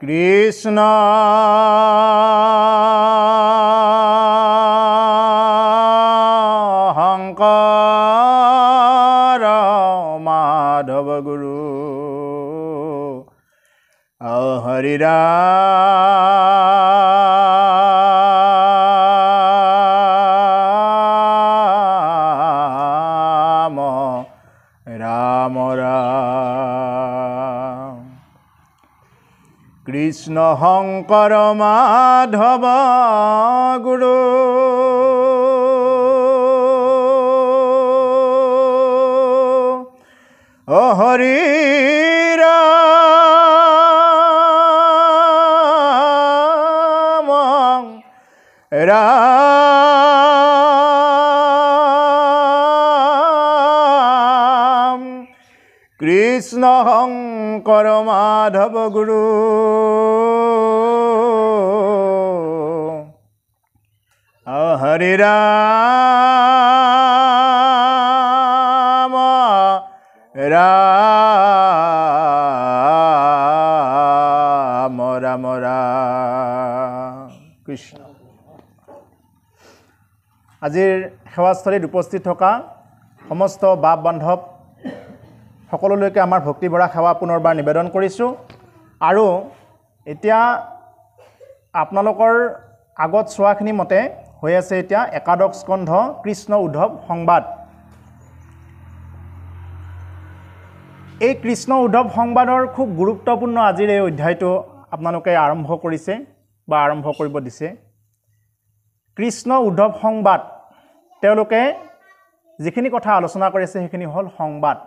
Krishna Hankara Madhava Guru Hari Krishna Hankara Madhava Guru O Hari Rama Ram Krishna Hankara Madhava Guru Hari Rama Rama Rama Rama Krishna Azir Hewasthali Duposti Thoka Homosto Bab Bandhop সকলোলৈকে আমাৰ ভক্তি বৰা খাৱা পুনৰবাৰ নিবেদন কৰিছো আৰু এতিয়া আপোনালোকৰ আগত সোৱাখিনি মতে হৈ আছে এতিয়া একাদশ স্কন্ধ কৃষ্ণ উদ্ধৱ সংবাদ এই কৃষ্ণ উদ্ধৱ সংবাদৰ খুব গুৰুত্বপূৰ্ণ আজিৰ এই অধ্যায়টো আপোনালোকে আৰম্ভ কৰিছে বা আৰম্ভ কৰিব দিছে কৃষ্ণ উদ্ধৱ সংবাদ তেওঁলোকে যিখিনি কথা আলোচনা কৰিছে সেইখিনি হল সংবাদ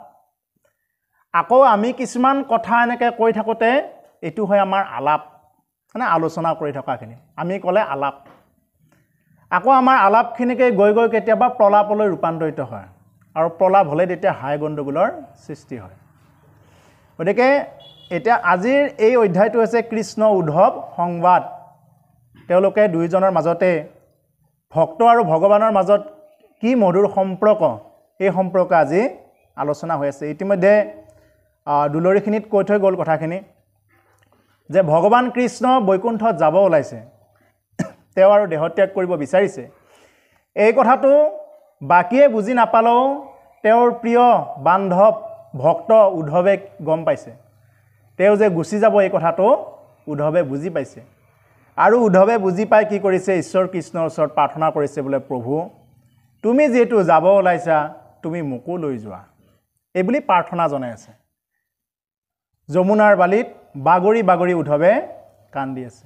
আকৌ আমি কিছুমান কথা এনেকৈ কৈ থাকোতে এটু হয় আমাৰ আলাপ মানে আলোচনা কৰি থকাখিনি আমি কলে আলাপ আকৌ আমাৰ আলাপখিনিকে গৈ গৈ কেতিয়াবা প্ৰলাপলৈ ৰূপান্তৰিত হয় আৰু প্ৰলাপ হলে তেতিয়া হাই গণ্ডগোলৰ সৃষ্টি হয় ওদিকে এতিয়া আজিৰ এই অধ্যায়টো হৈছে কৃষ্ণ উদ্ধৱ সংবাদ তেওঁলোকে দুইজনৰ মাজতে ভক্ত আৰু ভগৱানৰ মাজত কি মধুৰ সম্পৰ্ক এই সম্পৰ্ক আজি আলোচনা হৈ আছে ইতিমধ্যে দুলৰিখিনিত কৈ থৈ গ'ল কথাখিনি যে ভগৱান কৃষ্ণ বৈকুণ্ঠত যাব ওলাইছে তেওঁ আৰু দেহত্যাগ কৰিব বিচাৰিছে এই কথাটো বাকিয়ে বুজি নাপালেও তেওঁৰ প্ৰিয় বান্ধৱ ভক্ত উদ্ধৱে গম পাইছে তেওঁ যে গুচি যাব এই কথাটো উদ্ধৱে বুজি পাইছে আৰু উদ্ধৱে বুজি পাই কি কৰিছে ঈশ্বৰ কৃষ্ণৰ ওচৰত প্ৰাৰ্থনা কৰিছে বোলে প্ৰভু তুমি যেটো যাব ওলাইছা তুমি মোকো লৈ যোৱা এই বুলি প্ৰাৰ্থনা জনাইছে যমুনাৰ বালিত বাগৰি বাগৰি উঠবে কান্দি আছে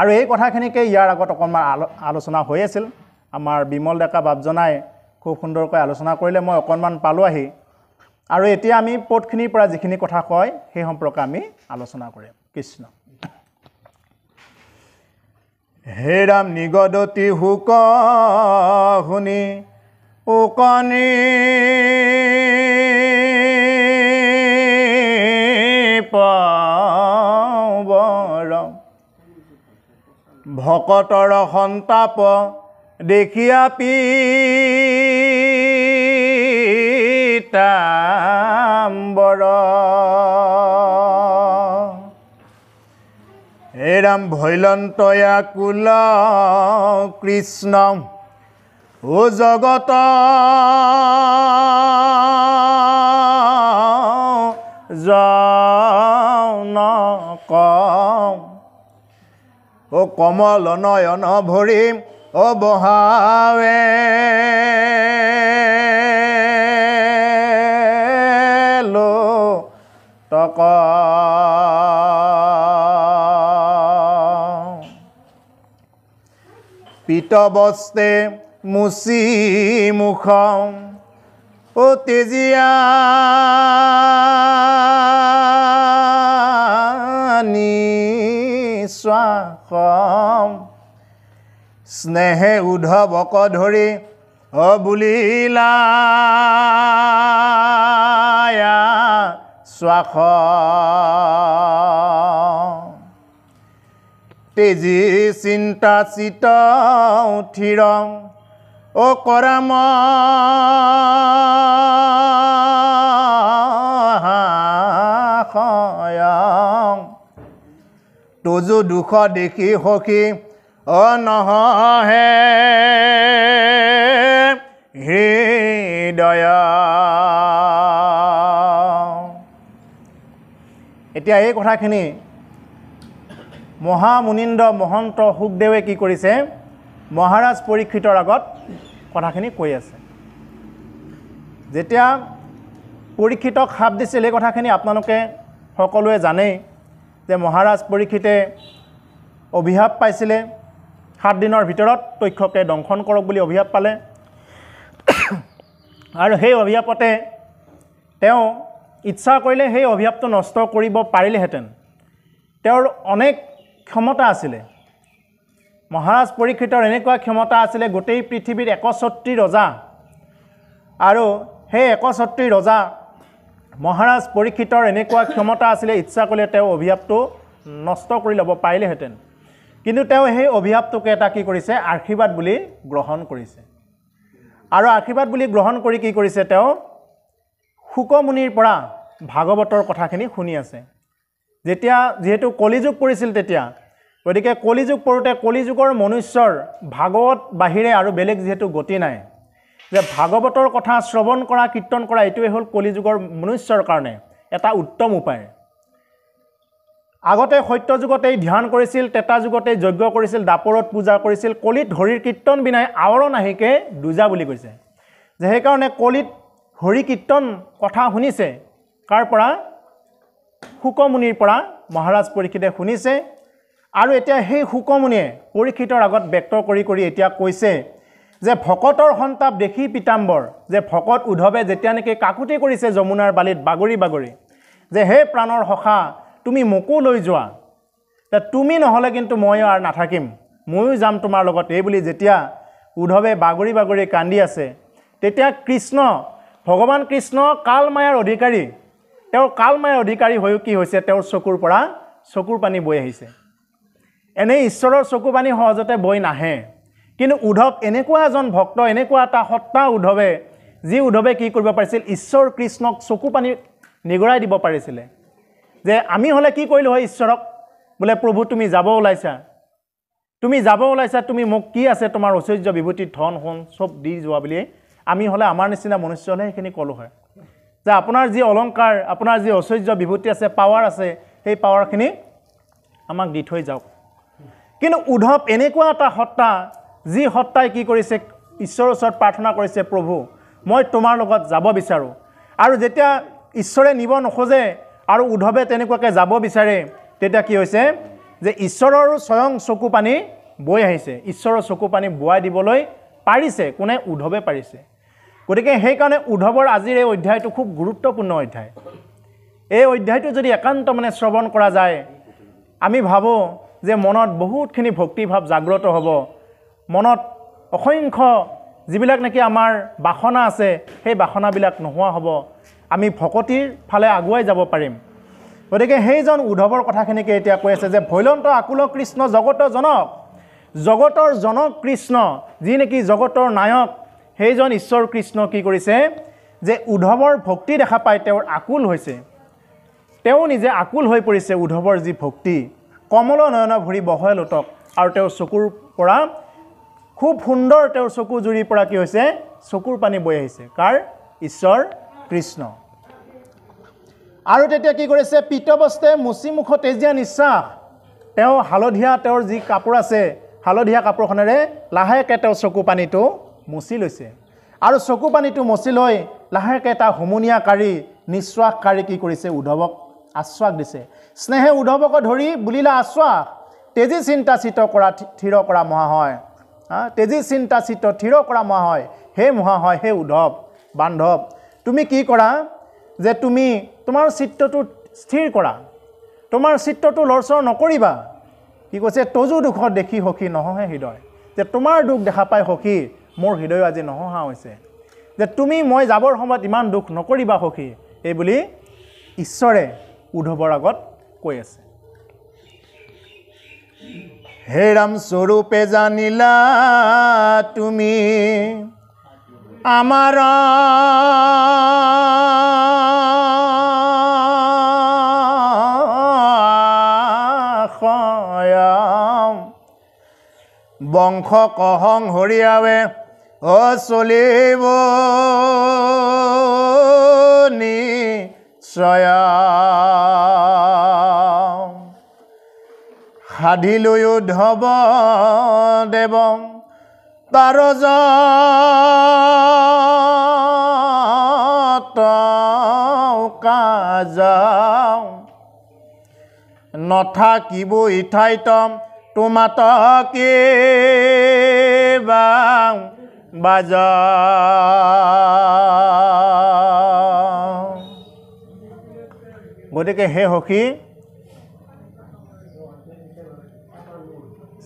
আৰু এই কথাখিনিকে ইয়াৰ আগত অকমান আলোচনা হৈ আছিল আমাৰ বিমল ডেকা বাবজনাই খুব সুন্দৰকৈ আলোচনা কৰিলে মই অকমান পালো আহি আৰু এতিয়া আমি পটখিনিৰ পৰা যিখিনি কথা কয় সেই সম্পৰ্কে আমি আলোচনা কৰিম কৃষ্ণ হে ৰাম নিগদতি হুক হুনি ওকনি ভকতৰ সন্তাপ দেখিয়া পীতাম্বৰ হে ৰাম ভৈলন্তয়া কুল কৃষ্ণ ও জগত ও কমল নয়ন ভৰি অবহাৱে লো তক পিত বস্তে মুচি মুখ ও তেজিয়া স্নেহে উদ্ধৱক ধৰি অবুলিলা স্বাস তেজি চিন্তা চিত উঠিৰ অ কৰাম তোজো দুখ দেখি সখী অ নহহে হৃদয়। এতিয়া এই কথাখিনি মহামুনীন্দ্ৰ মহন্ত সুখদেৱে কি কৰিছে, মহাৰাজ পৰীক্ষিতৰ আগত কথাখিনি কৈ আছে। যেতিয়া পৰীক্ষিতক শাপ দিছিল এই কথাখিনি আপোনালোকে সকলোৱে জানেই যে মহাৰাজ পৰীক্ষিতে অভিশাপ পাইছিলে, 7 দিনৰ ভিতৰত তক্ষকে দংশন কৰক বুলি অভিশাপ পালে। আৰু সেই অভিশাপতে তেওঁ ইচ্ছা কৰিলে সেই অভিশাপটো নষ্ট কৰিব পাৰিলেহেঁতেন, তেওঁৰ অনেক ক্ষমতা আছিলে। মহাৰাজ পৰীক্ষিতৰ এনেকুৱা ক্ষমতা আছিলে, গোটেই পৃথিৱীৰ 61 ৰজা, আৰু সেই 61 ৰজা মহাৰাজ পৰীক্ষিতৰ এনেকুৱা ক্ষমতা আছিলে, ইচ্ছা কৰিলে তেওঁ অভিশাপটো নষ্ট কৰি ল'ব পাৰিলেহেঁতেন, কিন্তু তেওঁ সেই অভিশাপটোকে এটা কি কৰিছে, আশীৰ্বাদ বুলি গ্ৰহণ কৰিছে। আৰু আশীৰ্বাদ বুলি গ্ৰহণ কৰি কি কৰিছে, তেওঁ শুকমুনিৰ পৰা ভাগৱতৰ কথাখিনি শুনি আছে। যেতিয়া যিহেতু কলিযুগ পৰিছিল, তেতিয়া গতিকে কলিযুগ পৰোঁতে কলিযুগৰ মনুষ্যৰ ভাগৱত বাহিৰে আৰু বেলেগ যিহেতু গতি নাই, যে ভাগৱতৰ কথা শ্ৰৱণ কৰা, কীৰ্তন কৰা, এইটোৱে হ'ল কলিযুগৰ মনুষ্যৰ কাৰণে এটা উত্তম উপায়। আগতে সত্যযুগতেই ধ্যান কৰিছিল, তেতা যুগতেই যজ্ঞ কৰিছিল, দাপৰত পূজা কৰিছিল, কলিত হৰিৰ কীৰ্তন বিনাই আৱৰণ আহিকে দুজা বুলি কৈছে। যে সেইকাৰণে কলিত হৰি কীৰ্তন কথা শুনিছে কাৰ পৰা, শুকমুনিৰ পৰা মহাৰাজ পৰীক্ষিতে শুনিছে। আৰু এতিয়া সেই শুকমুনিয়ে পৰীক্ষিতৰ আগত ব্যক্ত কৰি কৰি এতিয়া কৈছে যে ভকতৰ সন্তাপ দেখি পীতাম্বৰ, যে ভকত উদ্ধৱে যেতিয়া নেকি কাকুতি কৰিছে যমুনাৰ বালিত বাগৰি বাগৰি, যে হে প্ৰাণৰ সখা তুমি মোকো লৈ যোৱা, তুমি নহ'লে কিন্তু মই আৰু নাথাকিম, ময়ো যাম তোমাৰ লগত। এইবুলি যেতিয়া উদ্ধৱে বাগৰি বাগৰি কান্দি আছে, তেতিয়া কৃষ্ণ, ভগৱান কৃষ্ণ কালমায়াৰ অধিকাৰী, তেওঁ কালমায়াৰ অধিকাৰী হৈও কি হৈছে, তেওঁৰ চকুৰ পৰা চকুৰ পানী বৈ আহিছে। এনেই ঈশ্বৰৰ চকুৰ পানী সহজতে বৈ নাহে, কিন্তু উদ্ধৱ এনেকুৱা এজন ভক্ত, এনেকুৱা এটা সত্তা উদ্ধৱে, যি উদ্ধৱে কি কৰিব পাৰিছিল, ঈশ্বৰ কৃষ্ণক চকু পানী নিগৰাই দিব পাৰিছিলে। যে আমি হ'লে কি কৰিলোঁ হয়, ঈশ্বৰক বোলে প্ৰভু তুমি যাব ওলাইছা, তুমি মোক কি আছে তোমাৰ ঐশ্বৰ্য বিভূতি ধন সোণ চব দি যোৱা বুলিয়ে আমি হ'লে, আমাৰ নিচিনা মনুষ্য হ'লে সেইখিনি ক'লোঁ হয়, যে আপোনাৰ যি অলংকাৰ, আপোনাৰ যি ঐশ্বৰ্য বিভূতি আছে, পাৱাৰ আছে, সেই পাৱাৰখিনি আমাক দি থৈ যাওক। কিন্তু উদ্ধৱ এনেকুৱা এটা সত্তা, যি সত্তাই কি কৰিছে, ঈশ্বৰৰ ওচৰত প্ৰাৰ্থনা কৰিছে, প্ৰভু মই তোমাৰ লগত যাব বিচাৰোঁ। আৰু যেতিয়া ঈশ্বৰে নিব নোখোজে আৰু উদ্ধৱে তেনেকুৱাকৈ যাব বিচাৰে, তেতিয়া কি হৈছে, যে ঈশ্বৰৰ স্বয়ং চকু পানী বৈ আহিছে। ঈশ্বৰৰ চকু পানী বোৱাই দিবলৈ পাৰিছে কোনে, উদ্ধৱে পাৰিছে। গতিকে সেইকাৰণে উদ্ধৱৰ আজিৰ এই অধ্যায়টো খুব গুৰুত্বপূৰ্ণ অধ্যায়। এই অধ্যায়টো যদি একান্ত মানে শ্ৰৱণ কৰা যায়, আমি ভাবোঁ যে মনত বহুতখিনি ভক্তিভাৱ জাগ্ৰত হ'ব, মনত অসংখ্য যিবিলাক নেকি আমাৰ বাসনা আছে, সেই বাসনাবিলাক নোহোৱা হ'ব, আমি ভকতিৰ ফালে আগুৱাই যাব পাৰিম। গতিকে সেইজন উদ্ধৱৰ কথাখিনিকে এতিয়া কৈ আছে যে ভৈলন্ত আকুল কৃষ্ণ জগতৰ জনক, জগতৰ জনক কৃষ্ণ, যি নেকি জগতৰ নায়ক, সেইজন ঈশ্বৰ কৃষ্ণ কি কৰিছে, যে উদ্ধৱৰ ভক্তি দেখা পাই তেওঁৰ আকুল হৈছে, তেওঁ নিজে আকুল হৈ পৰিছে। উদ্ধৱৰ যি ভক্তি, কমল নয়ন ভৰি বহে লোটক, আৰু তেওঁৰ চকুৰ পৰা খুব সুন্দৰ, তেওঁৰ চকু জুৰিৰ পৰা কি হৈছে, চকুৰ পানী বৈ আহিছে, কাৰ, ঈশ্বৰ কৃষ্ণ। আৰু তেতিয়া কি কৰিছে, পিতবস্তে মুচি মুখ তেজীয়া নিশ্বাস, তেওঁ হালধীয়া, তেওঁৰ যি কাপোৰ আছে, হালধীয়া কাপোৰখনেৰে লাহেকৈ তেওঁ চকু পানীটো মচি লৈছে। আৰু চকু পানীটো মচি লৈ লাহেকৈ এটা হুমুনিয়াকাৰী নিশ্বাসকাৰী কি কৰিছে, উদ্ধৱক আশ্বাস দিছে। স্নেহে উদ্ধৱক ধৰি বুলিলা আশ্বাস, তেজী চিন্তা চিত কৰা থিৰ কৰা মহাশয়, তেজী চিন্তা চিত থিৰ কৰা মহাশয়, হে মহাশয়, হে উদ্ধৱ বান্ধৱ, তুমি কি কৰা, যে তুমি তোমাৰ চিত্তটো স্থিৰ কৰা, তোমাৰ চিত্তটো লৰচৰ নকৰিবা। কি কৈছে, তজু দুখত দেখি সখী নহহে হৃদয়, যে তোমাৰ দুখ দেখা পাই সখী মোৰ হৃদয় আজি নহহা হৈছে, যে তুমি মই যাবৰ সময়ত ইমান দুখ নকৰিবা সখী, এইবুলি ঈশ্বৰে উদ্ধৱৰ আগত কৈ আছে। হে ৰাম স্বৰূপে জানিলা তুমি আমাৰ নয়ম বংশ কহং হৰিয়াবে ও চলিব নিশ্চয়াম সাধিলো উদ্ধৱ দেৱম তাৰ যাওঁ নথাকিব ইঠাইতম তোমাতকে বাজাওঁ। গতিকে হে সখী,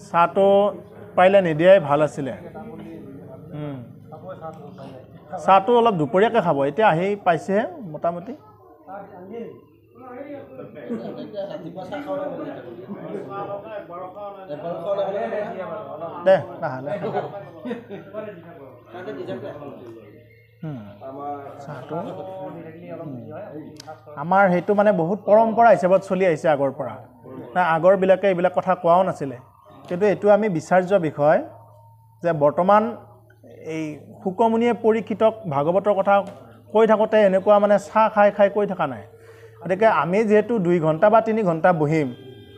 চাহটো পাৰিলে নিদিয়াই ভাল আছিলে। চাহটো অলপ দুপৰীয়াকৈ খাব, এতিয়া আহি পাইছেহে মোটামুটি। আমাৰ সেইটো মানে বহুত পৰম্পৰা হিচাপত চলি আহিছে আগৰ পৰা। আগৰবিলাকে এইবিলাক কথা কোৱাও নাছিলে, কিন্তু এইটো আমি বিচাৰ্য বিষয় যে বৰ্তমান এই শুকমুনিয়ে পৰীক্ষিতক ভাগৱতৰ কথা কৈ থাকোঁতে এনেকুৱা মানে চাহ খাই খাই কৈ থকা নাই। গতিকে আমি যিহেতু 2 ঘণ্টা বা 3 ঘণ্টা বহিম,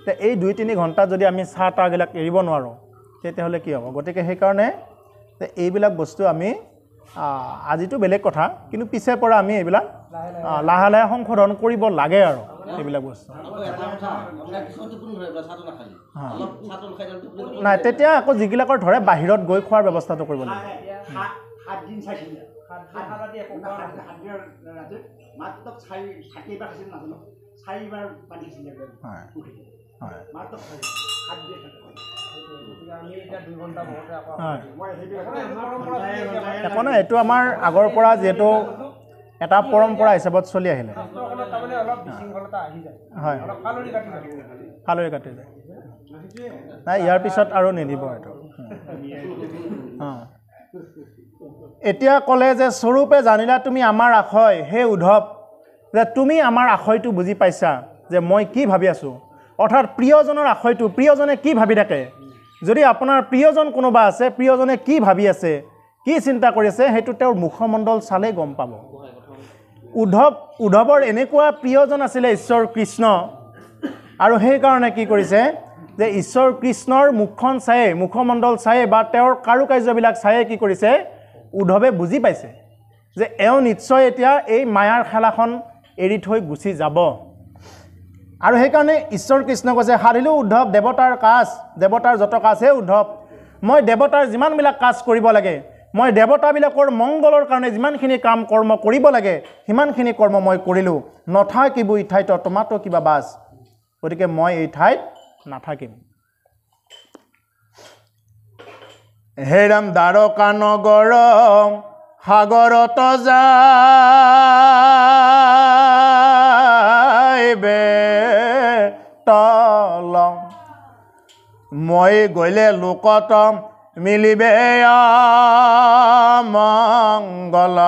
তে এই 2-3 ঘণ্টা যদি আমি চাহ তাহবিলাক এৰিব নোৱাৰোঁ, তেতিয়াহ'লে কি হ'ব? গতিকে সেইকাৰণে যে এইবিলাক বস্তু আমি আজিতো বেলেগ কথা, কিন্তু পিছে পৰা আমি এইবিলাক লাহে লাহে সংশোধন কৰিব লাগে আৰু এইবিলাক বস্তু। নাই তেতিয়া আকৌ যিগিলাকৰ ধৰে বাহিৰত গৈ খোৱাৰ ব্যৱস্থাটো কৰিব লাগে। একো নাই, এইটো আমাৰ আগৰ পৰা যিহেতু এটা পৰম্পৰা হিচাপত চলি আহিলে। হয়, কালৰি কাটি যায়। নাই, ইয়াৰ পিছত আৰু নিদিব এইটো। এতিয়া ক'লে যে স্বৰূপে জানিলা তুমি আমাৰ আশয়, হে উদ্ধৱ, যে তুমি আমাৰ আশয়টো বুজি পাইছা যে মই কি ভাবি আছোঁ। অৰ্থাৎ প্ৰিয়জনৰ আশয়টো, প্ৰিয়জনে কি ভাবি থাকে। যদি আপোনাৰ প্ৰিয়জন কোনোবা আছে, প্ৰিয়জনে কি ভাবি আছে, কি চিন্তা কৰিছে, সেইটো তেওঁৰ মুখমণ্ডল চালেই গম পাব। উদ্ধৱৰ এনেকুৱা প্ৰিয়জন আছিলে ঈশ্বৰ কৃষ্ণ, আৰু সেইকাৰণে কি কৰিছে যে ঈশ্বৰ কৃষ্ণৰ মুখখন চায়ে, মুখমণ্ডল চায়ে বা তেওঁৰ কাৰুকাৰ্যবিলাক চায়ে কি কৰিছে, উদ্ধৱে বুজি পাইছে যে এওঁ নিশ্চয় এতিয়া এই মায়াৰ খেলাখন এৰি থৈ গুচি যাব। আৰু সেইকাৰণে ঈশ্বৰ কৃষ্ণ কৈছে, সাধিলোঁ উদ্ধৱ দেৱতাৰ কাজ, দেৱতাৰ যত কাজ। হে উদ্ধৱ, মই দেৱতাৰ যিমানবিলাক কাজ কৰিব লাগে, মই দেৱতাবিলাকৰ মংগলৰ কাৰণে যিমানখিনি কাম কৰ্ম কৰিব লাগে, সিমানখিনি কৰ্ম মই কৰিলোঁ। নথাকিব এই ঠাইত তোমাতো কিবা বাছ, গতিকে মই এই ঠাইত নাথাকিম। হেৰাম দ্বাৰকা নগৰ সাগৰত যাইবে তল, মই গ'লে লোকত মিলিবে মংগল,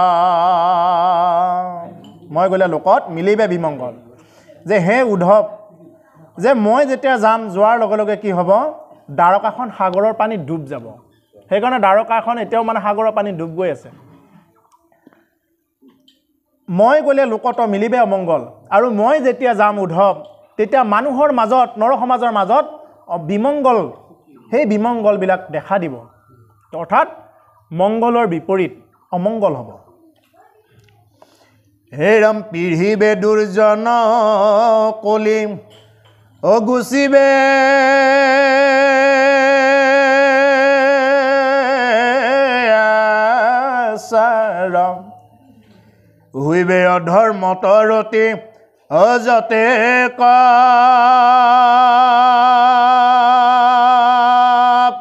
মই গ'লে লোকত মিলিবে বিমংগল। যে হে উদ্ধৱ, যে মই যেতিয়া যাম, যোৱাৰ লগে লগে কি হ'ব, দ্বাৰকাখন সাগৰৰ পানী ডুব যাব। সেইকাৰণে দ্বাৰকাখন এতিয়াও মানে সাগৰৰ পানী ডুব গৈ আছে। মই গ'লে লোকত মিলিবে অমংগল, আৰু মই যেতিয়া যাম উদ্ধৱ, তেতিয়া মানুহৰ মাজত, নৰসমাজৰ মাজত বিমংগল, সেই বিমংগলবিলাক দেখা দিব। অৰ্থাৎ মংগলৰ বিপৰীত অমংগল হ'ব। হেৰাম পিঢ়িবে দুৰ্জন কলি, অগুচিবে আচাৰম, হুইবে অধৰ্মত ৰতি অযতে কাপ্ৰাজাৰাম।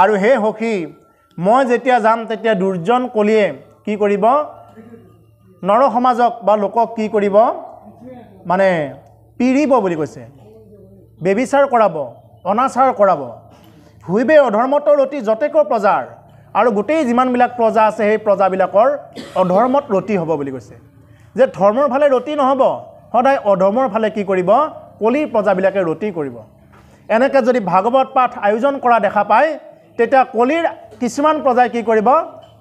আৰু হে সখী, মই যেতিয়া যাম, তেতিয়া দুৰ্জন কলিয়ে কি কৰিব, নৰ সমাজক বা লোকক কি কৰিব, মানে পিৰিব বুলি কৈছে, বেবিচাৰ কৰাব, অনাচাৰ কৰাব। হুইবে অধৰ্মতৰ ৰতি যতেকৰ প্ৰজাৰ, আৰু গোটেই যিমানবিলাক প্ৰজা আছে সেই প্ৰজাবিলাকৰ অধৰ্মত ৰতি হ'ব বুলি কৈছে। যে ধৰ্মৰ ফালে ৰতি নহব, সদায় অধৰ্মৰ ফালে কি কৰিব, কলি প্ৰজাবিলাকে ৰতি কৰিব। এনেকৈ যদি ভাগৱত পাঠ আয়োজন কৰা দেখা পায়, তেতিয়া কলিৰ কিছুমান প্ৰজাই কি কৰিব,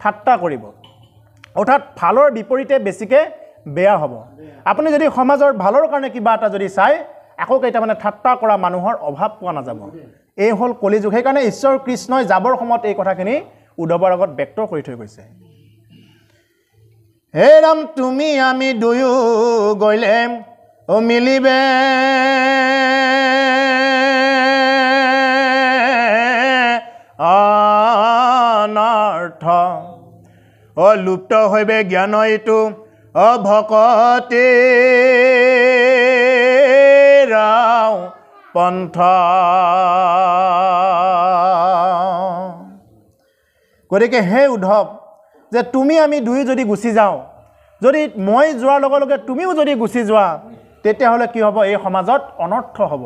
ঠাট্টা কৰিব, অৰ্থাৎ ভালৰ বিপৰীতে বেছিকে বেয়া হ'ব। আপুনি যদি সমাজৰ ভালৰ কাৰণে কিবা এটা যদি চাই, আকৌ কেইটামানে ঠাট্টা কৰা মানুহৰ অভাৱ পোৱা নাযাব। এই হ'ল কলিযুগ। সেইকাৰণে ঈশ্বৰ কৃষ্ণই যাবৰ সময়ত এই কথাখিনি উদ্ধৱৰ আগত ব্যক্ত কৰি থৈ গৈছে। হে ৰাম তুমি আমি দুয়ো গ'লে ও মিলিবে, অনৰ্থ অ লুপ্ত হইবে জ্ঞান এইটো অভকতে ৰাও পন্থ। গতিকে হে উদ্ধৱ, যে তুমি আমি দুয়ো যদি গুচি যাওঁ, যদি মই যোৱাৰ লগে লগে তুমিও যদি গুচি যোৱা, তেতিয়াহ'লে কি হ'ব, এই সমাজত অনৰ্থ হ'ব,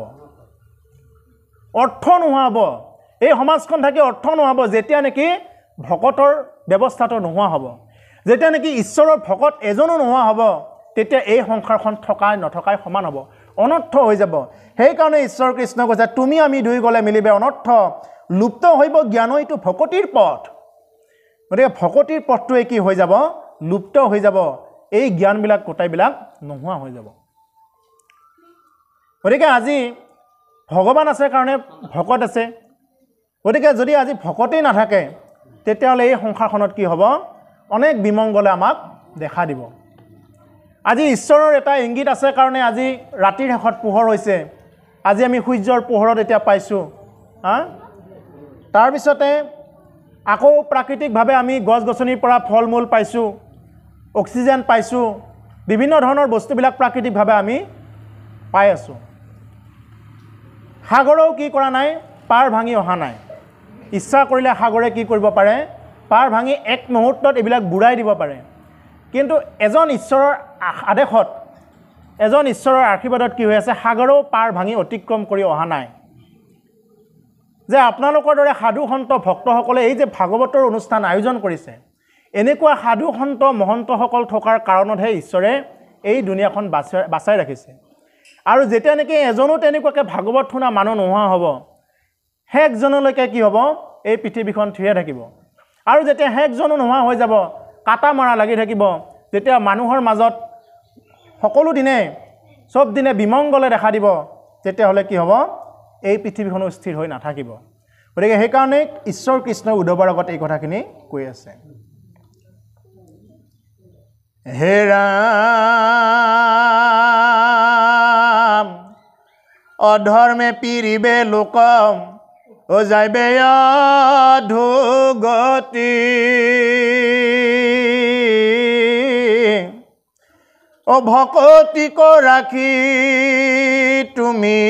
অৰ্থ নোহোৱা হ'ব। এই সমাজখন থাকি অৰ্থ নোহোৱা হ'ব যেতিয়া নেকি ভকতৰ ব্যৱস্থাটো নোহোৱা হ'ব, যেতিয়া নেকি ঈশ্বৰৰ ভকত এজনো নোহোৱা হ'ব, তেতিয়া এই সংসাৰখন থকাই নথকাই সমান হ'ব, অনৰ্থ হৈ যাব। সেইকাৰণে ঈশ্বৰ কৃষ্ণ কৈছে তুমি আমি দুই গ'লে মিলিবে অনৰ্থ, লুপ্ত হৈব জ্ঞান এইটো ভকতিৰ পথ। গতিকে ভকতিৰ পথটোৱে কি হৈ যাব, লুপ্ত হৈ যাব, এই জ্ঞানবিলাক গোটাইবিলাক নোহোৱা হৈ যাব। গতিকে আজি ভগৱান আছে কাৰণে ভকত আছে। গতিকে যদি আজি ভকতেই নাথাকে, তেতিয়াহ'লে এই সংসাৰখনত কি হ'ব, অনেক বিমংগলে আমাক দেখা দিব। আজি ঈশ্বৰৰ এটা ইংগিত আছে কাৰণে আজি ৰাতিৰ শেষত পোহৰ হৈছে, আজি আমি সূৰ্যৰ পোহৰত এতিয়া পাইছোঁ। তাৰপিছতে আকৌ প্ৰাকৃতিকভাৱে আমি গছ গছনিৰ পৰা ফল মূল পাইছোঁ, অক্সিজেন পাইছোঁ, বিভিন্ন ধৰণৰ বস্তুবিলাক প্ৰাকৃতিকভাৱে আমি পাই আছোঁ। সাগৰেও কি কৰা নাই, পাৰ ভাঙি অহা নাই। ইচ্ছা কৰিলে সাগৰে কি কৰিব পাৰে, পাৰ ভাঙি এক মুহূৰ্তত এইবিলাক বুৰাই দিব পাৰে। কিন্তু এজন ঈশ্বৰৰ আদেশত, এজন ঈশ্বৰৰ আশীৰ্বাদত কি হৈ আছে, সাগৰেও পাৰ ভাঙি অতিক্ৰম কৰি অহা নাই। যে আপোনালোকৰ দৰে সাধু সন্ত ভক্তসকলে এই যে ভাগৱতৰ অনুষ্ঠান আয়োজন কৰিছে, এনেকুৱা সাধু সন্ত মহন্তসকল থকাৰ কাৰণতহে ঈশ্বৰে এই দুনীয়াখন বাচাই ৰাখিছে। আৰু যেতিয়া নেকি এজনো তেনেকুৱাকৈ ভাগৱত শুনা মানুহ নোহোৱা হ'ব, শেষজনলৈকে কি হ'ব, এই পৃথিৱীখন থিয়ে থাকিব। আৰু যেতিয়া শেষজনো নোহোৱা হৈ যাব, কাটা মৰা লাগি থাকিব, তেতিয়া মানুহৰ মাজত সকলো দিনে চব দিনে বিমংগলে দেখা দিব, তেতিয়াহ'লে কি হ'ব, এই পৃথিৱীখনো স্থিৰ হৈ নাথাকিব। গতিকে সেইকাৰণে ঈশ্বৰ কৃষ্ণই উদ্ধৱৰ আগত এই কথাখিনি কৈ আছে। হে ৰাম অধৰ্মে পিৰিবে লোকম ও যাইবে অধোগতি, অ ভকতিক ৰাখি তুমি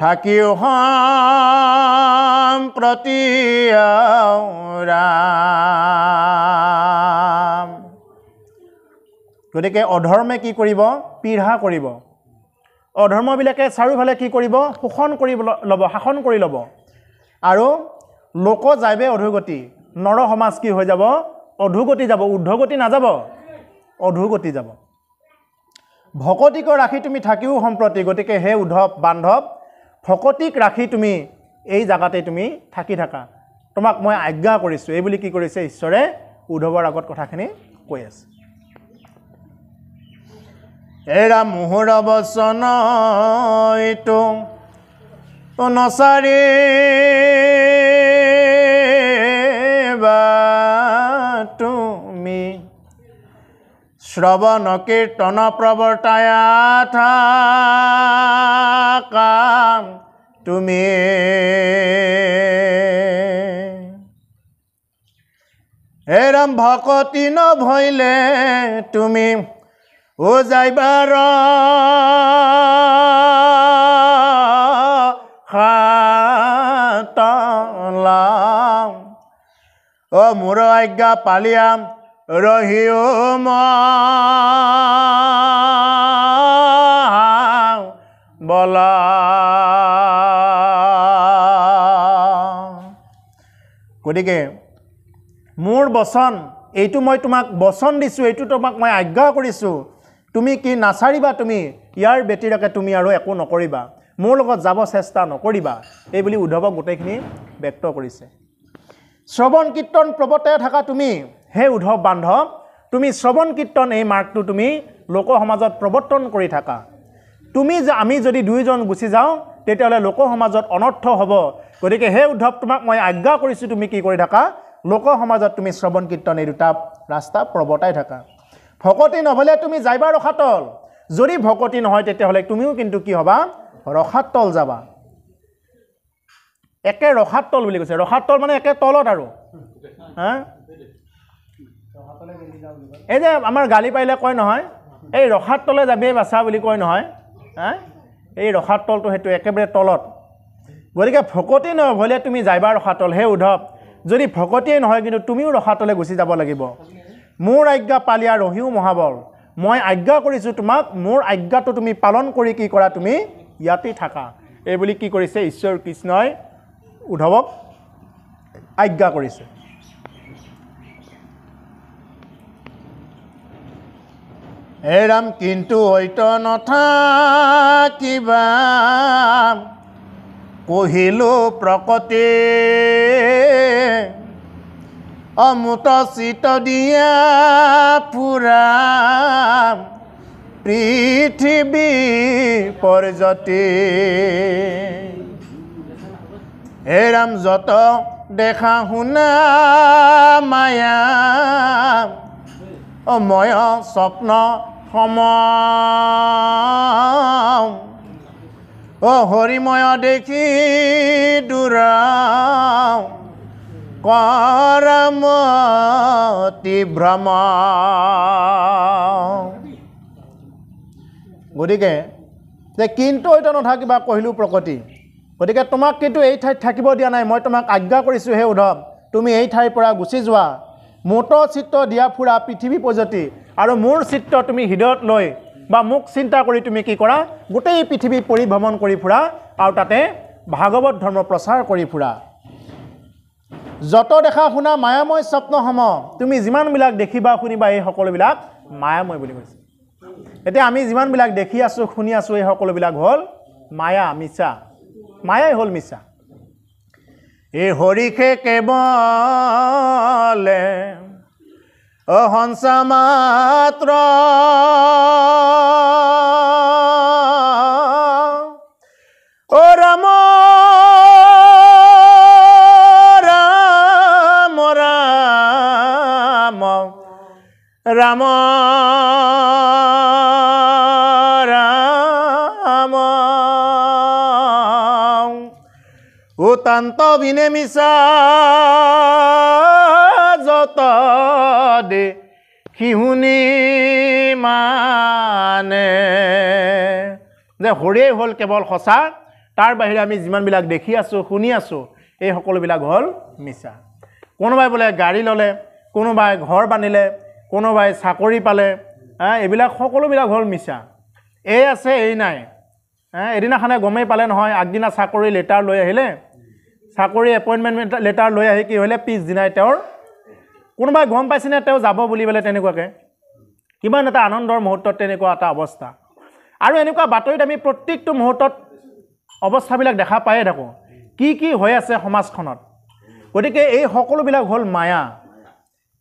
থাকিও সম্প্ৰতি ৰাম। গতিকে অধৰ্মে কি কৰিব, পীড়া কৰিব। অধৰ্মবিলাকে চাৰিওফালে কি কৰিব, শোষণ কৰি ল'ব, শাসন কৰি ল'ব, আৰু লোক যাইবে অধোগতি। নৰ সমাজ কি হৈ যাব, অধোগতি যাব, উৰ্ধগতি নাযাব, অধোগতি যাব। ভকতিক ৰাখি তুমি থাকিও সম্প্ৰতি। গতিকে হে উদ্ধৱ বান্ধৱ, ভকতিক ৰাখি তুমি এই জেগাতে তুমি থাকি থাকা, তোমাক মই আজ্ঞা কৰিছোঁ। এই বুলি কি কৰিছে ঈশ্বৰে উদ্ধৱৰ আগত কথাখিনি কৈ আছে। এৰা মোহৰ বচন এইটো নচাৰি বা তুমি, শ্ৰৱণ কীৰ্তন প্ৰৱৰ্তায়া থাকা তুমি। হে ৰাম ভকতি নভৈলে তুমি ও যাইবাৰ খাতলা, অ মোৰ আজ্ঞা পালিয়া ৰহিও বলা। গতিকে মোৰ বচন এইটো মই তোমাক বচন দিছো, এইটো তোমাক মই আজ্ঞা কৰিছো, তুমি কি নাচাৰিবা, তুমি ইয়াৰ বেতিৰকে তুমি আৰু একো নকৰিবা, মোৰ লগত যাব চেষ্টা নকৰিবা, এই বুলি উদ্ধৱক গোটেইখিনি ব্যক্ত কৰিছে। শ্ৰৱণ কীৰ্তন প্ৰবতে থাকা তুমি হে উদ্ধৱ বান্ধৱ, তুমি শ্ৰৱণ কীৰ্তন এই মাৰ্গটো তুমি লোক সমাজত প্ৰৱৰ্তন কৰি থাকা। তুমি যে আমি যদি দুইজন গুচি যাওঁ তেতিয়াহ'লে লোক সমাজত অনৰ্থ হ'ব, গতিকে হে উদ্ধৱ তোমাক মই আজ্ঞা কৰিছোঁ তুমি কি কৰি থাকা, লোক সমাজত তুমি শ্ৰৱণ কীৰ্তন এই দুটা ৰাস্তা প্ৰৱৰ্তাই থাকা। ভকতি নহ'লে তুমি যাইবা ৰসাতল, যদি ভকতি নহয় তেতিয়াহ'লে তুমিও কিন্তু কি হ'বা, ৰসাতল যাবা। একে ৰসাতল বুলি কৈছে, ৰসাতল মানে একে তলত আৰু হা, এই যে আমাৰ গালি পাৰিলে কয় নহয় এই ৰসাতলে যাবিয়ে বাছা বুলি কয় নহয় হা, এই ৰসাতলটো সেইটো একেবাৰে তলত। গতিকে ভকতি নহ'লে তুমি যাইবা ৰসাতল, হে উদ্ধৱ যদি ভকতিয়ে নহয় কিন্তু তুমিও ৰসাতলে গুচি যাব লাগিব। মোৰ আজ্ঞা পালিয়া ৰহিও মহাবল, মই আজ্ঞা কৰিছোঁ তোমাক, মোৰ আজ্ঞাটো তুমি পালন কৰি কি কৰা, তুমি ইয়াতেই থাকা, এই বুলি কি কৰিছে ঈশ্বৰ কৃষ্ণই উদ্ধৱক আজ্ঞা কৰিছে। হে ৰাম কিন্তু হয়তো নথাকিবা কহিলো প্ৰকটে অমুত চিত দিয়া পুৰা পৃথিৱী পৰ্যতে। হে ৰাম যত দেখা শুনা মায়া অময় স্বপ্ন সময় অ হৰিময় দেখি দূৰা কৰমতি ভ্ৰম। গতিকে যে কিন্তু হয়তো নাথাকিবা কহিলো প্ৰকৃতি, গতিকে তোমাক কিন্তু এই ঠাইত থাকিব দিয়া নাই, মই তোমাক আজ্ঞা কৰিছোঁ হে উদ্ধৱ তুমি এই ঠাইৰ পৰা গুচি যোৱা। মোট চিত্ৰ দিয়া ফুৰা পৃথিৱী পৰ্যতি, আৰু মোৰ চিত্ৰ তুমি হৃদয়ত লৈ বা মোক চিন্তা কৰি তুমি কি কৰা, গোটেই পৃথিৱী পৰিভ্ৰমণ কৰি ফুৰা আৰু তাতে ভাগৱত ধৰ্ম প্ৰচাৰ কৰি ফুৰা। যত দেখা শুনা মায়াময় স্বপ্ন সম, তুমি যিমানবিলাক দেখিবা শুনিবা এই সকলোবিলাক মায়াময় বুলি কৈছে। এতিয়া আমি যিমানবিলাক দেখি আছোঁ শুনি আছোঁ এই সকলোবিলাক হ'ল মায়া, মিছা, মায়াই হ'ল মিছা। এই হৰিষে কেৱলে অহংসা মাত্ৰ অ ৰাম ৰাম ৰাম ৰাম উতান্ত বিনে মিছা যত দে সিহুনি মানে। যে হৰিয়ে হ'ল কেৱল সঁচা, তাৰ বাহিৰে আমি যিমানবিলাক দেখি আছোঁ শুনি আছোঁ এই সকলোবিলাক হ'ল মিছা। কোনোবাই বোলে গাড়ী ল'লে, কোনোবাই ঘৰ বান্ধিলে, কোনোবাই চাকৰি পালে, এইবিলাক সকলোবিলাক হ'ল মিছা। এই আছে এই নাই, এদিনাখনে গমেই পালে নহয়, আগদিনা চাকৰি লেটাৰ লৈ আহিলে, চাকৰি এপইণ্টমেণ্ট লেটাৰ লৈ আহি কি হ'লে পিছদিনাই তেওঁৰ কোনোবাই গম পাইছেনে তেওঁ যাব বুলি পেলাই, তেনেকুৱাকৈ কিমান এটা আনন্দৰ মুহূৰ্তত তেনেকুৱা এটা অৱস্থা। আৰু এনেকুৱা বাতৰিত আমি প্ৰত্যেকটো মুহূৰ্তত অৱস্থাবিলাক দেখা পায়ে থাকোঁ, কি কি হৈ আছে সমাজখনত। গতিকে এই সকলোবিলাক হ'ল মায়া।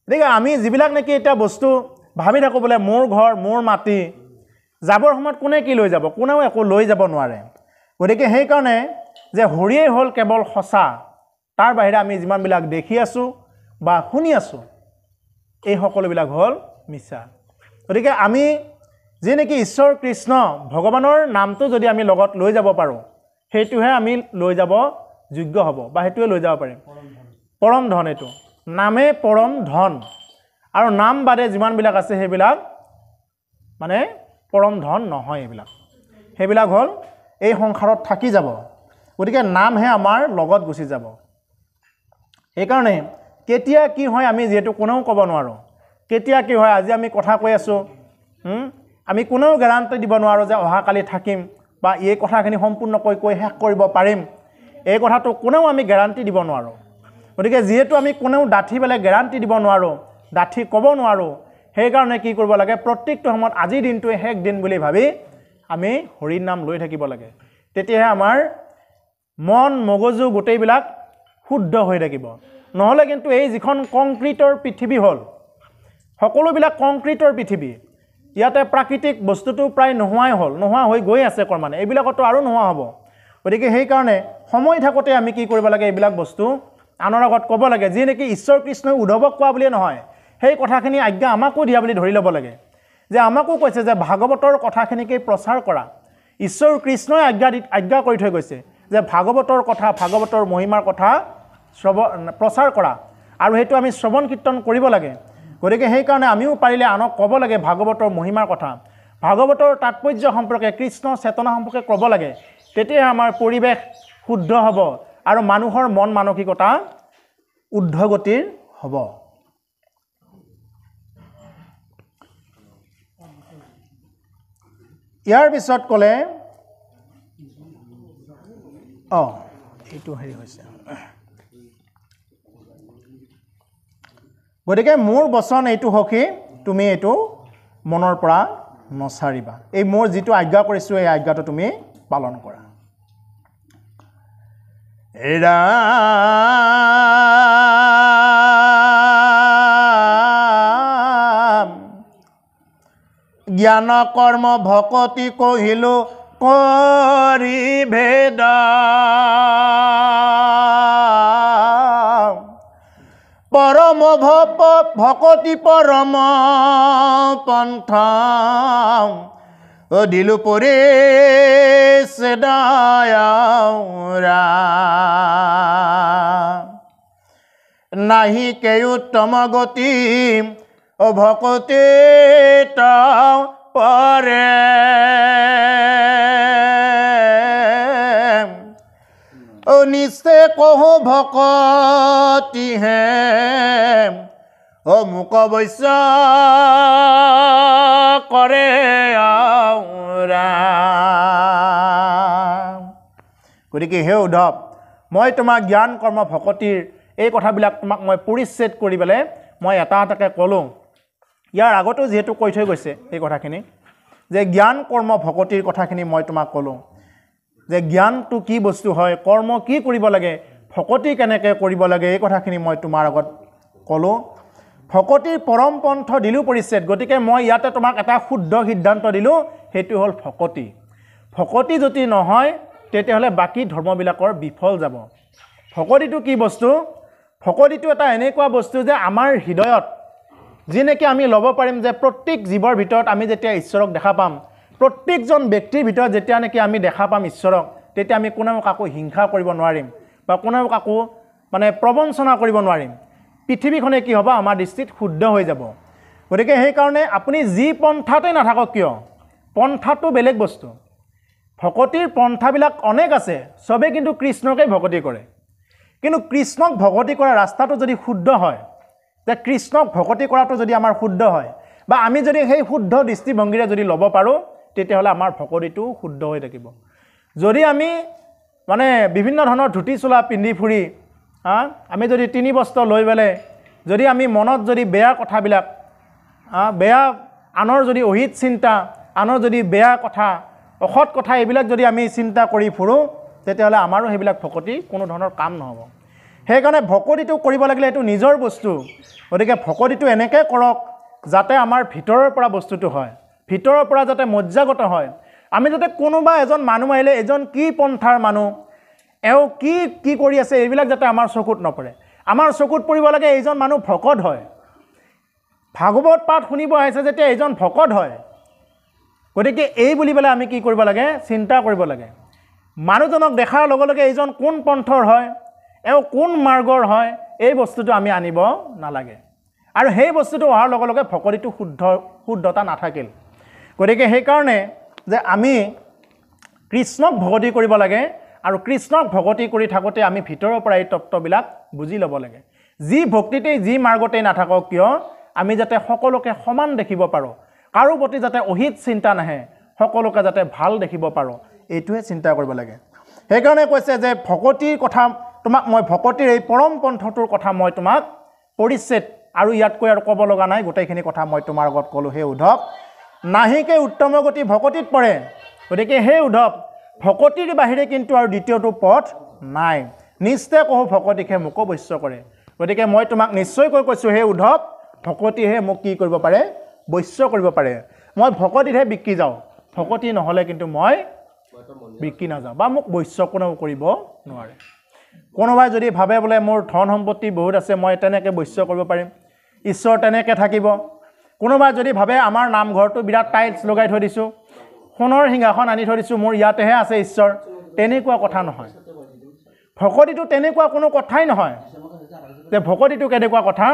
গতিকে আমি যিবিলাক নেকি এতিয়া বস্তু ভাবি থাকোঁ বোলে মোৰ ঘৰ মোৰ মাটি, যাবৰ সময়ত কোনে কি লৈ যাব, কোনেও একো লৈ যাব নোৱাৰে। গতিকে সেইকাৰণে যে হৰিয়েই হ'ল কেৱল সঁচা, তাৰ বাহিৰে আমি যিমানবিলাক দেখি আছোঁ বা শুনি আছোঁ এই সকলোবিলাক হ'ল মিছা। গতিকে আমি যি নেকি ঈশ্বৰ কৃষ্ণ ভগৱানৰ নামটো যদি আমি লগত লৈ যাব পাৰোঁ সেইটোহে আমি লৈ যাব যোগ্য হ'ব, বা সেইটোৱে লৈ যাব পাৰিম, পৰম ধন। এইটো নামেই পৰম ধন, আৰু নাম বাদে যিমানবিলাক আছে সেইবিলাক মানে পৰম ধন নহয়, এইবিলাক সেইবিলাক হ'ল এই সংসাৰত থাকি যাব। গতিকে নামহে আমাৰ লগত গুচি যাব। সেইকাৰণে কেতিয়া কি হয় আমি যিহেতু কোনেও ক'ব নোৱাৰোঁ, কেতিয়া কি হয়, আজি আমি কথা কৈ আছোঁ, আমি কোনেও গেৰাণ্টি দিব নোৱাৰোঁ যে অহাকালি থাকিম বা এই কথাখিনি সম্পূৰ্ণকৈ কৈ শেষ কৰিব পাৰিম, এই কথাটো কোনেও আমি গেৰাণ্টি দিব নোৱাৰোঁ। গতিকে যিহেতু আমি কোনেও ডাঠি পেলাই গেৰাণ্টি দিব নোৱাৰোঁ, ডাঠি কব নোৱাৰো সেইকাৰণে কি কৰিব লাগে প্ৰত্যেকটো সময়ত আজি দিনটো এক দিন বুলি ভাবি আমি হৰি নাম লৈ থাকিব লাগে তেতিয়াহে আমাৰ মন মগজু গোটেই বিলাক শুদ্ধ হৈ থাকিব নহলে কিন্তু এই যিখন কংক্ৰিটৰ পৃথিৱী হল সকলো বিলাক কংক্ৰিটৰ পৃথিৱী ইয়াতে প্ৰাকৃতিক বস্তুটো প্ৰায় নহয় হল নহয় হৈ গৈ আছে কৰ্মানে এইবিলাকটো আৰু নহয় হ'ব ওদিকে সেই কাৰণে সময় থাকতে আমি কি কৰিব লাগে এইবিলাক বস্তু আনৰ আগত ক'ব লাগে যে নেকি ঈশ্বৰ কৃষ্ণ উদ্ধৱক কোৱা বুলিয়ে নহয় সেই কথাখিনি আজ্ঞা আমাকো দিয়া বুলি ধৰি ল'ব লাগে যে আমাকো কৈছে যে ভাগৱতৰ কথাখিনিকে প্ৰচাৰ কৰা ঈশ্বৰ কৃষ্ণই আজ্ঞা কৰি থৈ গৈছে যে ভাগৱতৰ কথা ভাগৱতৰ মহিমাৰ কথা প্ৰচাৰ কৰা আৰু হেতু আমি শ্ৰৱণ কীৰ্তন কৰিব লাগে গৰিকে সেই কাৰণে আমিও পাৰিলে আনক ক'ব লাগে ভাগৱতৰ মহিমাৰ কথা ভাগৱতৰ তাৎপৰ্য সম্পৰ্কে কৃষ্ণ চেতনা সম্পৰ্কে ক'ব লাগে তেতিয়া আমাৰ পৰিবেশ শুদ্ধ হ'ব আৰু মানুহৰ মন মানসিকতা উদ্ধগতিৰ হ'ব ইয়াৰ পিছত ক'লে এইটো হেৰি হৈছে গতিকে মোৰ বচন এইটো হকি তুমি এইটো মনৰ পৰা নচাৰিবা এই মোৰ যিটো আজ্ঞা কৰিছো এই আজ্ঞাটো তুমি পালন কৰা ৰাম জ্ঞান কৰ্ম ভকতি কহিলো কৰি ভেদ পৰম ভকতি পৰম পন্থ দিলো পৰে সদায়ৰা নাহি কে উত্তম গতি ভকতি পৰে নিশ্চে কহ ভকতি হে অমুক বৈশ্য কৰে গতিকে হে উদ্ধৱ মই তোমাক জ্ঞান কৰ্ম ভকতিৰ এই কথাবিলাক তোমাক মই পৰিচ্ছেদ কৰি পেলাই মই এটা এটাকৈ ক'লোঁ ইয়াৰ আগতো যিহেতু কৈ থৈ গৈছে এই কথাখিনি যে জ্ঞান কৰ্ম ভকতিৰ কথাখিনি মই তোমাক ক'লোঁ যে জ্ঞানটো কি বস্তু হয় কৰ্ম কি কৰিব লাগে ভকতি কেনেকৈ কৰিব লাগে এই কথাখিনি মই তোমাৰ আগত ক'লোঁ ভকতিৰ পৰম পন্থ দিলো পৰিচ্ছেদ গতিকে মই ইয়াতে তোমাক এটা শুদ্ধ সিদ্ধান্ত দিলোঁ সেইটো হ'ল ভকতি ভকতি যদি নহয় তেতিয়াহ'লে বাকী ধৰ্মবিলাকৰ বিফল যাব ভকতিটো কি বস্তু ভকতিটো এটা এনেকুৱা বস্তু যে আমাৰ হৃদয়ত যি নেকি আমি ল'ব পাৰিম যে প্ৰত্যেক জীৱৰ ভিতৰত আমি যেতিয়া ঈশ্বৰক দেখা পাম প্ৰত্যেকজন ব্যক্তিৰ ভিতৰত যেতিয়া নেকি আমি দেখা পাম ঈশ্বৰক তেতিয়া আমি কোনেও কাকো হিংসা কৰিব নোৱাৰিম বা কোনেও কাকো মানে প্ৰবঞ্চনা কৰিব নোৱাৰিম পৃথিৱীখনে কি হ'ব আমাৰ দৃষ্টিত শুদ্ধ হৈ যাব গতিকে সেইকাৰণে আপুনি যি পন্থাতে নাথাকক কিয় পন্থাটো বেলেগ বস্তু ভকতিৰ পন্থাবিলাক অনেক আছে সবে কিন্তু কৃষ্ণকে ভকতি কৰে কিন্তু কৃষ্ণক ভকতি কৰা ৰাস্তাটো যদি শুদ্ধ হয় যে কৃষ্ণক ভকতি কৰাটো যদি আমাৰ শুদ্ধ হয় বা আমি যদি সেই শুদ্ধ দৃষ্টিভংগীৰে যদি ল'ব পাৰোঁ তেতিয়াহ'লে আমাৰ ভকতিটো শুদ্ধ হৈ থাকিব যদি আমি মানে বিভিন্ন ধৰণৰ ধুতি চোলা পিন্ধি ফুৰি আমি যদি তিনি বস্ত্ৰ লৈ পেলাই যদি আমি মনত যদি বেয়া কথাবিলাক বেয়া আনৰ যদি অহিত চিন্তা আনৰ যদি বেয়া কথা অসৎ কথা এইবিলাক যদি আমি চিন্তা কৰি ফুৰোঁ তেতিয়াহ'লে আমাৰো সেইবিলাক ভকতি কোনো ধৰণৰ কাম নহ'ব সেইকাৰণে ভকতিটো কৰিব লাগিলে এইটো নিজৰ বস্তু গতিকে ভকতিটো এনেকৈ কৰক যাতে আমাৰ ভিতৰৰ পৰা বস্তুটো হয় ভিতৰৰ পৰা যাতে মজ্জাগত হয় আমি যাতে কোনোবা এজন মানুহ আহিলে এজন কি পন্থাৰ মানুহ এওঁ কি কি কৰি আছে এইবিলাক যাতে আমাৰ চকুত নপৰে আমাৰ চকুত পৰিব লাগে এইজন মানুহ ভকত হয় ভাগৱত পাঠ শুনিব আহিছে যেতিয়া এইজন ভকত হয় গতিকে এই বুলি পেলাই আমি কি কৰিব লাগে চিন্তা কৰিব লাগে মানুহজনক দেখাৰ লগে লগে এইজন কোন পন্থৰ হয় এওঁ কোন মাৰ্গৰ হয় এই বস্তুটো আমি আনিব নালাগে আৰু সেই বস্তুটো অহাৰ লগে লগে ভকতিটো শুদ্ধতা নাথাকিল গতিকে সেইকাৰণে যে আমি কৃষ্ণক ভকতি কৰিব লাগে আৰু কৃষ্ণক ভকতি কৰি থাকোঁতে আমি ভিতৰৰ পৰা এই তত্ত্ববিলাক বুজি ল'ব লাগে যি ভক্তিতেই যি মাৰ্গতেই নাথাকক কিয় আমি যাতে সকলোকে সমান দেখিব পাৰোঁ কাৰো প্ৰতি যাতে অহিত চিন্তা নাহে সকলোকে যাতে ভাল দেখিব পাৰোঁ এইটোৱে চিন্তা কৰিব লাগে সেইকাৰণে কৈছে যে ভকতিৰ কথা তোমাক মই ভকতিৰ এই পৰম পন্থটোৰ কথা মই তোমাক পৰিচ্ছেদ আৰু ইয়াতকৈ আৰু কব লগা নাই গোটেইখিনি কথা মই তোমাৰ আগত কলো হে উদ্ধৱ নাহিকে উত্তম গতি ভকতিত পৰে গতিকে হে উদ্ধৱ ভকতিৰ বাহিৰে কিন্তু আৰু দ্বিতীয়টো পথ নাই নিশ্চয় কহ ভকতিকে মুক বৈশ্য কৰে গতিকে মই তোমাক নিশ্চয় কৈ কৈছো হে উদ্ধৱ ভকতি হে মোক কি কৰিব পাৰে বৈশ্য কৰিব পাৰে মই ভকতিহে বিকি যাও ভকতি নহলে কিন্তু মই বিকি না যাও বা মোক বৈশ্য কোনেও কৰিব নোৱাৰে কোনোবাই যদি ভাবে বলে মোৰ ধন সম্পত্তি বহুত আছে মই তেনেকে বৈশ্য কৰিব পাৰিম ঈশ্বৰ তেনেকে থাকিব কোনোবাই যদি ভাবে আমাৰ নামঘৰটো বিৰাট টাইলছ লগাই থৈ দিছো সোণৰ সিংহাসন আনি থৈ দিছো মোৰ ইয়াতেহে আছে ঈশ্বৰ তেনেকুৱা কথা নহয় ভকতিটো তেনেকুৱা কোনো কথাই নহয় যে ভকতিটো কেনেকুৱা কথা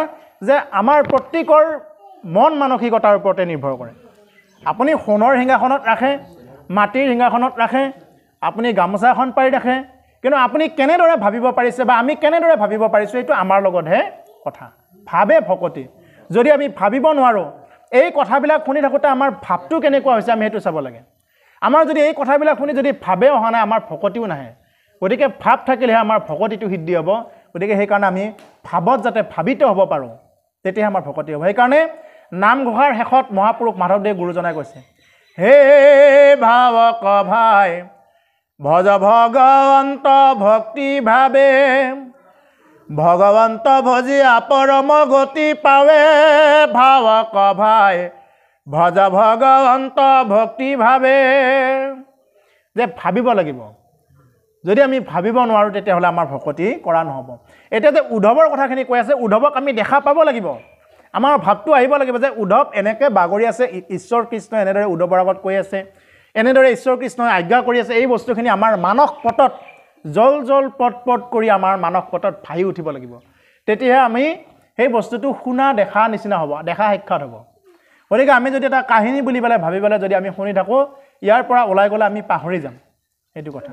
যে আমাৰ প্ৰত্যেকৰ মন মানসিকতাৰ ওপৰত নিৰ্ভৰ কৰে আপুনি সোণৰ সিংহাসনত ৰাখে মাটিৰ সিংহাসনত ৰাখে আপুনি গামোচাখন পাৰি ৰাখে কিন্তু আপুনি কেনেদৰে ভাবিব পাৰিছে বা আমি কেনেদৰে ভাবিব পাৰিছো এইটো আমাৰ লগতহে কথা ভাবে ভকতি যদি আমি ভাবিব নোৱাৰো এই কথাবিলাক শুনি থাকোঁতে আমাৰ ভাবটো কেনেকুৱা হৈছে আমি সেইটো চাব লাগে আমাৰ যদি এই কথাবিলাক শুনি যদি ভাবে অহা নাই আমাৰ ভকতিও নাহে গতিকে ভাব থাকিলেহে আমাৰ ভকতিটো সিদ্ধি হ'ব গতিকে সেইকাৰণে আমি ভাৱত যাতে ভাবিত হ'ব পাৰোঁ তেতিয়াহে আমাৰ ভকতি হ'ব সেইকাৰণে নামঘোষাৰ শেষত মহাপুৰুষ মাধৱদেৱ গুৰুজনাই কৈছে হে ভাৱক ভাই ভজ ভগৱন্ত ভক্তি ভাবে ভগৱন্ত ভজিয়া পৰম গতি পাৱে ভাৱক ভাই ভজ ভগৱন্ত ভক্তি ভাবে যে ভাবিব লাগিব যদি আমি ভাবিব নোৱাৰো তেতিয়াহ'লে আমাৰ ভকতি কৰা নহ'ব এতিয়া যে উদ্ধৱৰ কথাখিনি কৈ আছে উদ্ধৱক আমি দেখা পাব লাগিব আমাৰ ভাৱটো আহিব লাগিব যে উদ্ধৱ এনেকৈ বাগৰি আছে ঈশ্বৰ কৃষ্ণ এনেদৰে উদ্ধৱৰ আগত কৈ আছে এনেদৰে ঈশ্বৰ কৃষ্ণই আজ্ঞা কৰি আছে এই বস্তুখিনি আমাৰ মানস পটত জল জল পট পট কৰি আমাৰ মানস পটত ভাহি উঠিব লাগিব তেতিয়াহে আমি সেই বস্তুটো শুনা দেখা নিচিনা হ'ব দেখা সাক্ষাৎ হ'ব গতিকে আমি যদি এটা কাহিনী বুলি পেলাই ভাবি পেলাই যদি আমি শুনি থাকোঁ ইয়াৰ পৰা ওলাই গ'লে আমি পাহৰি যাম সেইটো কথা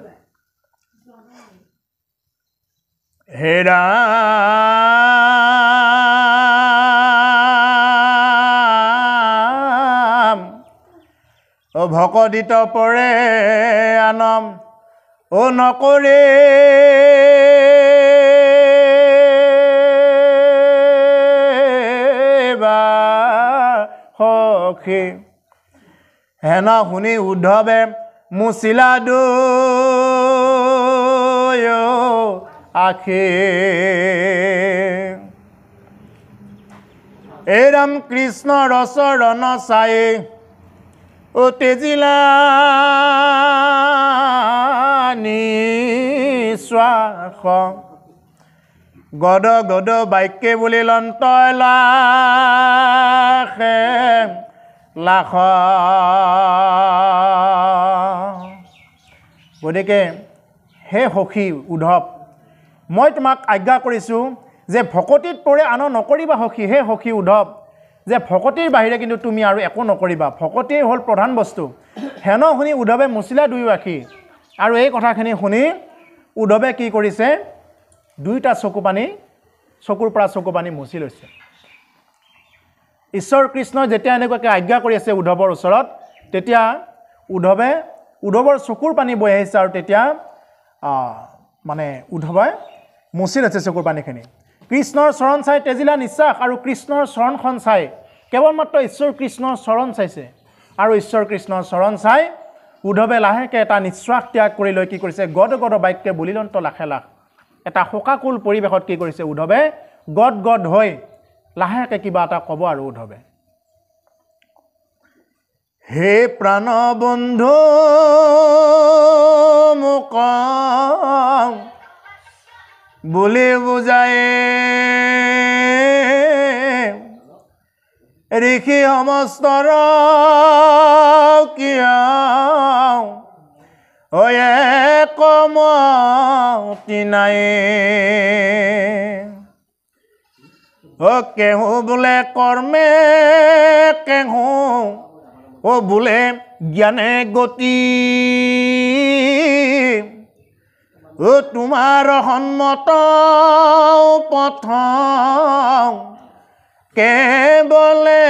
হে ৰাম অ ভকতিত পৰে আনম অ নকৰে বা সখী হেন শুনি উদ্ধৱে মুচিলা দু আখে এ ৰাম কৃষ্ণ ৰচৰণ চাই অ তেজিলা নিশ্বাস গদ গদ বাক্যে বুলি লন্ত লাখে লাখ গতিকে হে সখী উদ্ধৱ মই তোমাক আজ্ঞা কৰিছোঁ যে ভকতিত পৰে আন নকৰিবা সখী হে সখী উদ্ধৱ যে ভকতিৰ বাহিৰে কিন্তু তুমি আৰু একো নকৰিবা ভকতিয়ে হ'ল প্ৰধান বস্তু হেন শুনি উদ্ধৱে মুচিলা দুয়ো আখি আৰু এই কথাখিনি শুনি উদ্ধৱে কি কৰিছে দুয়োটা চকুৰ পৰা চকু পানী মুচি লৈছে ঈশ্বৰ কৃষ্ণই যেতিয়া এনেকুৱাকৈ আজ্ঞা কৰি আছে উদ্ধৱৰ ওচৰত তেতিয়া উদ্ধৱৰ চকুৰ পানী বৈ আহিছে আৰু তেতিয়া মানে উদ্ধৱে মুচি লৈছে চকুৰ পানীখিনি কৃষ্ণৰ চৰণ চাই তেজিলা নিশ্বাস আৰু কৃষ্ণৰ চৰণখন চাই কেৱল মাত্ৰ ঈশ্বৰ কৃষ্ণৰ চৰণ চাইছে আৰু ঈশ্বৰ কৃষ্ণৰ চৰণ চাই উদ্ধৱে লাহেকৈ এটা নিশ্বাস ত্যাগ কৰি লৈ কি কৰিছে গদ গদ বাক্যে বুলিলন্ত লাখে লাখ এটা শোকাকুল পৰিৱেশত কি কৰিছে উদ্ধৱে গদ গদ হৈ লাহেকৈ কিবা এটা ক'ব আৰু উদ্ধৱে হে প্ৰাণবন্ধু মোক বুলি বুজাই ঋষি সমস্তৰ কিয় অয়ে কমতি নাই অ কেহু বোলে কৰ্মে কেহু অ বোলে জ্ঞানে গতি অ তোমাৰ সন্মত পথ কেৱলে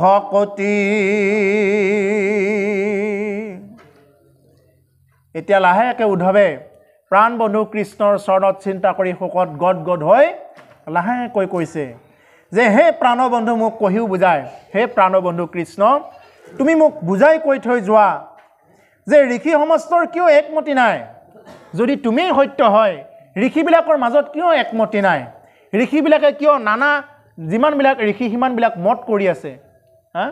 ভকতি এতিয়া লাহেকৈ উদ্ধৱে প্ৰাণবন্ধু কৃষ্ণৰ চৰণত চিন্তা কৰি শোকত গদ গদ হৈ লাহেকৈ কৈছে যে হে প্ৰাণবন্ধু মোক কহিও বুজায়, হে প্ৰাণবন্ধু কৃষ্ণ তুমি মোক বুজাই কৈ থৈ যোৱা যে ঋষি সমস্তৰ কিয় একমতি নাই। যদি তুমিয়েই সত্য হয় ঋষিবিলাকৰ মাজত কিয় একমতি নাই? ঋষিবিলাকে কিয় নানা যিমানবিলাক ঋষি সিমানবিলাক মত কৰি আছে, হা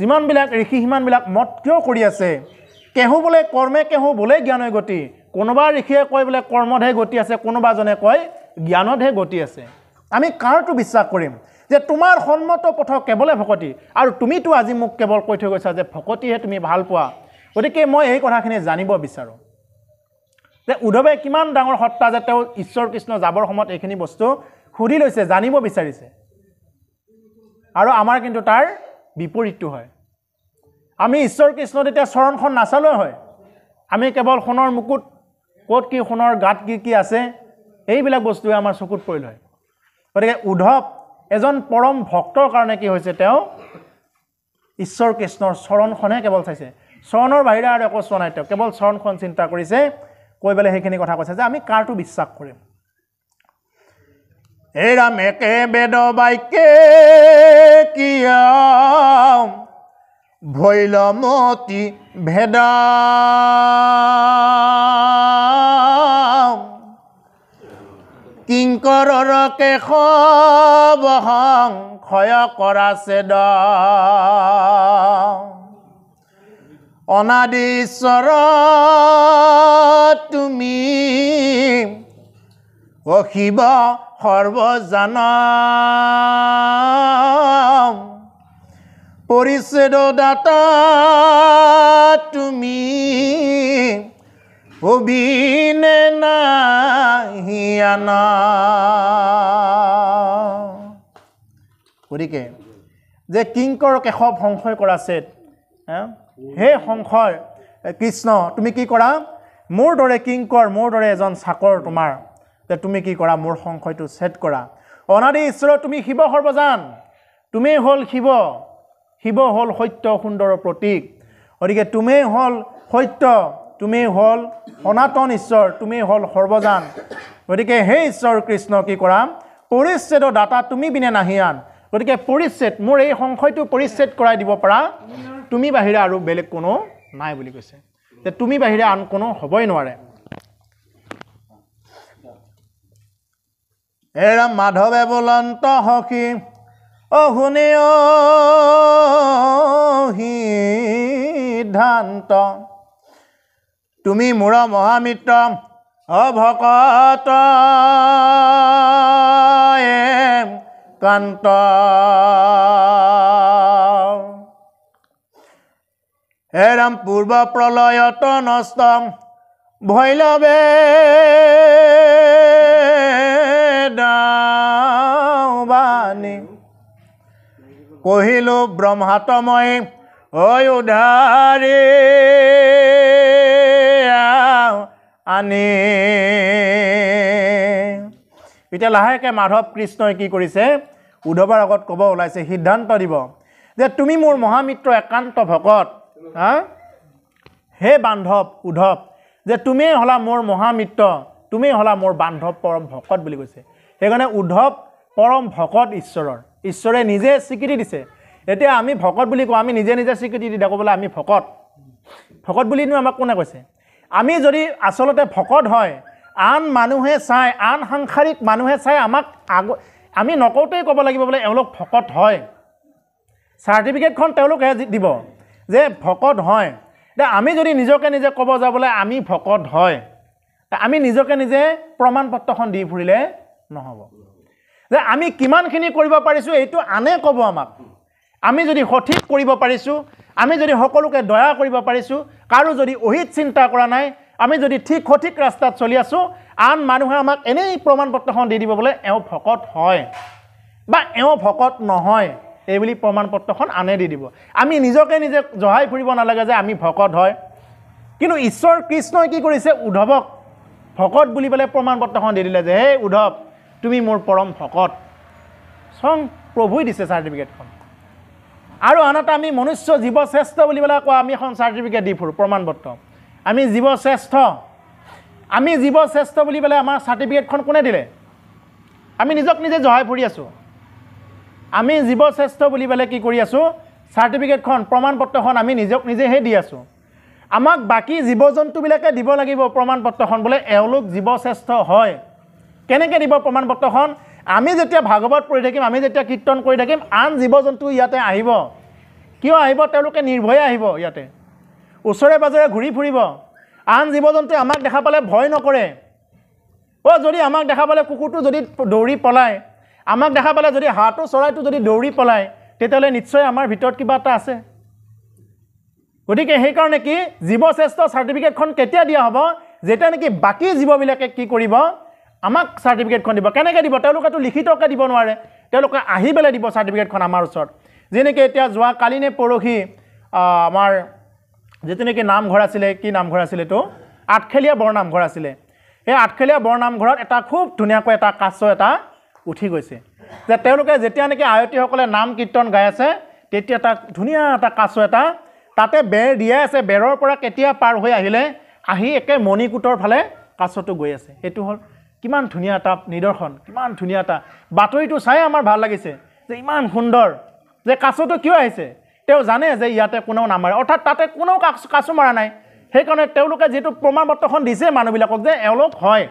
যিমানবিলাক ঋষি সিমানবিলাক মত কিয় কৰি আছে? কেহু বোলে কৰ্মে কেহু বোলে জ্ঞানে গতি। কোনোবা ঋষিয়ে কয় বোলে কৰ্মতহে গতি আছে, কোনোবাজনে কয় জ্ঞানতহে গতি আছে। আমি কাৰটো বিশ্বাস কৰিম? যে তোমাৰ সন্মত পথ কেৱলে ভকতি। আৰু তুমিতো আজি মোক কেৱল কৈ থৈ গৈছা যে ভকতিহে তুমি ভাল পোৱা। গতিকে মই এই কথাখিনি জানিব বিচাৰোঁ যে উদ্ধৱে কিমান ডাঙৰ সত্তা যে তেওঁ ঈশ্বৰ কৃষ্ণ যাবৰ সময়ত এইখিনি বস্তু সুধি লৈছে, জানিব বিচাৰিছে। আৰু আমাৰ কিন্তু তাৰ বিপৰীতটো হয়। আমি ঈশ্বৰ কৃষ্ণত এতিয়া চৰণখন নাচালেও হয়। আমি কেৱল সোণৰ মুকুট ক'ত কি, সোণৰ গাঁত কি কি আছে, এইবিলাক বস্তুৱে আমাৰ চকুত পৰিল হয়। গতিকে উদ্ধৱ এজন পৰম ভক্তৰ কাৰণে কি হৈছে, তেওঁ ঈশ্বৰ কৃষ্ণৰ চৰণখনহে কেৱল চাইছে, চৰণৰ বাহিৰে আৰু একো চোৱা নাই। তেওঁ কেৱল চৰণখন চিন্তা কৰিছে, কৈ পেলাই সেইখিনি কথা কৈছে যে আমি কাৰটো বিশ্বাস কৰিম। এই ৰামেকে বেদ বাইকে কিয়া ভৈলমতি ভেদা কিংকৰৰ কেশ বহং ক্ষয় কৰা চেদ অনাদিশ্বৰ তুমি অসীব সৰ্বজানা পৰিছেদ দাতা তুমি অবিনে নাহিয়ানা। গতিকে যে কিংকৰ কেশৱ সংশয় কৰা চেদ, হে সংশয় কৃষ্ণ তুমি কি কৰা? মোৰ দৰে কিংকৰ, মোৰ দৰে এজন চাকৰ তোমাৰ, যে তুমি কি কৰা? মোৰ সংশয়টো ছেদ কৰা। অনাদি ঈশ্বৰ তুমি শিৱ সৰ্বজান, তুমিয়েই হ'ল শিৱ। শিৱ হ'ল সত্য সুন্দৰৰ প্ৰতীক। গতিকে তুমিয়েই হ'ল সত্য, তুমিয়েই হ'ল সনাতন ঈশ্বৰ, তুমিয়েই হ'ল সৰ্বজান। গতিকে হে ঈশ্বৰ কৃষ্ণ কি কৰা? পৰিচ্ছেদ দাতা তুমি বিনে নাহিয়ান। গতিকে পৰিচ্ছেদ, মোৰ এই সংশয়টো পৰিচ্ছেদ কৰাই দিব পৰা তুমি বাহিৰে আৰু বেলেগ কোনো নাই বুলি কৈছে, যে তুমি বাহিৰে আন কোনো হ'বই নোৱাৰে। এৰা মাধৱে বলন্ত সখী অহুনে সিদ্ধান্ত তুমি মোৰ মহামিত্ৰ অভকত কান্ত হেৰাম পূৰ্ব প্ৰলয়ত নষ্ট ভৈলৱে দানি কহিলো ব্ৰহ্মাত্মই হৈ উধাৰে আনি। এতিয়া লাহেকৈ মাধৱ কৃষ্ণই কি কৰিছে? উদ্ধৱৰ আগত ক'ব ওলাইছে, সিদ্ধান্ত দিব যে তুমি মোৰ মহামিত্ৰ একান্ত ভকত। হা হে বান্ধৱ উদ্ধৱ, যে তুমিয়েই হ'লা মোৰ মহামিত্ৰ, তুমিয়েই হ'লা মোৰ বান্ধৱ পৰম ভকত বুলি কৈছে। সেইকাৰণে উদ্ধৱ পৰম ভকত ঈশ্বৰৰ, ঈশ্বৰে নিজে স্বীকৃতি দিছে। এতিয়া আমি ভকত বুলি কওঁ, আমি নিজে নিজে স্বীকৃতি দি থাকোঁ বোলে আমি ভকত। ভকত বুলিনো আমাক কোনে কৈছে? আমি যদি আচলতে ভকত হয়, আন মানুহে চায়, আন সাংসাৰিক মানুহে চাই আমাক আমি নকওঁতেই ক'ব লাগিব বোলে এওঁলোক ভকত হয়। চাৰ্টিফিকেটখন তেওঁলোকে দিব যে ভকত হয়। এতিয়া আমি যদি নিজকে নিজে ক'ব যাওঁ বোলে আমি ভকত হয়, আমি নিজকে নিজে প্ৰমাণ পত্ৰখন দি ফুৰিলে নহ'ব। যে আমি কিমানখিনি কৰিব পাৰিছোঁ এইটো আনে ক'ব আমাক। আমি যদি সঠিক কৰিব পাৰিছোঁ, আমি যদি সকলোকে দয়া কৰিব পাৰিছোঁ, কাৰো যদি অহিত চিন্তা কৰা নাই, আমি যদি ঠিক সঠিক ৰাস্তাত চলি আছোঁ, আন মানুহে আমাক এনেই প্ৰমাণ পত্ৰখন দি দিব বোলে এওঁ ভকত হয় বা এওঁ ভকত নহয়, এইবুলি প্ৰমাণ পত্ৰখন আনে দি দিব। আমি নিজকে নিজে জহাই ফুৰিব নালাগে যে আমি ভকত হয়। কিন্তু ঈশ্বৰ কৃষ্ণই কি কৰিছে? উদ্ধৱক ভকত বুলি পেলাই প্ৰমাণ পত্ৰখন দি দিলে যে হে উদ্ধৱ তুমি মোৰ পৰম ভকত। স্বয়ং প্ৰভুই দিছে চাৰ্টিফিকেটখন। আৰু আনহাতে আমি মনুষ্য জীৱশ্ৰেষ্ঠ বুলি পেলাই কোৱা আমি এখন চাৰ্টিফিকেট দি ফুৰোঁ, প্ৰমাণ পত্ৰ। আমি জীৱশ্ৰেষ্ঠ, আমি জীৱশ্ৰেষ্ঠ বুলি পেলাই আমাৰ চাৰ্টিফিকেটখন কোনে দিলে? আমি নিজক নিজে জহাই ফুৰি আছোঁ। আমি জীৱশ্ৰেষ্ঠ বুলি বলে কি কৰি আছো সাৰ্টিফিকেটখন প্ৰমাণপত্ৰখন আমি নিজক নিজে হে দি আছো আমাক বাকি জীৱজন্তু বিলাকে দিব লাগিব প্ৰমাণপত্ৰখন বলে এওলোক জীৱশ্ৰেষ্ঠ হয় কেনেকৈ দিব প্ৰমাণপত্ৰখন আমি যেতিয়া ভাগৱত পঢ়ি থাকিম আমি যেতিয়া কীৰ্তন কৰি থাকিম আন জীৱজন্তু ইয়াতে আহিব কিয় আহিব তেওঁলোকে নিৰ্ভয় আহিব ইয়াতে ওচৰে বাজৰে ঘূৰি ফুৰিব আন জীৱজন্তু আমাক দেখা পালে ভয় নকৰে ও যদি আমাক দেখা পালে কুকুৰটো যদি দৌৰি পলায় আমাক দেখা পালে যদি হাঁহটো চৰাইটো যদি দৌৰি পলায় তেতিয়ালে নিশ্চয় আমাৰ ভিতৰত কিবা এটা আছে গতিকে হেই কাৰণে কি জীৱশ্ৰেষ্ঠ সাৰ্টিফিকেটখন কেতিয়া দিয়া হ'ব যেটা নেকি বাকি জীৱবিলাকে কি কৰিব আমাক সাৰ্টিফিকেটখন দিব কেনেকৈ দিব তেওঁলোকেটো লিখিতকৈ দিব নোৱাৰে তেওঁলোকে আহি বেলে দিব সাৰ্টিফিকেটখন আমাৰ ওচৰত যেনেকৈ এতিয়া যোৱা কালিনে পৰহি আমাৰ যেতনেকৈ নামঘৰ আছিলে কি নামঘৰ আছিলে তো আঠখেলীয়া বৰনামঘৰ আছিলে এই আঠখেলীয়া বৰনামঘৰত এটা খুব ধুনীয়াকৈ এটা কাছ এটা উঠি গৈছে যে তেওঁলোকে যেতিয়া নেকি আয়তীসকলে নাম কীৰ্তন গাই আছে তেতিয়া এটা ধুনীয়া এটা কাছ এটা তাতে বেৰ দিয়া আছে বেৰৰ পৰা কেতিয়া পাৰ হৈ আহিলে আহি একে মণিকুটৰ ফালে কাছটো গৈ আছে এটো হল কিমান ধুনীয়া এটা নিদৰ্শন কিমান ধুনীয়া এটা বাতৰিটো চাই আমাৰ ভাল লাগিছে যে ইমান সুন্দৰ যে কাছটো কিয় আহিছে তেওঁ জানে যে ইয়াতে কোনো নামাৰে অৰ্থাৎ তাতে কোনো কাছু মাৰা নাই সেই কাৰণে তেওঁলোকে যেটো প্ৰমাণপত্ৰখন দিছে মানুহবিলাকক যে এওঁলোক হয়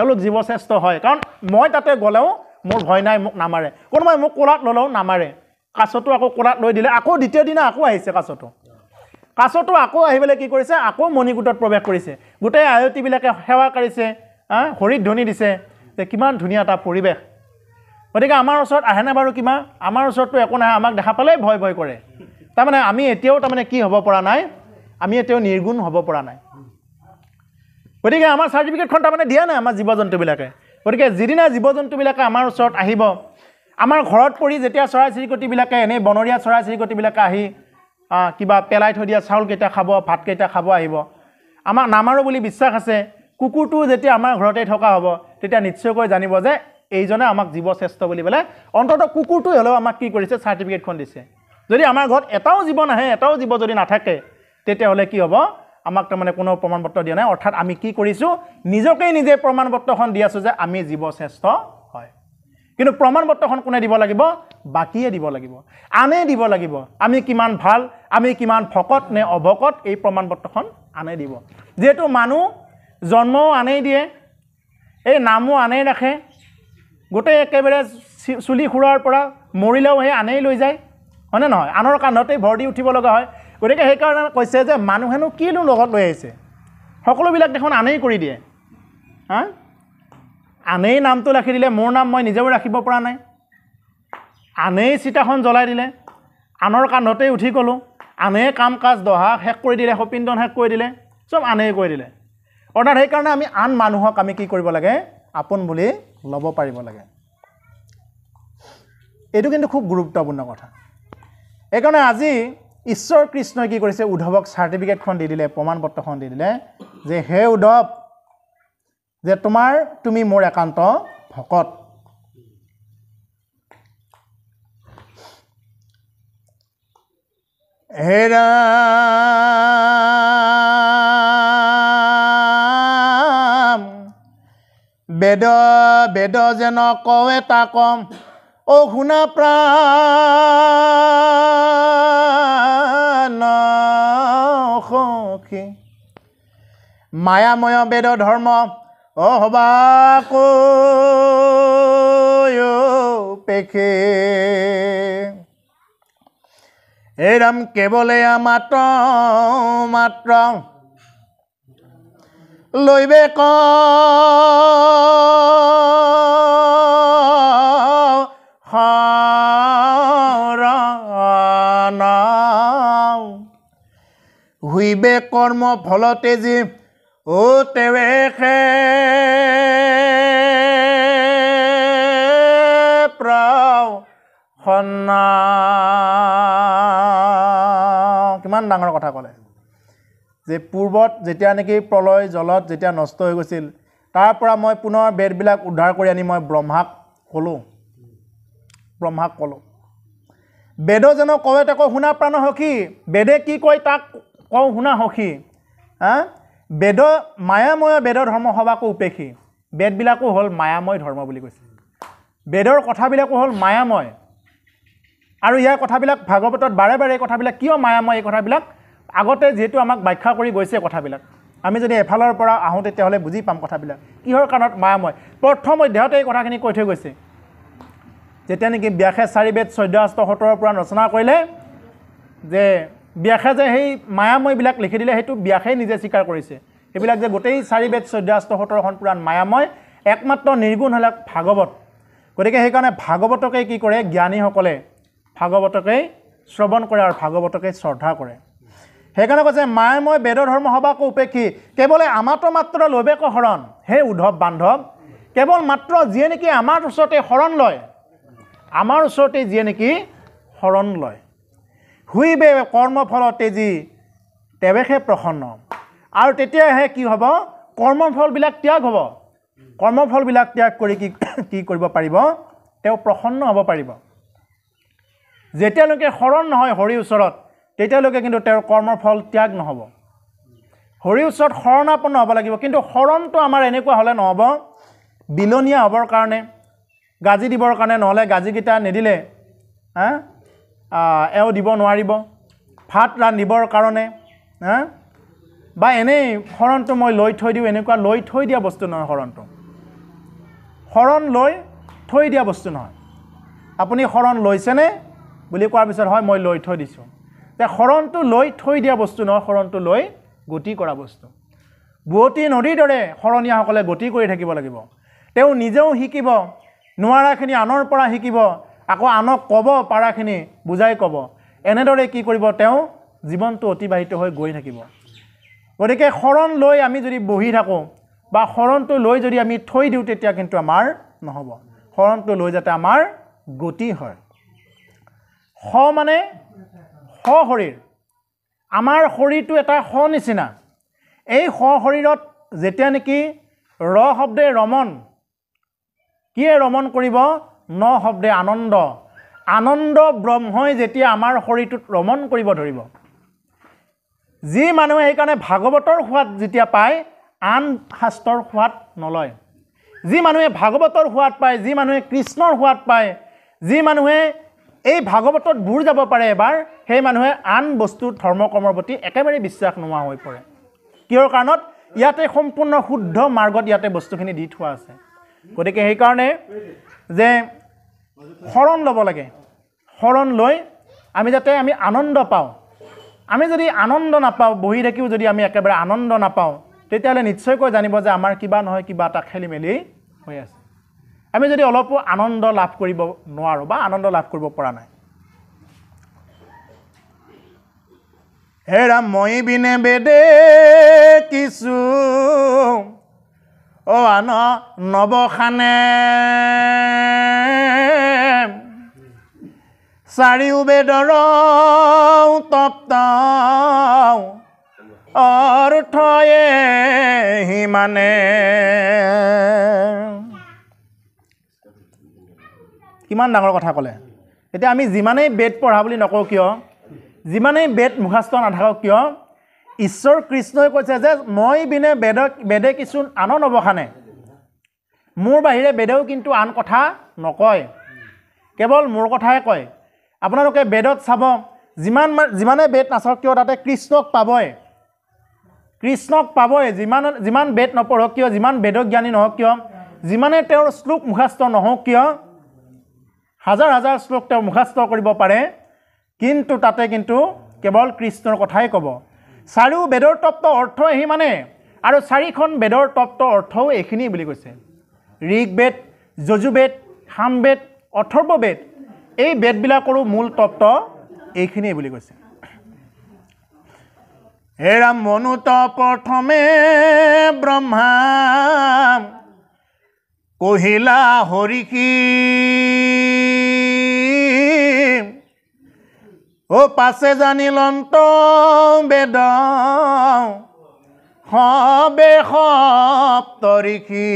এওঁলোক জীৱশ্ৰেষ্ঠ হয় কাৰণ মই তাতে গলেও মোৰ ভয় নাই মোক নামাৰে কোনোবাই মোক কোলাত ললেও নামাৰে কাছটো আকৌ কোলাত লৈ দিলে আকৌ দ্বিতীয় দিনা আকৌ আহিছে কাছটো আকৌ আহিবলে কি কৰিছে আকৌ মণিকুটত প্ৰৱেশ কৰিছে গোটেই আয়তীবিলাকে সেৱা কৰিছে হৰিত ধ্বনি দিছে যে কিমান ধুনীয়া এটা পৰিৱেশ গতিকে আমাৰ ওচৰত আহেনা বাৰু কিমা আমাৰ ওচৰতটো একো নাই আমাক দেখা পালে ভয় ভয় কৰে তাৰমানে আমি এতিয়াও তাৰমানে কি হ'ব পৰা নাই আমি এতিয়াও নিৰ্গুণ হ'ব পৰা নাই গতিকে আমাৰ সাৰ্টিফিকেটখন তাৰমানে দিয়া নাই আমাৰ জীৱজন্তুবিলাকে গতিকে যিদিনা জীৱজন্তুবিলাকে আমাৰ ওচৰত আহিব আমাৰ ঘৰত পৰি যেতিয়া চৰাই চিৰিকটিবিলাকে এনে বনৰীয়া চৰাই চিৰিকটিবিলাকে আহি কিবা পেলাই থৈ দিয়া চাউল কেইটা খাব ভাত কেইটা খাব আহিব আমাৰ নামাৰো বুলি বিশ্বাস আছে কুকুৰটো যেতিয়া আমাৰ ঘৰতে থকা হ'ব তেতিয়া নিশ্চয়কৈ জানিব যে এইজনে আমাক জীৱশ্ৰেষ্ঠ বুলি বলে অন্তত কুকুৰটো হলেও আমাক কি কৰিছে সাৰ্টিফিকেটখন দিছে যদি আমাৰ ঘৰত এটাও জীৱ নাহে এটাও জীৱ যদি নাথাকে তেতিয়া হলে কি হ'ব আমাক তাৰমানে কোনো প্ৰমাণপত্ৰ দিয়া নাই অৰ্থাৎ আমি কি কৰিছো নিজকে নিজে প্ৰমাণপত্ৰখন দি আছো যে আমি জীৱশ্ৰেষ্ঠ হয় কিন্তু প্ৰমাণপত্ৰখন কোনে দিব লাগিব বাকিয়ে দিব লাগিব আনে দিব লাগিব আমি কিমান ভাল আমি কিমান ফকট নে অবকট এই প্ৰমাণপত্ৰখন আনে দিব যেহেতু মানুহ জন্মও আনেই দিয়ে এই নামও আনেই ৰাখে গোটেই একেবাৰে চুলি খুৰাৰ পৰা মৰিলেও হে আনেই লৈ যায় হয়নে নহয় আনৰ কান্ধতেই ভৰি উঠিব লগা হয় গতিকে সেই কাৰণে কৈছে যে মানুহেনো কিনো লগত লৈ আহিছে সকলোবিলাক দেখোন আনেই কৰি দিয়ে আনেই নামটো ৰাখি দিলে মোৰ নাম মই নিজেও ৰাখিব পৰা নাই আনেই চিতাখন জ্বলাই দিলে আনৰ কান্ধতেই উঠি গ'লো আনেই কাম কাজ দহা শেষ কৰি দিলে সপিন্দন শেষ কৰি দিলে চব আনেই কৰি দিলে অৰ্থাৎ সেই কাৰণে আমি আন মানুহক আমি কি কৰিব লাগে আপোন বুলি ল'ব পাৰিব লাগে এইটো কিন্তু খুব গুৰুত্বপূৰ্ণ কথা এইকাৰণে আজি ঈশ্বৰ কৃষ্ণই কি কৰিছে উদ্ধৱক সাৰ্টিফিকেটখন দি দিলে প্ৰমাণপত্ৰখন দি দিলে যে হে উদ্ধৱ যে তুমি মোৰ একান্ত ভকত হেৰা বেদ বেদ যেন কওঁ এটা কম ও শুনা প্ৰাণ সখী মায়াময় বেদ ধৰ্ম অহবাকৈ পেখে হে ৰাম কেৱলে মাত্ৰ মাত্ৰ লৈবে ক হইবে কৰ্ম ফলতে যি ও তেৱে প্ৰাৰ্থনা কিমান ডাঙৰ কথা ক'লে যে পূৰ্বত যেতিয়া নেকি প্ৰলয় জলত যেতিয়া নষ্ট হৈ গৈছিল তাৰ পৰা মই পুনৰ বেদবিলাক উদ্ধাৰ কৰি আনি মই ব্ৰহ্মাক ক'লোঁ বেদ যেন কয় তাক শুনা প্ৰাণ সখী বেদে কি কয় তাক কওঁ শুনা সখী বেদ মায়াময় বেদৰ ধৰ্ম সভাকো উপেক্ষী বেদবিলাকো হ'ল মায়াময় ধৰ্ম বুলি কৈছে বেদৰ কথাবিলাকো হ'ল মায়াময় আৰু ইয়াৰ কথাবিলাক ভাগৱতত বাৰে বাৰে এই কথাবিলাক কিয় মায়াময় এই কথাবিলাক আগতে যেহেতু আমাক ব্যাখ্যা কৰি গৈছে কথাবিলাক আমি যদি এফালৰ পৰা আহোঁ তেতিয়াহ'লে বুজি পাম কথাবিলাক কিহৰ কাৰণত মায়াময় প্ৰথম অধ্যায়তে এই কথাখিনি কৈ থৈ গৈছে যেতিয়া নেকি ব্যাসে চাৰিবেদ 1417 পৰা ৰচনা কৰিলে যে ব্যাসে যে সেই মায়াময়বিলাক লিখি দিলে সেইটো ব্যাসে নিজে স্বীকাৰ কৰিছে এইবিলাক যে গোটেই চাৰিবেদ 1417খন পুৰাণ মায়াময় একমাত্ৰ নিৰ্গুণ হলাক ভাগৱত গতিকে সেইকাৰণে ভাগৱতকে কি কৰে জ্ঞানীসকলে ভাগৱতকে শ্ৰৱণ কৰে আৰু ভাগৱতকে শ্ৰদ্ধা কৰে সেইকাৰণে কৈছে মায়াময় বেদ ধৰ্ম সবাকো উপেক্ষী কেৱল আমাত্ৰ মাত্ৰ লোভেক হৰণ হে উদ্ধৱ বান্ধৱ কেৱল মাত্ৰ যিয়ে নেকি আমাৰ ওচৰতে হৰণ লয় আমাৰ ওচৰতে যিয়ে নেকি হৰণ লয় হুইবে কৰ্মফল তেজী তেৱেহে প্ৰসন্ন আৰু তেতিয়াহে কি হ'ব কৰ্মফলবিলাক ত্যাগ হ'ব কৰ্মফলবিলাক ত্যাগ কৰি কি কৰিব পাৰিব তেওঁ প্ৰসন্ন হ'ব পাৰিব যেতিয়ালৈকে হৰণ নহয় হৰিৰ ওচৰত তেতিয়ালৈকে কিন্তু তেওঁৰ কৰ্মফল ত্যাগ নহ'ব হৰিৰ ওচৰত শৰণাপন্ন হ'ব লাগিব কিন্তু হৰণটো আমাৰ এনেকুৱা হ'লে নহ'ব বিলনীয়া হ'বৰ কাৰণে গাজি দিবৰ কাৰণে নহ'লে গাজিকেইটা নিদিলে এও দিব নোৱাৰিব ভাত ৰান্ধিবৰ কাৰণে বা এনেই হৰণটো মই লৈ থৈ দিওঁ এনেকুৱা লৈ থৈ দিয়া বস্তু নহয় হৰণটো হৰণ লৈ থৈ দিয়া বস্তু নহয় আপুনি হৰণ লৈছেনে বুলি কোৱাৰ পিছত হয় মই লৈ থৈ দিছোঁ যে হৰণটো লৈ থৈ দিয়া বস্তু নহয় হৰণটো লৈ গতি কৰা বস্তু বুৱতী নদীৰ দৰে হৰণীয়াসকলে গতি কৰি থাকিব লাগিব তেওঁ নিজেও শিকিব নোৱাৰাখিনি আনৰ পৰা শিকিব আকৌ আনক ক'ব পাৰাখিনি বুজাই ক'ব এনেদৰে কি কৰিব তেওঁ জীৱনটো অতিবাহিত হৈ গৈ থাকিব গতিকে হৰণ লৈ আমি যদি বহি থাকোঁ বা হৰণটো লৈ যদি আমি থৈ দিওঁ তেতিয়া কিন্তু আমাৰ নহ'ব হৰণটো লৈ যাতে আমাৰ গতি হয় স মানে স শৰীৰ আমাৰ শৰীৰটো এটা স নিচিনা এই স শৰীৰত যেতিয়া নেকি ৰ শব্দে ৰমণ কিয়ে ৰমণ কৰিব ন শব্দে আনন্দ আনন্দ ব্ৰহ্মই যেতিয়া আমাৰ শৰীৰটোত ৰমণ কৰিব ধৰিব যি মানুহে সেইকাৰণে ভাগৱতৰ সোৱাদ যেতিয়া পায় আন শাস্ত্ৰৰ সোৱাদ নলয় যি মানুহে ভাগৱতৰ সোৱাদ পায় যি মানুহে কৃষ্ণৰ সোৱাদ পায় যি মানুহে এই ভাগৱতত বুৰ যাব পাৰে এবাৰ সেই মানুহে আন বস্তুৰ ধৰ্ম কৰ্মৰ প্ৰতি একেবাৰে বিশ্বাস নোহোৱা হৈ পৰে কিহৰ কাৰণত ইয়াতে সম্পূৰ্ণ শুদ্ধ মাৰ্গত ইয়াতে বস্তুখিনি দি থোৱা আছে গতিকে সেইকাৰণে যে হৰণ ল'ব লাগে হৰণ লৈ আমি যাতে আমি আনন্দ পাওঁ আমি যদি আনন্দ নাপাওঁ বহি থাকিও যদি আমি একেবাৰে আনন্দ নাপাওঁ তেতিয়াহ'লে নিশ্চয়কৈ জানিব যে আমাৰ কিবা নহয় কিবা এটা খেলি মেলি হৈ আছে আমি যদি অলপো আনন্দ লাভ কৰিব নোৱাৰোঁ বা আনন্দ লাভ কৰিব পৰা নাই হে ৰাম মই বিনে বেদে কিছু অ আন নবখানে চাৰিও বেদৰ তপ্ত অৰ্থয়ে হিমানে কিমান ডাঙৰ কথা ক'লে এতিয়া আমি যিমানেই বেদ পঢ়া বুলি নকওঁ কিয় যিমানেই বেদ মুখাস্থ নাথাকক কিয় ঈশ্বৰ কৃষ্ণই কৈছে যে মই বিনে বেদে কিছু আন নবখানে মোৰ বাহিৰে বেদেও কিন্তু আন কথা নকয় কেৱল মোৰ কথাই কয় আপোনালোকে বেদত চাব যিমানে বেদ নাচাওক কিয় তাতে কৃষ্ণক পাবই যিমান বেদ নপঢ়ক কিয় যিমান বেদজ্ঞানী নহওক কিয় যিমানে তেওঁৰ শ্লোক মুখাস্থ নহওক কিয় হাজাৰ হাজাৰ শ্লোক তেওঁ মুখাস্থ কৰিব পাৰে কিন্তু তাতে কিন্তু কেৱল কৃষ্ণৰ কথাই ক'ব চাৰিও বেদৰ তপ্ত অৰ্থ এহি মানে আৰু চাৰিখন বেদৰ তপ্ত অৰ্থও এইখিনি বুলি কৈছে ঋগবেদ যজুবেদ সামবেদ অথৰ্ববেদ এই বেদবিলাকৰো মূল তপ্ত এইখিনিয়ে বুলি কৈছে হে ৰাম মনুত প্ৰথমে ব্ৰহ্মা কহিলা হৰিষি অ পাছে জানিলন্ত বেদ হে সপ্তঋষি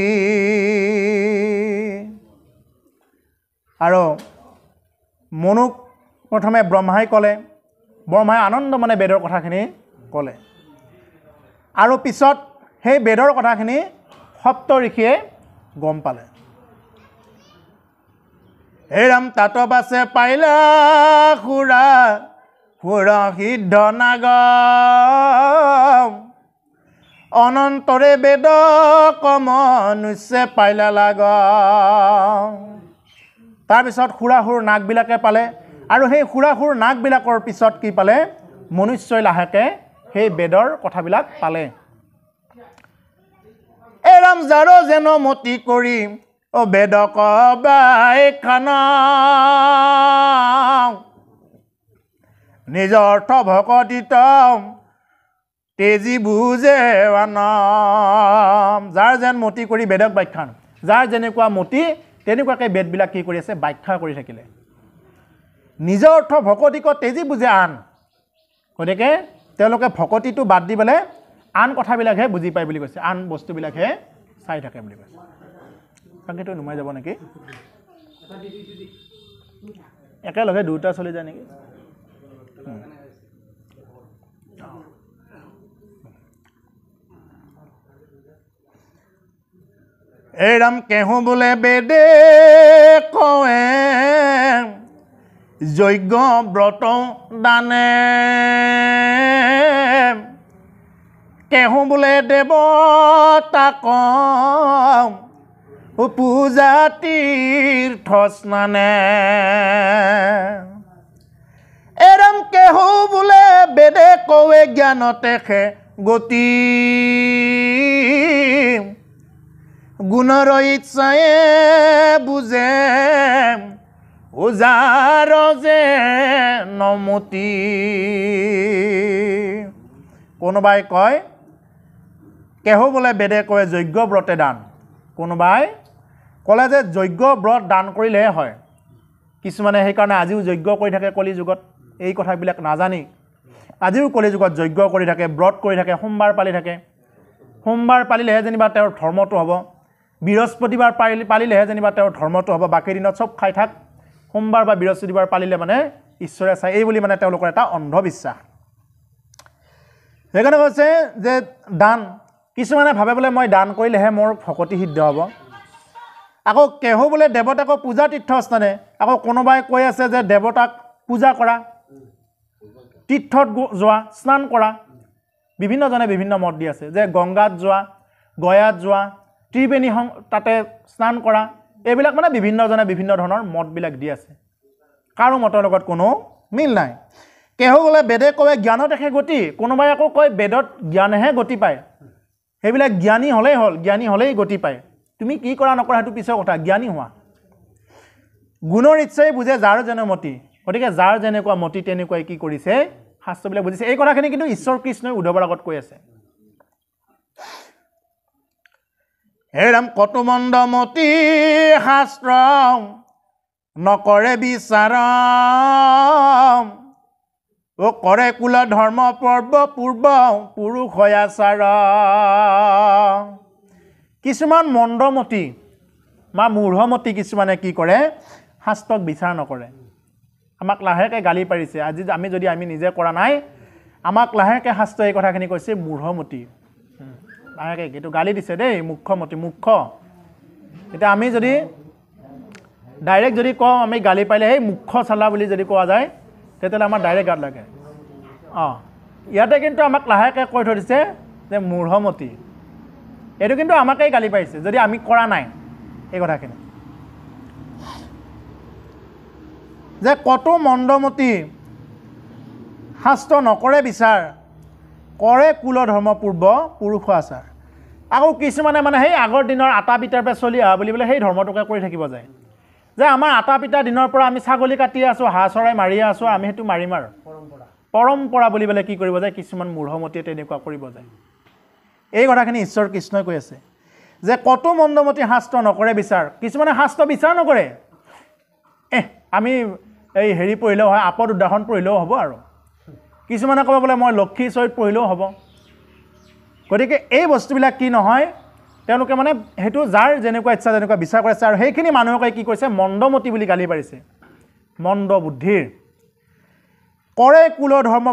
আৰু মনুক প্ৰথমে ব্ৰহ্মাই ক'লে ব্ৰহ্মাই আনন্দ মানে বেদৰ কথাখিনি ক'লে আৰু পিছত সেই বেদৰ কথাখিনি সপ্তঋষিয়ে গম পালে হেৰাম তাত বাছে পাইলা খুৰা ফুৰহি ধনাগম অনন্তৰে বেদ কম নুছে পাইলা লাগম। তাৰপিছত খুৰাহুৰ নাকবিলাকে পালে আৰু সেই খুৰাহুৰ নাকবিলাকৰ পিছত কি পালে মনুষ্যই লাহেকে সেই বেদৰ কথাবিলাক পালে। এৰাম জাৰো যেন মতি কৰি ও বেদ কবাই খানা নিজ অৰ্থ ভকতিত তেজি বুজে যাৰ যেন মতি কৰি বেদক ব্যাখ্যান, যাৰ যেনেকুৱা মতি তেনেকুৱাকৈ বেদবিলাক কি কৰি আছে ব্যাখ্যা কৰি থাকিলে। নিজ অৰ্থ ভকতিক তেজি বুজে আন, গতিকে তেওঁলোকে ভকতিটো বাদ দি পেলাই আন কথাবিলাকহে বুজি পায় বুলি কৈছে, আন বস্তুবিলাকহে চাই থাকে বুলি কৈছে। বাকীটো নুমাই যাব নেকি, একেলগে দুটা চলি যায় নেকি? এৰাম কেহু বোলে বেদে কয়ে যজ্ঞ ব্ৰত দানে কেহু বোলে দেৱতাক পূজা তীৰ্থ স্নানে। এৰাম কেহু বোলে বেদে কয়ে জ্ঞানতে খে গতি গুণৰ ইচ্ছায়ে বুজে উজাৰ যে নমতি। কোনোবাই কয় কেহু বোলে বেদে কয় যজ্ঞ ব্ৰতে দান, কোনোবাই ক'লে যে যজ্ঞ ব্ৰত দান কৰিলেহে হয়। কিছুমানে সেইকাৰণে আজিও যজ্ঞ কৰি থাকে কলি যুগত, এই কথাবিলাক নাজানি আজিও কলি যুগত যজ্ঞ কৰি থাকে, ব্ৰত কৰি থাকে, সোমবাৰ পালি থাকে। সোমবাৰ পালিলেহে যেনিবা তেওঁৰ ধৰ্মটো হ'ব, বৃহস্পতিবাৰ পালিলেহে যেনিবা তেওঁৰ ধৰ্মটো হ'ব, বাকী দিনত চব খাই থাক। সোমবাৰ বা বৃহস্পতিবাৰ পালিলে মানে ঈশ্বৰে চাই, এই বুলি মানে তেওঁলোকৰ এটা অন্ধবিশ্বাস। সেইকাৰণে কৈছে যে দান, কিছুমানে ভাবে বোলে মই দান কৰিলেহে মোৰ ভকতি সিদ্ধ হ'ব। আকৌ কেহু বোলে দেৱতাক পূজা তীৰ্থস্থানে, আকৌ কোনোবাই কৈ আছে যে দেৱতাক পূজা কৰা, তীৰ্থত যোৱা, স্নান কৰা। বিভিন্নজনে বিভিন্ন মত দি আছে যে গংগাত যোৱা, গয়াত যোৱা, ত্ৰিবেণী তাতে স্নান কৰা, এইবিলাক মানে বিভিন্নজনে বিভিন্ন ধৰণৰ মতবিলাক দি আছে, কাৰো মতৰ লগত কোনো মিল নাই। কেহু বোলে বেদে কয় জ্ঞানত একে গতি, কোনোবাই আকৌ কয় বেদত জ্ঞানেহে গতি পায়। সেইবিলাক জ্ঞানী হ'লেই হ'ল, জ্ঞানী হ'লেই গতি পায়, তুমি কি কৰা নকৰা সেইটো পিছৰ কথা, জ্ঞানী হোৱা। গুণৰ ইচ্ছাই বুজে যাৰ যেনে মতি, গতিকে যাৰ যেনেকুৱা মতি তেনেকুৱাই কি কৰিছে শাস্ত্ৰবিলাক বুজিছে। এই কথাখিনি কিন্তু ঈশ্বৰ কৃষ্ণই উদ্ধৱৰ আগত কৈ আছে। হেৰাম কত মন্দ মতি শাস্ত্ৰ নকৰে বিচাৰ ও কৰে কুল ধৰ্ম পৰ্ব পূৰ্ব পুৰুষ আচাৰ। কিছুমান মন্দমতি বা মূঢ়মতি কিছুমানে কি কৰে শাস্ত্ৰক বিচাৰ নকৰে, আমাক লাহেকৈ গালি পাৰিছে। আজি আমি যদি আমি নিজে কৰা নাই, আমাক লাহেকৈ শাস্ত্ৰই এই কথাখিনি কৈছে মূঢ়মতি, লাহেকৈ এইটো গালি দিছে দেই মুখ্যমতি, মুখ্য। এতিয়া আমি যদি ডাইৰেক্ট যদি কওঁ আমি গালি পাৰিলে সেই মুখ্য চালা বুলি যদি কোৱা যায়, তেতিয়াহ'লে আমাৰ ডাইৰেক্ট গাত লাগে। অঁ, ইয়াতে কিন্তু আমাক লাহেকৈ কৈ থৈ দিছে যে মূঢ়মতি, এইটো কিন্তু আমাকেই গালি পাৰিছে যদি আমি কৰা নাই এই কথাখিনি। যে কত মন্দমতি শাস্ত্ৰ নকৰে বিচাৰ কৰে কুল ধৰ্ম পূৰ্ব পুৰুষ আচাৰ। আকৌ কিছুমানে মানে সেই আগৰ দিনৰ আটা পিতাৰ পৰা চলি অহা বুলি পেলাই সেই ধৰ্মটোকে কৰি থাকিব যায়, যে আমাৰ আটা পিতাৰ দিনৰ পৰা আমি ছাগলী কাটি আছোঁ, হাঁহ চৰাই মাৰি আছোঁ, আমি সেইটো মাৰিম আৰু পৰম্পৰা বুলি পেলাই কি কৰিব যায় কিছুমান মূঢ়মতিয়ে তেনেকুৱা কৰিব যায়। এই কথাখিনি ঈশ্বৰ কৃষ্ণই কৈ আছে যে কত মন্দমতি শাস্ত্ৰ নকৰে বিচাৰ। কিছুমানে শাস্ত্ৰ বিচাৰ নকৰে, আমি এই হেৰি পঢ়িলেও হয়, আপদ উদাহৰণ পঢ়িলেও হ'ব আৰু। কিছুমানে ক'ব বোলে মই লক্ষী চৰিত পঢ়িলেও হ'ব। গতিকে এই বস্তুবিলাক কি নহয়, তেওঁলোকে মানে সেইটো যাৰ যেনেকুৱা ইচ্ছা তেনেকুৱা বিচাৰ কৰিছে, আৰু সেইখিনি মানুহকে কি কৰিছে মন্দমতি বুলি গালি পাৰিছে, মন্দ বুদ্ধিৰ। কৰে কুল ধৰ্ম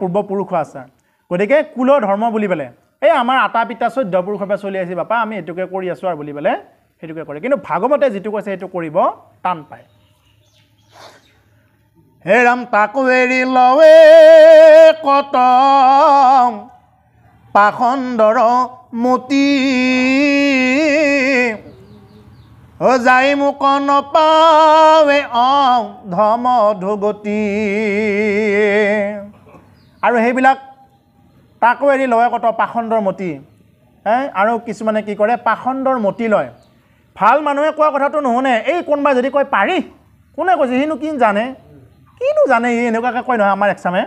পূৰ্ব পুৰুষ আচাৰ, গতিকে কুল ধৰ্ম বুলি পেলাই এই আমাৰ আটা পিতা 14 পুৰুষৰ পৰা চলি আহিছে বাপা, আমি এইটোকে কৰি আছোঁ আৰু বুলি পেলাই হেতুকে কৰে কিন্তু ভাগৱতে যেটো কৈছে হেতু কৰিব টান পায় হে ৰাম তাকো এৰি লৱে কত পাখণ্ডৰ মতি ও যাই মুক নপাৱে অং ধম ধুগতি আৰু হেবিলাক তাকো এৰি লৱে কত পাখণ্ডৰ মতি আৰু কিছুমানে কি কৰে পাখণ্ডৰ মতি লয় ভাল মানুহে কোৱা কথাটো নহনে এই কোনবা যদি কয় পাৰি কোনে কৈছে হিনো কিনো জানে এনেকুৱাকে কয় নহয় আমাৰ এক্সামে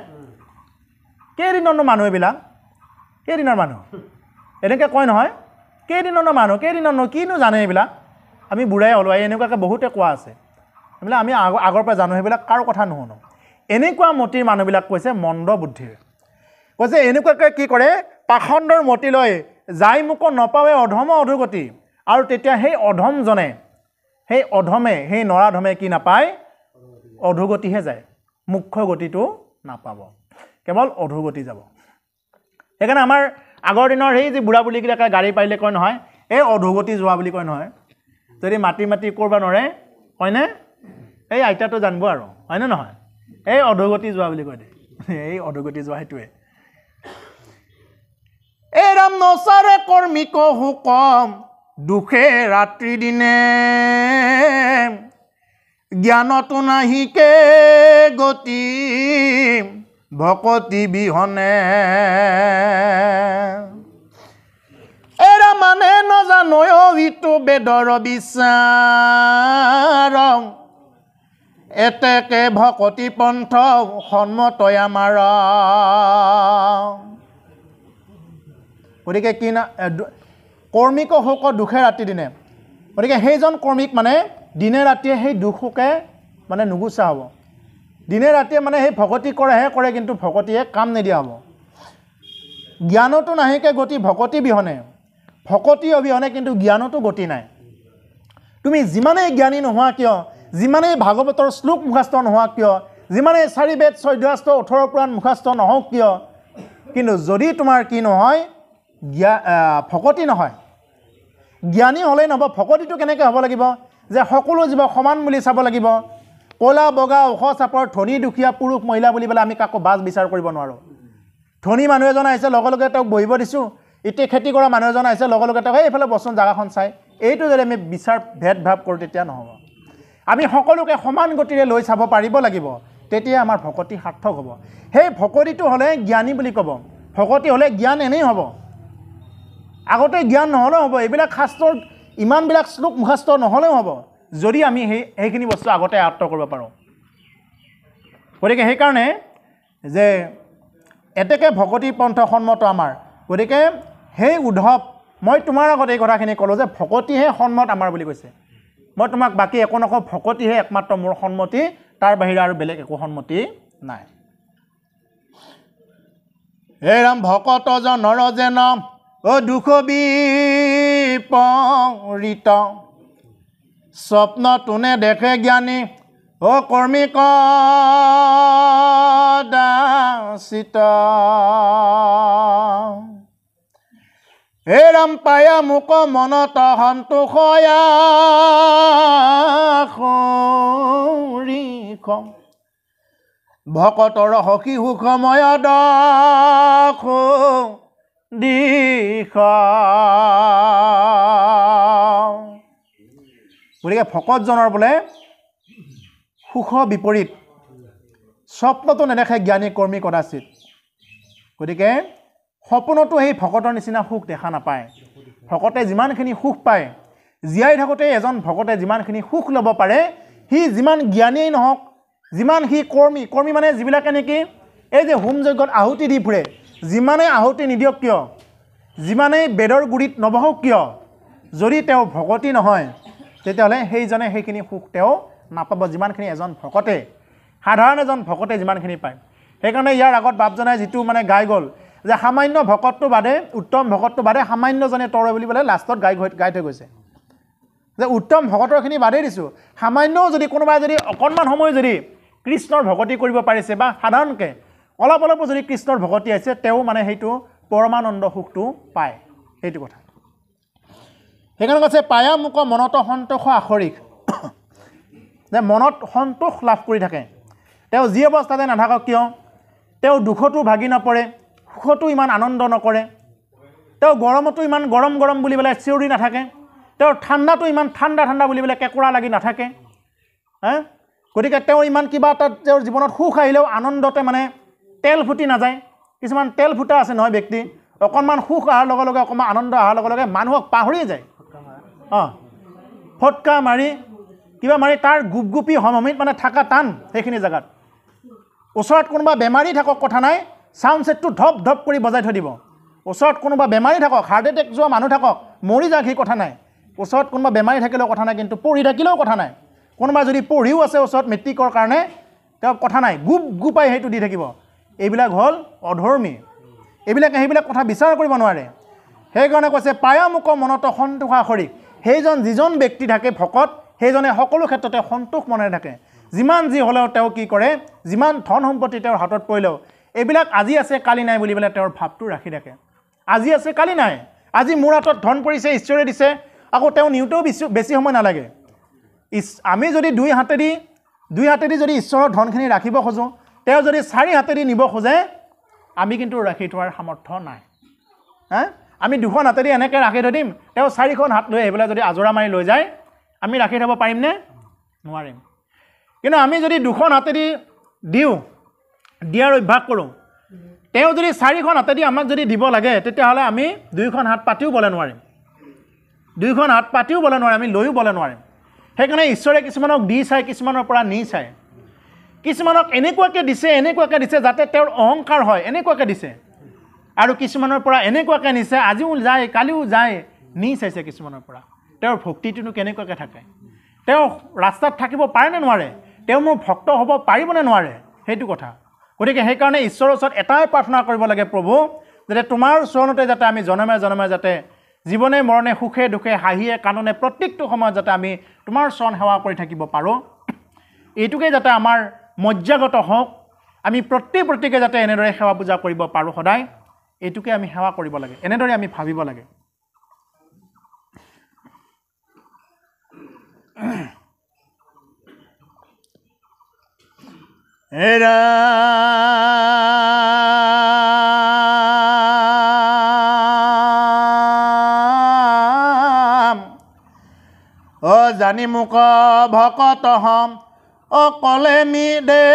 কেৰিনৰ মানুহ এবিলাক কেৰিনৰ মানুহ এনেকে কয় নহয় কেৰিনৰ কিনো জানে এবিলাক আমি বুঢ়াই হলো এনেকুৱাকে বহুতে কোৱা আছে এবিলাক আমি আগৰ পৰা জানো এবিলাক কাৰো কথা নহনো এনেকুৱা মতিৰ মানুহবিলাক কৈছে মন্দ বুদ্ধিৰ কৈছে এনেকুৱাকে কি কৰে পাখণ্ডৰ মতি লয় যাই মুক নপাৱে অধম অধুগতি আৰু তেতিয়া সেই অধম জনে সেই অধমে সেই নৰাধমে কি নাপায় অধুগতিহে যায় মুখ্য গতিটো নাপাব কেৱল অধুগতি যাব সেইকাৰণে আমাৰ আগৰ দিনৰ সেই যে বুঢ়া বুলি কিটা গাড়ী পাইলে কয় নহয় এই অধুগতি যোৱা বুলি কয় নহয় যদি মাটি কৰবা নৰে হয়নে এই আইতাটো জানব আৰু হয়নে নহয় এই অধুগতি যোৱা বুলি কয় এই অধুগতি যোৱা হেতুৱে এ ৰাম নচাৰে কৰ্মিক হুকম দুখে ৰাত্ৰি দিনে জ্ঞানতো নাহিকে গতি ভকতি বিহনে এৰা মানে নজানৈ অভিটো বেদৰ বিচাৰ এতেকে ভকতি পন্থ সন্মতয় আমাৰ গতিকে কি না কৰ্মিক শোক দুখে ৰাতি দিনে গতিকে সেইজন কৰ্মিক মানে দিনে ৰাতিয়ে সেই দুখকে মানে নুগুচা হ'ব দিনে ৰাতিয়ে মানে সেই ভকতি কৰেহে কৰে কিন্তু ভকতিয়ে কাম নিদিয়া হ'ব জ্ঞানতো নাহিকে গতি ভকতি বিহনে ভকতি অবিহনে কিন্তু জ্ঞানতো গতি নাই তুমি যিমানেই জ্ঞানী নোহোৱা কিয় যিমানেই ভাগৱতৰ শ্লোক মুখাস্থ নোহোৱা কিয় যিমানেই চাৰি বেদ চৈধ্যাস্ত ১৮ পুৰাণ মুখাস্থ নহওক কিয় কিন্তু যদি তোমাৰ কি নহয় ভকতি নহয় জ্ঞানী হ'লেই নহ'ব ভকতিটো কেনেকৈ হ'ব লাগিব যে সকলো জীৱ সমান বুলি চাব লাগিব কলা বগা ওখ চাপৰ ধনী দুখীয়া পুৰুষ মহিলা বুলি পেলাই আমি কাকো বাজ বিচাৰ কৰিব নোৱাৰোঁ ধনী মানুহ এজন আহিছে লগে তেওঁক বহিব দিছোঁ এতিয়া খেতি কৰা মানুহ এজন আহিছে লগে তেওঁক এইফালে বচোন জাগাখন চাই এইটো যদি আমি বিচাৰ ভেদভাৱ কৰোঁ তেতিয়া নহ'ব আমি সকলোকে সমান গতিৰে লৈ চাব পাৰিব লাগিব তেতিয়া আমাৰ ভকতি সাৰ্থক হ'ব সেই ভকতিটো হ'লে জ্ঞানী বুলি ক'ব ভকতি হ'লে জ্ঞান এনেই হ'ব আগতে জ্ঞান নহ'লেও হ'ব এইবিলাক শাস্ত্ৰৰ ইমানবিলাক শ্লোক মুখাস্থ নহ'লেও হ'ব যদি আমি সেইখিনি বস্তু আগতে আয়ত্ব কৰিব পাৰোঁ গতিকে সেইকাৰণে যে এতেকে ভকতি পন্থ সন্মত আমাৰ গতিকে সেই উদ্ধৱ মই তোমাৰ আগতে এই কথাখিনি ক'লোঁ যে ভকতিহে সন্মত আমাৰ বুলি কৈছে মই তোমাক বাকী একো নকওঁ ভকতিহে একমাত্ৰ মোৰ সন্মতি তাৰ বাহিৰে আৰু বেলেগ একো সন্মতি নাই হে ৰাম ভকতজনৰ যেন অ দুখ বিপৰীত স্বপ্ন তোনে দেখে জ্ঞানী অ কৰ্মিক দাসিত হে ৰাম পায়া মোক মনত সন্তোষ ভকতৰ সখী সুখময় দখ দিশ গতিকে ভকতজনৰ বোলে সুখ বিপৰীত স্বপ্নটো নেদেখে জ্ঞানী কৰ্মী কদাচিত গতিকে সপোনতো সেই ভকতৰ নিচিনা সুখ দেখা নাপায় ভকতে যিমানখিনি সুখ পায় জীয়াই থাকোঁতে এজন ভকতে যিমানখিনি সুখ ল'ব পাৰে সি যিমান জ্ঞানীয়েই নহওক যিমান সি কৰ্মী মানে যিবিলাকে নেকি এই যে হোম যজ্ঞত আহুতি দি ফুৰে যিমানেই আহুতি নিদিয়ক কিয় যিমানেই বেদৰ গুৰিত নবহক কিয় যদি তেওঁ ভকতি নহয় তেতিয়াহ'লে সেইজনে সেইখিনি সুখ তেওঁ নাপাব যিমানখিনি এজন ভকতে সাধাৰণ এজন ভকতে যিমানখিনি পায় সেইকাৰণে ইয়াৰ আগত বাপজনাই যিটো মানে গাই গ'ল যে সামান্য ভকতটো বাদে উত্তম ভকতটো বাদে সামান্যজনে তৰে বুলি পেলাই লাষ্টত গাই থৈ গৈছে যে উত্তম ভকতৰখিনি বাদেই দিছোঁ সামান্যও যদি কোনোবাই যদি অকণমান সময় যদি কৃষ্ণৰ ভকতি কৰিব পাৰিছে বা সাধাৰণকৈ অলপ অলপ যদি কৃষ্ণৰ ভকতি আছে তেওঁ মানে সেইটো পৰমানন্দ সুখটো পায় সেইটো কথা সেইকাৰণে কৈছে পায়া মুক মনত সন্তোষ আখৰিক, যে মনত সন্তোষ লাভ কৰি থাকে। তেওঁ যি অৱস্থাতে নাথাকক কিয়, তেওঁ দুখতো ভাগি নপৰে, সুখতো ইমান আনন্দ নকৰে, তেওঁ গৰমতো ইমান গৰম গৰম বুলি পেলাই চিঞৰি নাথাকে, তেওঁৰ ঠাণ্ডাটো ইমান ঠাণ্ডা ঠাণ্ডা বুলি পেলাই কেঁকোৰা লাগি নাথাকে। গতিকে তেওঁ ইমান কিবা এটা তেওঁৰ জীৱনত সুখ আহিলেও আনন্দতে মানে তেল ফুটি নাযায়। কিছুমান তেল ফুটা আছে নহয় ব্যক্তি, অকণমান সুখ অহাৰ লগে লগে, অকণমান আনন্দ অহাৰ লগে লগে মানুহক পাহৰিয়ে যায়। ফটকা মাৰি কিবা মাৰি তাৰ গুপগুপি সমমিত মানে থকা টান। সেইখিনি জেগাত ওচৰত কোনোবা বেমাৰী থাকক কথা নাই, চাউণ্ড ছেটটো ধপ ধপ কৰি বজাই থৈ দিব। ওচৰত কোনোবা বেমাৰী থাকক, হাৰ্ট এটেক যোৱা মানুহ থাকক, মৰি যাওক সেই কথা নাই। ওচৰত কোনোবা বেমাৰী থাকিলেও কথা নাই, কিন্তু পঢ়ি থাকিলেও কথা নাই। কোনোবা যদি পঢ়িও আছে ওচৰত মেট্ৰিকৰ কাৰণে, তেওঁ কথা নাই, গুপ গুপাই সেইটো দি থাকিব। এইবিলাক হ'ল অধৰ্মী, এইবিলাক সেইবিলাক কথা বিচাৰ কৰিব নোৱাৰে। সেইকাৰণে কৈছে পায়া মুক মনত সন্তোষ আখৰিক, সেইজন যিজন ব্যক্তি থাকে ভকত, সেইজনে সকলো ক্ষেত্ৰতে সন্তোষ মনেৰে থাকে। যিমান যি হ'লেও তেওঁ কি কৰে, যিমান ধন সম্পত্তি তেওঁৰ হাতত পৰিলেও এইবিলাক আজি আছে কালি নাই বুলি পেলাই তেওঁৰ ভাৱটো ৰাখি থাকে। আজি আছে কালি নাই, আজি মোৰ হাতত ধন পৰিছে, ঈশ্বৰে দিছে, আকৌ তেওঁ নিওঁতেও বেছি সময় নালাগে। আমি যদি দুই হাতেদি যদি ঈশ্বৰৰ ধনখিনি ৰাখিব খোজোঁ, তেওঁ যদি চাৰি হাতেদি নিব খোজে, আমি কিন্তু ৰাখি থোৱাৰ সামৰ্থ্য নাই। আমি দুখন হাতেদি এনেকৈ ৰাখি থৈ দিম, তেওঁ চাৰিখন হাত লৈ আহি পেলাই যদি আজৰা মাৰি লৈ যায়, আমি ৰাখি থ'ব পাৰিমনে? নোৱাৰিম। কিন্তু আমি যদি দুখন হাতেদি দিওঁ, দিয়াৰ অভ্যাস কৰোঁ, তেওঁ যদি চাৰিখন হাতেদি আমাক যদি দিব লাগে, তেতিয়াহ'লে আমি দুইখন হাত পাতিও বলে নোৱাৰিম, দুইখন হাত পাতিও বলে নোৱাৰিম, আমি লৈও বলে নোৱাৰিম। সেইকাৰণে ঈশ্বৰে কিছুমানক দি চায়, কিছুমানৰ পৰা নি চায়। কিছুমানক এনেকুৱাকৈ দিছে যাতে তেওঁৰ অহংকাৰ হয়, এনেকুৱাকৈ দিছে। আৰু কিছুমানৰ পৰা এনেকুৱাকৈ নিছে, আজিও যায় কালিও যায়, নি চাইছে কিছুমানৰ পৰা। তেওঁৰ ভক্তিটোনো কেনেকুৱাকৈ থাকে, তেওঁ ৰাস্তাত থাকিব পাৰেনে নোৱাৰে, তেওঁ মোৰ ভক্ত হ'ব পাৰিবনে নোৱাৰে, সেইটো কথা। গতিকে সেইকাৰণে ঈশ্বৰৰ ওচৰত এটাই প্ৰাৰ্থনা কৰিব লাগে, প্ৰভু যাতে তোমাৰ চৰণতে যাতে আমি জনমে জনমে যাতে জীৱনে মৰণে সুখে দুখে হাঁহিয়ে কাননে প্ৰত্যেকটো সময়ত যাতে আমি তোমাৰ চৰণ সেৱা কৰি থাকিব পাৰোঁ। এইটোকে যাতে আমাৰ মজ্জাগত হওক, আমি প্ৰত্যেকে যাতে এনেদৰে সেৱা পূজা কৰিব পাৰোঁ সদায়। এইটোকে আমি সেৱা কৰিব লাগে, এনেদৰে আমি ভাবিব লাগে। অ জানি মোক ভকত হম অকলে মি দে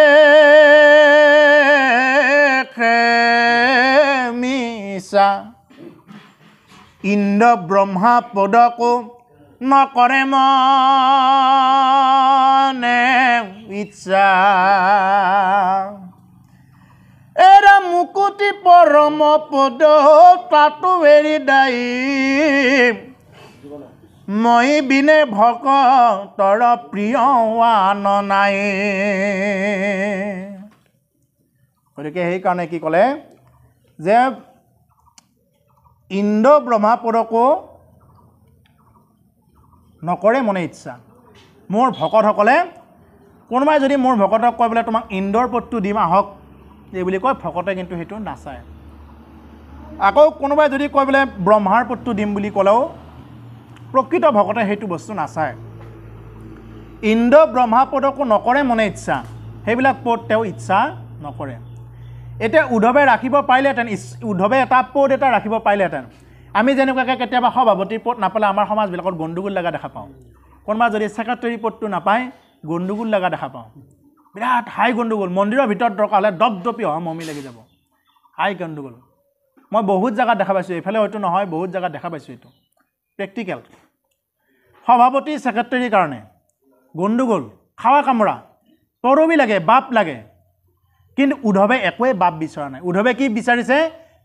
মিছা ইন্দ্ৰ ব্ৰহ্মা পদকো নকৰে মনে ইচ্ছা এৰা মুকুতি পৰম পদ তাতো এৰি দায়ী মই বিনে ভকতৰ প্ৰিয় আন নাই। গতিকে সেইকাৰণে কি ক'লে যে ইন্দ্ৰ ব্ৰহ্মা পদকো নকৰে মনে ইচ্ছা। মোৰ ভকতসকলে কোনোবাই যদি মোৰ ভকতক কয় বোলে তোমাক ইন্দ্ৰৰ পদটো দিম আহক এই বুলি কয়, ভকতে কিন্তু সেইটো নাচায়। আকৌ কোনোবাই যদি কয় বোলে ব্ৰহ্মাৰ পদটো দিম বুলি ক'লেও প্ৰকৃত ভকতে সেইটো বস্তু নাচায়। ইন্দ্ৰ ব্ৰহ্মা পদকো নকৰে মনে ইচ্ছা, সেইবিলাক পদ তেওঁ ইচ্ছা নকৰে। এতিয়া উদ্ধৱে ৰাখিব পাৰিলেহেঁতেন, উদ্ধৱে এটা পদ এটা ৰাখিব পাৰিলেহেঁতেন। আমি যেনেকুৱাকৈ কেতিয়াবা সভাপতিৰ পদ নাপালে আমাৰ সমাজবিলাকত গণ্ডগোল লগা দেখা পাওঁ, কোনোবা যদি ছেক্ৰেটেৰী পদটো নাপায় গণ্ডগোল লগা দেখা পাওঁ, বিৰাট হাই গণ্ডগোল। মন্দিৰৰ ভিতৰত দৰকাৰ হ'লে দপদপি অহা মমি লাগি যাব, হাই গণ্ডগোল। মই বহুত জেগাত দেখা পাইছোঁ, এইফালে হয়তো নহয়, বহুত জেগাত দেখা পাইছোঁ। এইটো প্ৰেক্টিকেল সভাপতি ছেক্ৰেটেৰীৰ কাৰণে গণ্ডগোল, খাৱা কামৰা, তৰবি লাগে, বাপ লাগে। কিন্তু উদ্ধৱে একোৱেই বাপ বিচৰা নাই। উদ্ধৱে কি বিচাৰিছে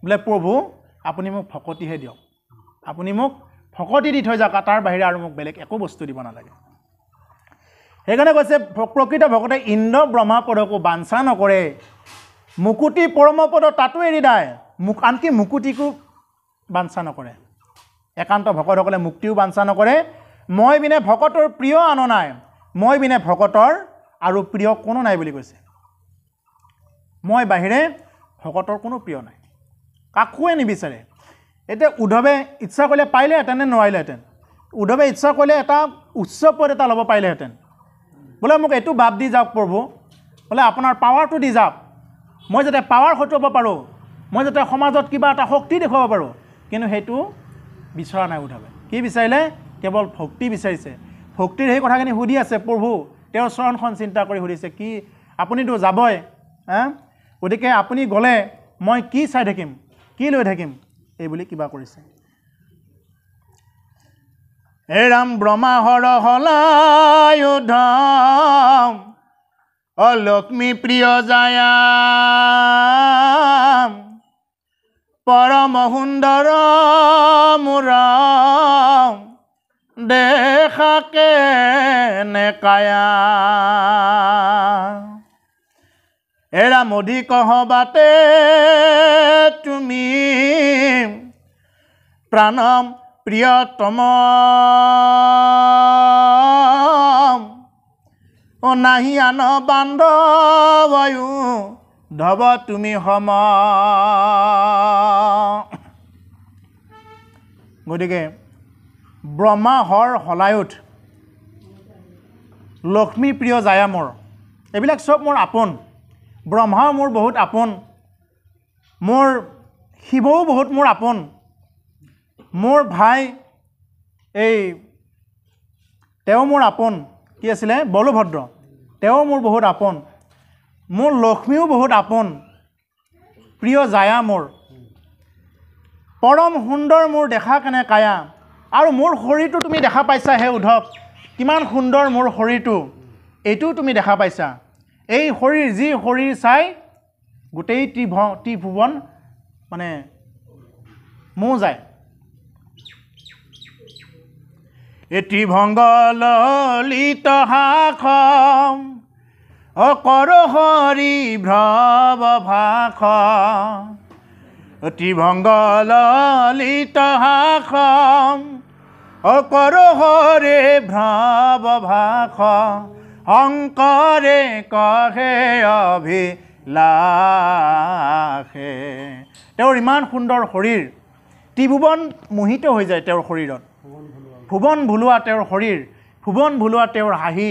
বোলে, প্ৰভু আপুনি মোক ভকতিহে দিয়ক, আপুনি মোক ভকতি দি থৈ যাওক, তাৰ বাহিৰে আৰু মোক বেলেগ একো বস্তু দিব নালাগে। সেইকাৰণে কৈছে প্ৰকৃত ভকতে ইন্দ্ৰ ব্ৰহ্মা পদকো বাঞ্ছা নকৰে, মুকুতি পৰম পদ তাতো এৰি দায়, আনকি মুকুতিকো বাঞ্ছা নকৰে। একান্ত ভকতসকলে মুক্তিও বাঞ্ছা নকৰে। মই বিনে ভকতৰ প্ৰিয় আন নাই, মই বিনে ভকতৰ আৰু প্ৰিয় কোনো নাই বুলি কৈছে। মই বাহিৰে ভকতৰ কোনো প্ৰিয় নাই, কাকোৱে নিবিচাৰে। এতিয়া উদ্ধৱে ইচ্ছা কৰিলে পাৰিলেহেঁতেন নে নোৱাৰিলেহেঁতেন? উদ্ধৱে ইচ্ছা কৰিলে এটা উৎসৱৰ এটা লব পাইলেহেঁতেন। বোলে মোক এটো ভাব দি যাওক প্ৰভু, বোলে আপোনাৰ পাৱাৰটো দি যাওক, মই যাতে পাৱাৰ হটাব পাৰোঁ, মই যাতে সমাজত কিবা এটা শক্তি দেখুৱাব পাৰোঁ। কিন্তু সেইটো বিচৰা নাই উদ্ধৱে। কি বিচাৰিলে? কেৱল ভক্তি বিচাৰিছে। ভক্তিৰ সেই কথাখিনি সুধি আছে প্ৰভু, তেওঁৰ চৰণখন চিন্তা কৰি সুধিছে, কি আপুনিতো যাবই, গতিকে আপুনি গ'লে মই কি চাই থাকিম, কি লৈ থাকিম, এইবুলি কিবা কৰিছে। হে ৰাম ব্ৰহ্মা হৰ হলায়ুধ অ লক্ষ্মী প্ৰিয় জায়া পৰম সুন্দৰ মোৰ দেখাকে নেকায়া। হে ৰাম অধিক হবাতে তুমি প্ৰাণম প্ৰিয়তম ও নাহি আন বান্ধবয়ু ধব তুমি সম। গতিকে ব্ৰহ্মা হৰ হলায়ুধ, লক্ষ্মী প্ৰিয় জায়া মোৰ, এইবিলাক চব মোৰ আপোন। ব্ৰহ্মাও মোৰ বহুত আপোন, মোৰ শিৱও বহুত মোৰ আপোন, মোৰ ভাই এই তেওঁ মোৰ আপোন, কি আছিলে বলভদ্ৰ, তেওঁ মোৰ বহুত আপোন, মোৰ লক্ষ্মীও বহুত আপোন, প্ৰিয় জায়া মোৰ, পৰম সুন্দৰ মোৰ দেখা কেনে কায়া। আৰু মোৰ শৰীৰটো তুমি দেখা পাইছা হে উদ্ধৱ, কিমান সুন্দৰ মোৰ শৰীৰটো, এইটোও তুমি দেখা পাইছা। এই শৰীৰ, যি শৰীৰ চাই গোটেই ত্ৰিভুৱন মানে মৌ যায়। এটি ভংগ ললিত হাখ অকৰ হৰি ভ্ৰৱ ভাষ অতি ভংগ ললিত হাখ অকৰ হৰে ভ্ৰৱ ভাষ শংকৰে কহে অভিলাষে। তেওঁৰ ইমান সুন্দৰ শৰীৰ, ত্ৰিভুৱন মোহিত হৈ যায় তেওঁৰ শৰীৰত, ভুৱন ভুলোৱা তেওঁৰ শৰীৰ, ভুৱন ভুলোৱা তেওঁৰ হাঁহি।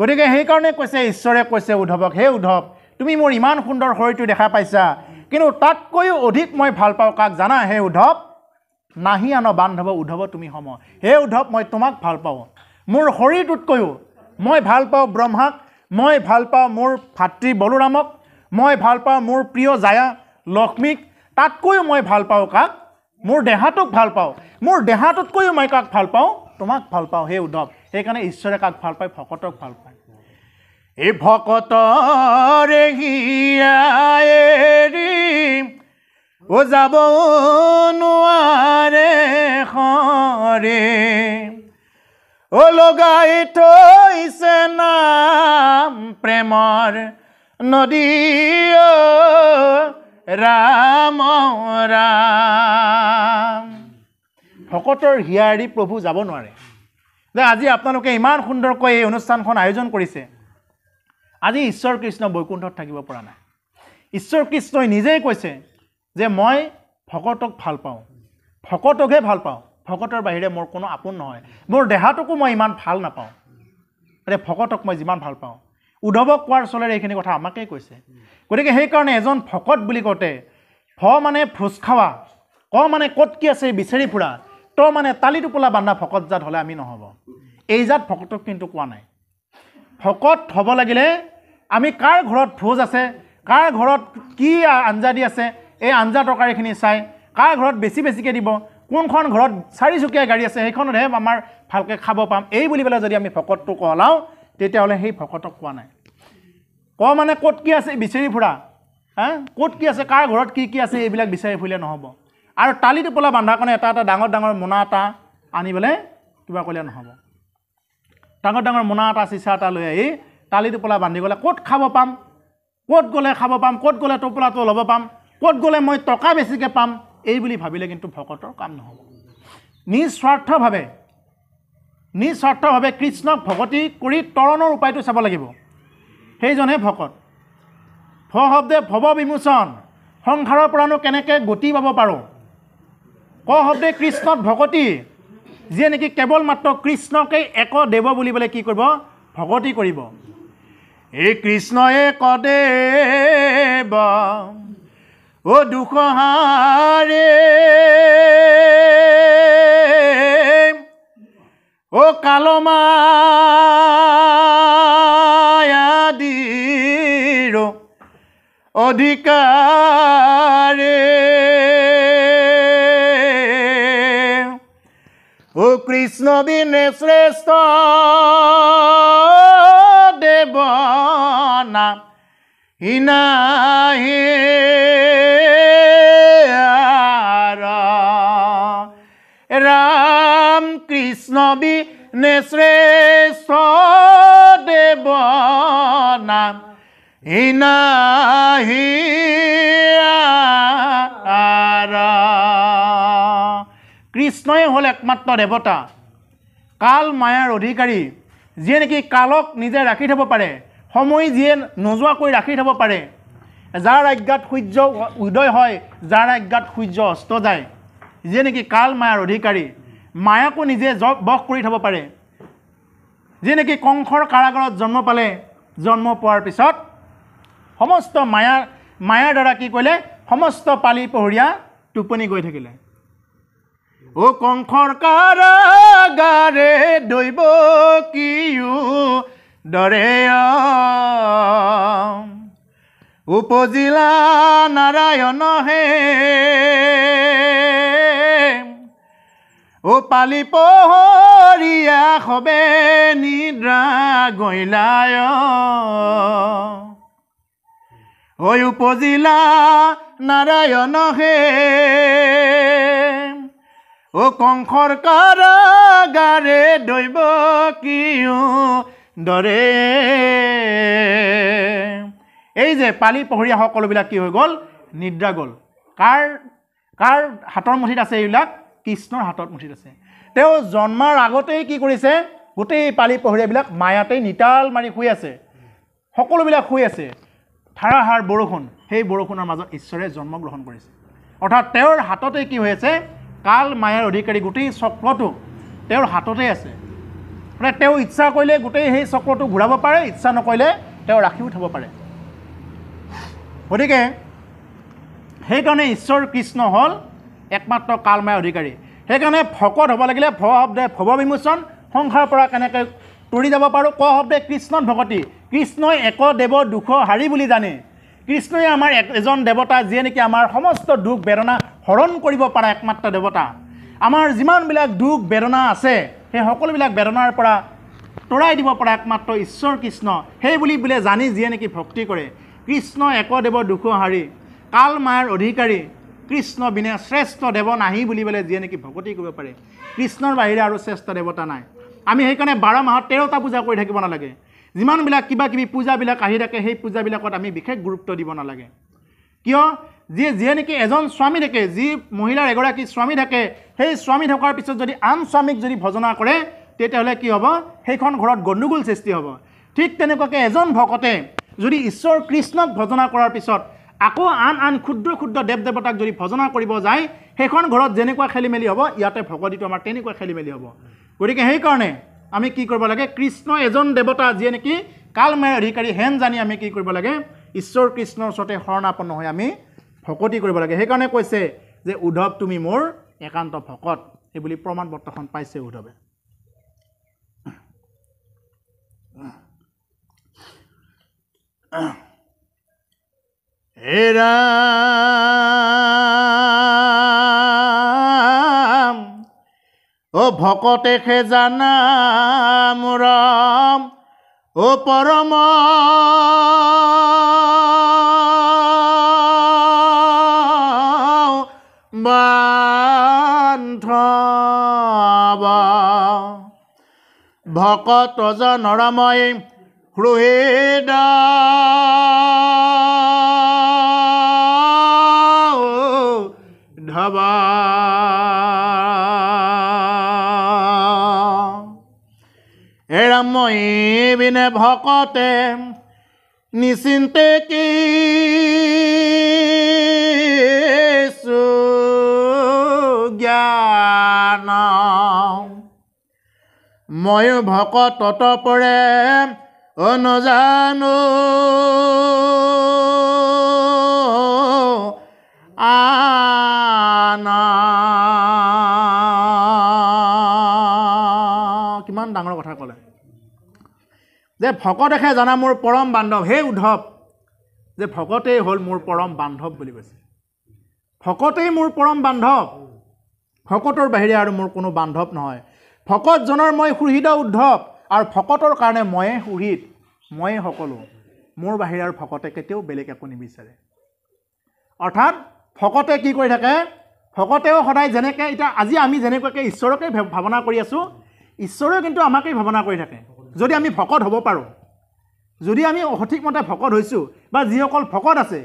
গতিকে সেইকাৰণে কৈছে, ঈশ্বৰে কৈছে উদ্ধৱক, হে উদ্ধৱ, তুমি মোৰ ইমান সুন্দৰ শৰীৰটো দেখা পাইছা, কিন্তু তাতকৈও অধিক মই ভাল পাওঁ কাক জানা হে উদ্ধৱ, নাহি আন বান্ধৱ উদ্ধৱ তুমি সম। হে উদ্ধৱ, মই তোমাক ভাল পাওঁ, মোৰ শৰীৰটোতকৈও মই ভাল পাওঁ ব্ৰহ্মাক, মই ভাল পাওঁ মোৰ ভাতৃ বলোৰামক, মই ভাল পাওঁ মোৰ প্ৰিয় জায়া লক্ষ্মীক, তাতকৈও মই ভাল পাওঁ কাক, মোৰ দেহাটোক ভাল পাওঁ, মোৰ দেহাটোতকৈও মই কাক ভাল পাওঁ, তোমাক ভাল পাওঁ হে উদ্ধৱ। সেইকাৰণে ঈশ্বৰে কাক ভাল পায়, ভকতক ভাল পায়। এই ভকতৰে হিয়াৰি ও যাব নোৱাৰে হৰে ও লগাই থৈছে নাম প্ৰেমৰ নদী ৰাম ৰাম। ভকতৰ হিয়াৰি প্ৰভু যাব নোৱাৰে। যে আজি আপোনালোকে ইমান সুন্দৰকৈ এই অনুষ্ঠানখন আয়োজন কৰিছে, আজি ঈশ্বৰ কৃষ্ণ বৈকুণ্ঠত থাকিব পৰা নাই। ঈশ্বৰ কৃষ্ণই নিজেই কৈছে যে মই ভকতক ভাল পাওঁ, ভকতকহে ভাল পাওঁ, ভকতৰ বাহিৰে মোৰ কোনো আপোন নহয়, মোৰ দেহাটোকো মই ইমান ভাল নাপাওঁ, গতিকে ভকতক মই যিমান ভাল পাওঁ। উদ্ধৱক কোৱাৰ চলেৰে এইখিনি কথা আমাকেই কৈছে। গতিকে সেইকাৰণে এজন ভকত বুলি কওঁতে ভ মানে ভোজ খাৱা, ক মানে ক'ত কি আছে বিচাৰি ফুৰা, ত মানে তালি টোপোলা বান্ধা ভকত জাত হ'লে আমি নহ'ব। এই জাত ভকতক কিন্তু কোৱা নাই। ভকত হ'ব লাগিলে আমি কাৰ ঘৰত ভোজ আছে, কাৰ ঘৰত কি আঞ্জা দি আছে, এই আঞ্জা তৰকাৰীখিনি চাই, কাৰ ঘৰত বেছি বেছিকৈ দিব, কোনখন ঘৰত চাৰিচকীয়া গাড়ী আছে সেইখনতহে আমাৰ ভালকৈ খাব পাম, এই বুলি পেলাই যদি আমি ভকতটো কলাওঁ, তেতিয়াহ'লে সেই ভকতক কোৱা নাই। ক মানে ক'ত কি আছে বিচাৰি ফুৰা, ক'ত কি আছে, কাৰ ঘৰত কি কি আছে, এইবিলাক বিচাৰি ফুৰিলে নহ'ব। আৰু তালি টোপোলা বান্ধাৰ কাৰণে এটা এটা ডাঙৰ ডাঙৰ মোনা এটা আনি পেলাই কিবা কৰিলে নহ'ব। ডাঙৰ ডাঙৰ মোনা এটা, চিচা এটা লৈ আহি তালি টোপোলা বান্ধি গ'লে ক'ত খাব পাম, ক'ত গ'লে খাব পাম, ক'ত গ'লে টোপোলাটো ল'ব পাম, ক'ত গ'লে মই টকা বেছিকৈ পাম, এই বুলি ভাবিলে কিন্তু ভকতৰ কাম নহ'ব। নিস্বাৰ্থভাৱে কৃষ্ণক ভকতি কৰি তৰণৰ উপায়টো চাব লাগিব, সেইজনহে ভকত। ভ শব্দে ভৱ বিমোচন, সংসাৰৰ পৰানো কেনেকৈ গতি পাব পাৰোঁ। ক শব্দে কৃষ্ণত ভকতি, যে নাকি কেবলমাত্র কৃষ্ণকে এক দেব বলিবলে কি করব ভগতি করিব। এই কৃষ্ণ এক দেব ও দুখহারে ও কালমায়াদিৰ অধিকারে ও কৃষ্ণ বিনে শ্রেষ্ঠ দেব না ইনাহি রাম কৃষ্ণ বিনে শ্রেষ্ঠ দেব না ইনাহি কৃষ্ণই হল একমাত্র দেবতা কাল মায়ার অধিকারী যে নাকি কালক নিজে রাখি থব পারে সময় যিয়ে নোযোৱাকৈ রাখি থব পারে যার আজ্ঞাত সূর্য উদয় হয় যার আজ্ঞাত সূর্য অস্ত যায় যে নাকি কাল মায়ার অধিকারী মায়াকো নিজে বশ কৰি থব পাৰে যে নাকি কংসৰ কাৰাগাৰত জন্ম পালে জন্ম পোৱাৰ পিছত সমস্ত মায়াৰ দ্বাৰা কি কইলে সমস্ত পালি পহৰীয়া টোপনি গৈ থাকিলে। ও কংসৰ কাৰাগাৰে দৈব কিউ দৰে উপজিলা নাৰায়ণ হে ও পালি পহৰীয়া হবে নিদ্ৰা গৈলায় ঐ উপজিলা নাৰায়ণ হে ও কংসৰ কাৰাগাৰে দৈব কিউ দৰে। এই যে পালি পহৰীয়া সকলোবিলাক কি হৈ গ'ল নিদ্ৰা গ'ল। কাৰ কাৰ হাতৰ মুঠিত আছে এইবিলাক কৃষ্ণৰ হাতত মুঠিত আছে। তেওঁ জন্মাৰ আগতেই কি কৰিছে গোটেই পালি পহৰীয়াবিলাক মায়াতেই নিতাল মাৰি শুই আছে সকলোবিলাক শুই আছে। ধাৰাসাৰ বৰষুণ সেই বৰষুণৰ মাজত ঈশ্বৰে জন্মগ্ৰহণ কৰিছে অৰ্থাৎ তেওঁৰ হাততেই কি হৈ আছে কাল মায়াৰ অধিকাৰী গোটেই চক্ৰটো তেওঁৰ হাততেই আছে। মানে তেওঁ ইচ্ছা কৰিলে গোটেই সেই চক্ৰটো ঘূৰাব পাৰে ইচ্ছা নকৰিলে তেওঁ ৰাখিও থ'ব পাৰে। গতিকে সেইকাৰণে ঈশ্বৰ কৃষ্ণ হ'ল একমাত্ৰ কাল মায়াৰ অধিকাৰী। সেইকাৰণে ভকত হ'ব লাগিলে ভ শব্দে ভৱ বিমোচন সংসাৰৰ পৰা কেনেকৈ তৰি যাব পাৰোঁ ক শব্দে কৃষ্ণত ভকতি কৃষ্ণই এক দেৱ দুখ হাৰি বুলি জানে কৃষ্ণই আমাৰ এজন দেৱতা যিয়ে নেকি আমাৰ সমস্ত দুখ বেদনা হৰণ কৰিব পৰা একমাত্ৰ দেৱতা। আমাৰ যিমানবিলাক দুখ বেদনা আছে সেই সকলোবিলাক বেদনাৰ পৰা তৰাই দিব পৰা একমাত্ৰ ঈশ্বৰ কৃষ্ণ। সেই বুলি বোলে জানি যিয়ে নেকি ভক্তি কৰে কৃষ্ণ এক দেৱ দুখ হাৰি কাল মায়াৰ অধিকাৰী কৃষ্ণ বিনা শ্ৰেষ্ঠ দেৱ নাহি বুলি পেলাই যিয়ে নেকি ভকতি কৰিব পাৰে কৃষ্ণৰ বাহিৰে আৰু শ্ৰেষ্ঠ দেৱতা নাই। আমি সেইকাৰণে 12 মাহত 13টা পূজা কৰি থাকিব নালাগে। যিমানবিলাক কিবা কিবি পূজাবিলাক আহি থাকে সেই পূজাবিলাকত আমি বিশেষ গুৰুত্ব দিব নালাগে। কিয় যিয়ে নেকি এজন স্বামী থাকে যি মহিলাৰ এগৰাকী স্বামী থাকে সেই স্বামী থকাৰ পিছত যদি আন স্বামীক যদি ভজনা কৰে তেতিয়াহ'লে কি হ'ব সেইখন ঘৰত গণ্ডগোল সৃষ্টি হ'ব। ঠিক তেনেকুৱাকৈ এজন ভকতে যদি ঈশ্বৰ কৃষ্ণক ভজনা কৰাৰ পিছত আকৌ আন আন ক্ষুদ্ৰ ক্ষুদ্ৰ দেৱ দেৱতাক যদি ভজনা কৰিব যায় সেইখন ঘৰত যেনেকুৱা খেলি মেলি হ'ব ইয়াতে ভকতিটো আমাৰ তেনেকুৱা খেলি মেলি হ'ব। গতিকে সেইকাৰণে আমি কি কৰিব লাগে কৃষ্ণ এজন দেৱতা যিয়ে নেকি কাল মায়াৰ অধিকাৰী হেন জানি আমি কি কৰিব লাগে ঈশ্বৰ কৃষ্ণৰ ওচৰতে শৰণাপন্ন হৈ আমি ভকতি কৰিব লাগে। সেইকাৰণে কৈছে যে উদ্ধৱ তুমি মোৰ একান্ত ভকত সেইবুলি প্ৰমাণ পত্ৰখন পাইছে উদ্ধৱে। হে ৰাম অ ভকতে খে জানা মোৰ অ পৰম বান্ধৱ ভকত জনৰ মই হৃদ মই বিনে ভকতে নিচিন্তে কি জ্ঞান ময়ো ভকতত পৰে অনজানো আনা। কিমান ডাঙৰ কথা ক'লে যে ভকতেহে জানা মোৰ পৰম বান্ধৱ। হে উদ্ধৱ, যে ভকতেই হ'ল মোৰ পৰম বান্ধৱ বুলি কৈছে। ভকতেই মোৰ পৰম বান্ধৱ, ভকতৰ বাহিৰে আৰু মোৰ কোনো বান্ধৱ নহয়। ভকতজনৰ মই সুহৃদ উদ্ধৱ, আৰু ভকতৰ কাৰণে ময়ে সুহৃদ, ময়ে সকলো। মোৰ বাহিৰে আৰু ভকতে কেতিয়াও বেলেগ একো নিবিচাৰে। অৰ্থাৎ ভকতে কি কৰি থাকে, ভকতেও সদায় যেনেকৈ এতিয়া আজি আমি যেনেকুৱাকৈ ঈশ্বৰকে ভাৱনা কৰি আছোঁ, ঈশ্বৰেও কিন্তু আমাকেই ভাৱনা কৰি থাকে। যদি আমি ভকত হ'ব পাৰোঁ, যদি আমি সঠিকমতে ভকত হৈছোঁ, বা যিসকল ভকত আছে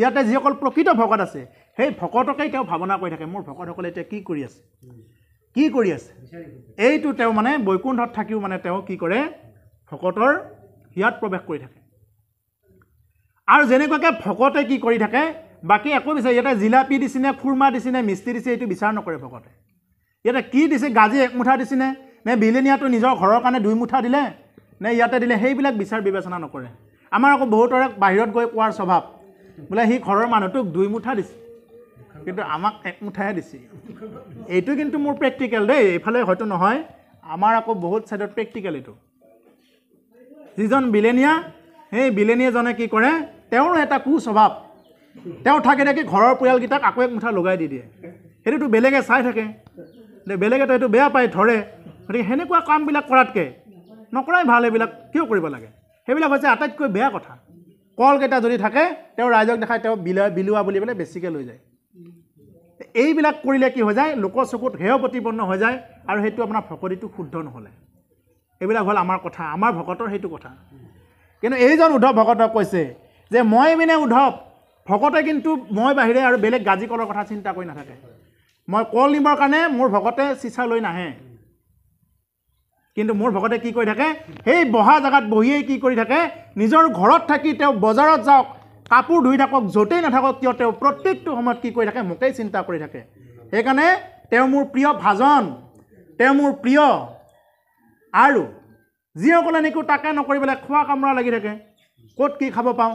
ইয়াতে, যিসকল প্ৰকৃত ভকত আছে, সেই ভকতকেই তেওঁ ভাৱনা কৰি থাকে। মোৰ ভকতসকলে এতিয়া কি কৰি আছে, কি কৰি আছে, এইটো তেওঁ মানে বৈকুণ্ঠত থাকিও মানে তেওঁ কি কৰে, ভকতৰ হিয়াত প্ৰৱেশ কৰি থাকে। আৰু যেনেকুৱাকৈ ভকতে কি কৰি থাকে, বাকী একো বিচাৰে, ইয়াতে জিলাপি দিছেনে, খুৰমা দিছেনে, মিস্তি দিছে, এইটো বিচাৰ নকৰে ভকতে। ইয়াতে কি দিছে, গাজি একমুঠা দিছেনে, নে বিলেনীয়াটো নিজৰ ঘৰৰ কাৰণে দুইমুঠা দিলে, নে ইয়াতে দিলে, সেইবিলাক বিচাৰ বিবেচনা নকৰে। আমাৰ আকৌ বহুতৰে বাহিৰত গৈ কোৱাৰ স্বভাৱ, বোলে সি ঘৰৰ মানুহটোক দুইমুঠা দিছে কিন্তু আমাক একমুঠাহে দিছে। এইটো কিন্তু মোৰ প্ৰেক্টিকেল দেই, এইফালে হয়তো নহয়, আমাৰ আকৌ বহুত ছাইডত প্ৰেক্টিকেল। এইটো যিজন বিলেনীয়া, সেই বিলেনীয়াজনে কি কৰে, তেওঁৰ এটা কুস্বভাৱ, তেওঁ থাকি থাকি ঘৰৰ পৰিয়ালকেইটাক আকৌ একমুঠা লগাই দি দিয়ে। সেইটোতো বেলেগে চাই থাকে, বেলেগেতো এইটো বেয়া পায়, ধৰে। গতিকে সেনেকুৱা কামবিলাক কৰাতকৈ নকৰাই ভাল। এইবিলাক কিয় কৰিব লাগে, সেইবিলাক হৈছে আটাইতকৈ বেয়া কথা। কলকেইটা যদি থাকে, তেওঁ ৰাইজক দেখাই তেওঁ বিলুৱা বুলি পেলাই বেছিকৈ লৈ যায়। এইবিলাক কৰিলে কি হৈ যায়, লোকৰ চকুত হেয় প্ৰতিপন্ন হৈ যায়, আৰু সেইটো আপোনাৰ ভকতিটো শুদ্ধ নহ'লে। এইবিলাক হ'ল আমাৰ কথা, আমাৰ ভকতৰ সেইটো কথা। কিন্তু এইজন উদ্ধৱ ভকতক কৈছে যে মই মানে উদ্ধৱ ভকতে কিন্তু মই বাহিৰে আৰু বেলেগ গাজি কলৰ কথা চিন্তা কৰি নাথাকে। মই কল নিবৰ কাৰণে মোৰ ভকতে চিচা লৈ নাহে, কিন্তু মোৰ ভকতে কি কৰি থাকে, সেই বহা জেগাত বহিয়েই কি কৰি থাকে, নিজৰ ঘৰত থাকি তেওঁ বজাৰত যাওক, কাপোৰ ধুই থাকক, য'তেই নাথাকক কিয়, তেওঁ প্ৰত্যেকটো সময়ত কি কৰি থাকে, মোকেই চিন্তা কৰি থাকে। সেইকাৰণে তেওঁ মোৰ প্ৰিয় ভাজন, তেওঁ মোৰ প্ৰিয়। আৰু যিসকলে নেকি তাকে নকৰি পেলাই খোৱা কামোৰা লাগি থাকে, ক'ত কি খাব পাওঁ,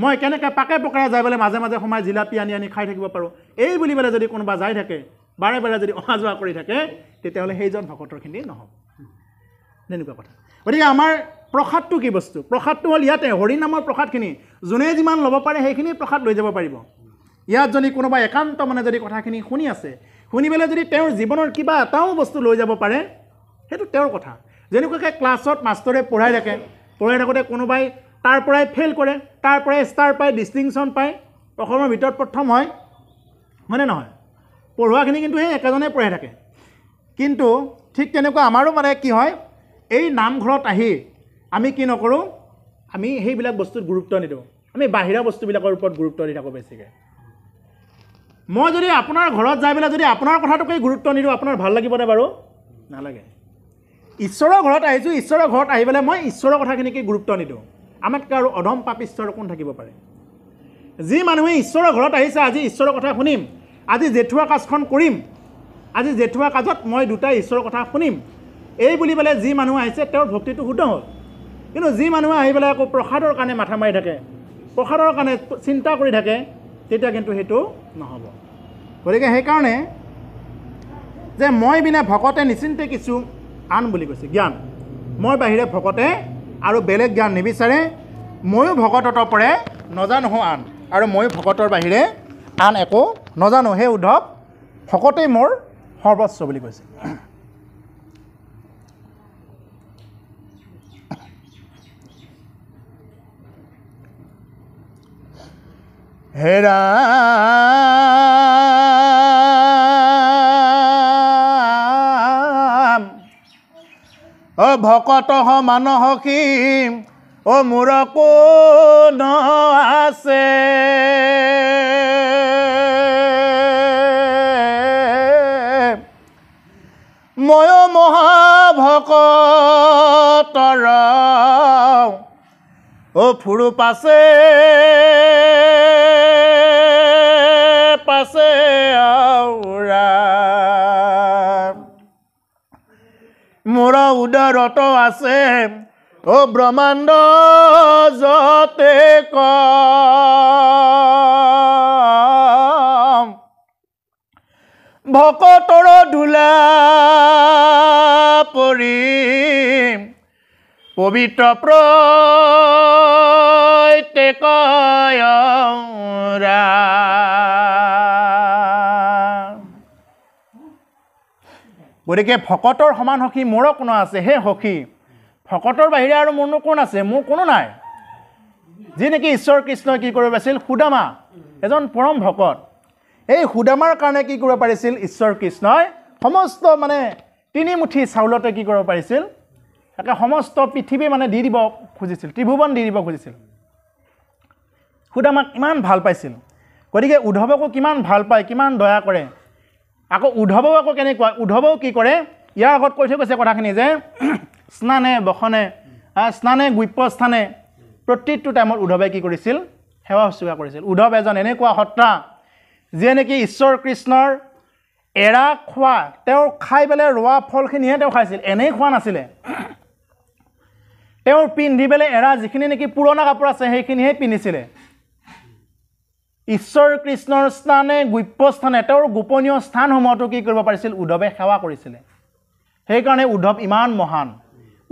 মই কেনেকৈ পাকে পকেৰে যাই পেলাই মাজে মাজে সোমাই জিলাপি আনি আনি খাই থাকিব পাৰোঁ, এই বুলি পেলাই যদি কোনোবা যাই থাকে, বাৰে বাৰে যদি অহা যোৱা কৰি থাকে, তেতিয়াহ'লে সেইজন ভকতৰখিনি নহ'ব। তেনেকুৱা কথা। গতিকে আমাৰ প্ৰসাদটো কি বস্তু, প্ৰসাদটো হ'ল ইয়াতে হৰিনামৰ প্ৰসাদখিনি, যোনে যিমান ল'ব পাৰে সেইখিনি প্ৰসাদ লৈ যাব পাৰিব। ইয়াত যদি কোনোবা একান্ত মানে যদি কথাখিনি শুনি আছে, শুনি পেলাই যদি তেওঁৰ জীৱনৰ কিবা এটাও বস্তু লৈ যাব পাৰে, সেইটো তেওঁৰ কথা। যেনেকুৱাকৈ ক্লাছত মাষ্টৰে পঢ়াই থাকে, পঢ়াই থাকোঁতে কোনোবাই তাৰ পৰাই ফেইল কৰে, তাৰ পৰাই ষ্টাৰ পায়, ডিষ্টিংশ্যন পায়, অসমৰ ভিতৰত প্ৰথম হয়, হয়নে নহয়? পঢ়োৱাখিনি কিন্তু সেই একেজনেই পঢ়াই থাকে। কিন্তু ঠিক তেনেকুৱা আমাৰো মানে কি হয়, এই নামঘৰত আহি আমি কি নকৰোঁ, আমি সেইবিলাক বস্তুত গুৰুত্ব নিদিওঁ, আমি বাহিৰা বস্তুবিলাকৰ ওপৰত গুৰুত্ব দি থাকোঁ বেছিকৈ। মই যদি আপোনাৰ ঘৰত যাই পেলাই যদি আপোনাৰ কথাটোকেই গুৰুত্ব নিদিওঁ, আপোনাৰ ভাল লাগিবনে বাৰু? নালাগে। ঈশ্বৰৰ ঘৰত আহিছোঁ, ঈশ্বৰৰ ঘৰত আহি পেলাই মই ঈশ্বৰৰ কথাখিনিকে গুৰুত্ব নিদিওঁ, আমাতকৈ আৰু অধম পাপিষ্টৰ কোন থাকিব পাৰে? যি মানুহে ঈশ্বৰৰ ঘৰত আহিছে, আজি ঈশ্বৰৰ কথা শুনিম, আজি জেঠুৱা কাজখন কৰিম, আজি জেঠুৱা কাজত মই দুটাই ঈশ্বৰৰ কথা শুনিম, এই বুলি পেলাই যি মানুহ আহিছে তেওঁৰ ভক্তিটো শুদ্ধ হ'ল। কিন্তু যি মানুহে আহি পেলাই আকৌ প্ৰসাদৰ কাৰণে মাথা মাৰি থাকে, প্ৰসাদৰ কাৰণে চিন্তা কৰি থাকে, তেতিয়া কিন্তু সেইটো নহ'ব। গতিকে সেইকাৰণে যে মই বিনা ভকতে নিশ্চিন্তে কিছু আন বুলি কৈছে জ্ঞান, মই বাহিৰে ভকতে আৰু বেলেগ জ্ঞান নিবিচাৰে, ময়ো ভকতত পৰে নজানো আন, আৰু ময়ো ভকতৰ বাহিৰে আন একো নজানো। সেই উদ্ধৱ ভকতেই মোৰ সৰ্বস্ব বুলি কৈছে। হেৰা অ ভকত সমান সখী অ মোৰ কোন আছে, ময়ো মহাভকতৰ অ ফুৰো পাছে পাছে আউৰা, মোৰ উদৰ ভাগৱত আছে ও ব্ৰহ্মাণ্ড যতে কম ভকতৰ ধুলা পৰি পবিত্ৰ প্ৰত্যেক গতিকে ভকতৰ সমান সখী মোৰো কোনো আছে হে সখী ভকতৰ বাহিৰে আৰু মোৰনো কোন আছে মোৰ কোনো নাই যি নেকি ঈশ্বৰ কৃষ্ণই কি কৰিব পাৰিছিল সুদামা এজন পৰম ভকত এই সুদামাৰ কাৰণে কি কৰিব পাৰিছিল ঈশ্বৰ কৃষ্ণই সমস্ত মানে তিনি মুঠি চাউলতে কি কৰিব পাৰিছিল তাকে সমস্ত পৃথিৱী মানে দি দিব খুজিছিল ত্ৰিভুৱন দি দিব খুজিছিল সুদামাক ইমান ভাল পাইছিল গতিকে উদ্ধৱকো কিমান ভাল পায় কিমান দয়া কৰে আকৌ উদ্ধৱও আকৌ কেনেকুৱা উদ্ধৱও কি কৰে ইয়াৰ আগত কৈ থৈ গৈছে কথাখিনি যে স্নানে বসনে স্নানে গুপ্যস্থানে প্ৰতিটো টাইমত উদ্ধৱে কি কৰিছিল সেৱা শুশ্ৰূষা কৰিছিল উদ্ধৱ এজন এনেকুৱা সত্ৰা যিয়ে নেকি ঈশ্বৰ কৃষ্ণৰ এৰা খোৱা তেওঁ খাই পেলাই ৰোৱা ফলখিনিহে তেওঁ খাইছিল এনেই খোৱা নাছিলে তেওঁ পিন্ধি পেলাই এৰা যিখিনি নেকি পুৰণা কাপোৰ আছে সেইখিনিহে পিন্ধিছিলে ঈশ্বৰ কৃষ্ণৰ স্থানে গুপ্যস্থানে তেওঁৰ গোপনীয় স্থানসমূহতো কি কৰিব পাৰিছিল উদ্ধৱে সেৱা কৰিছিলে সেইকাৰণে উদ্ধৱ ইমান মহান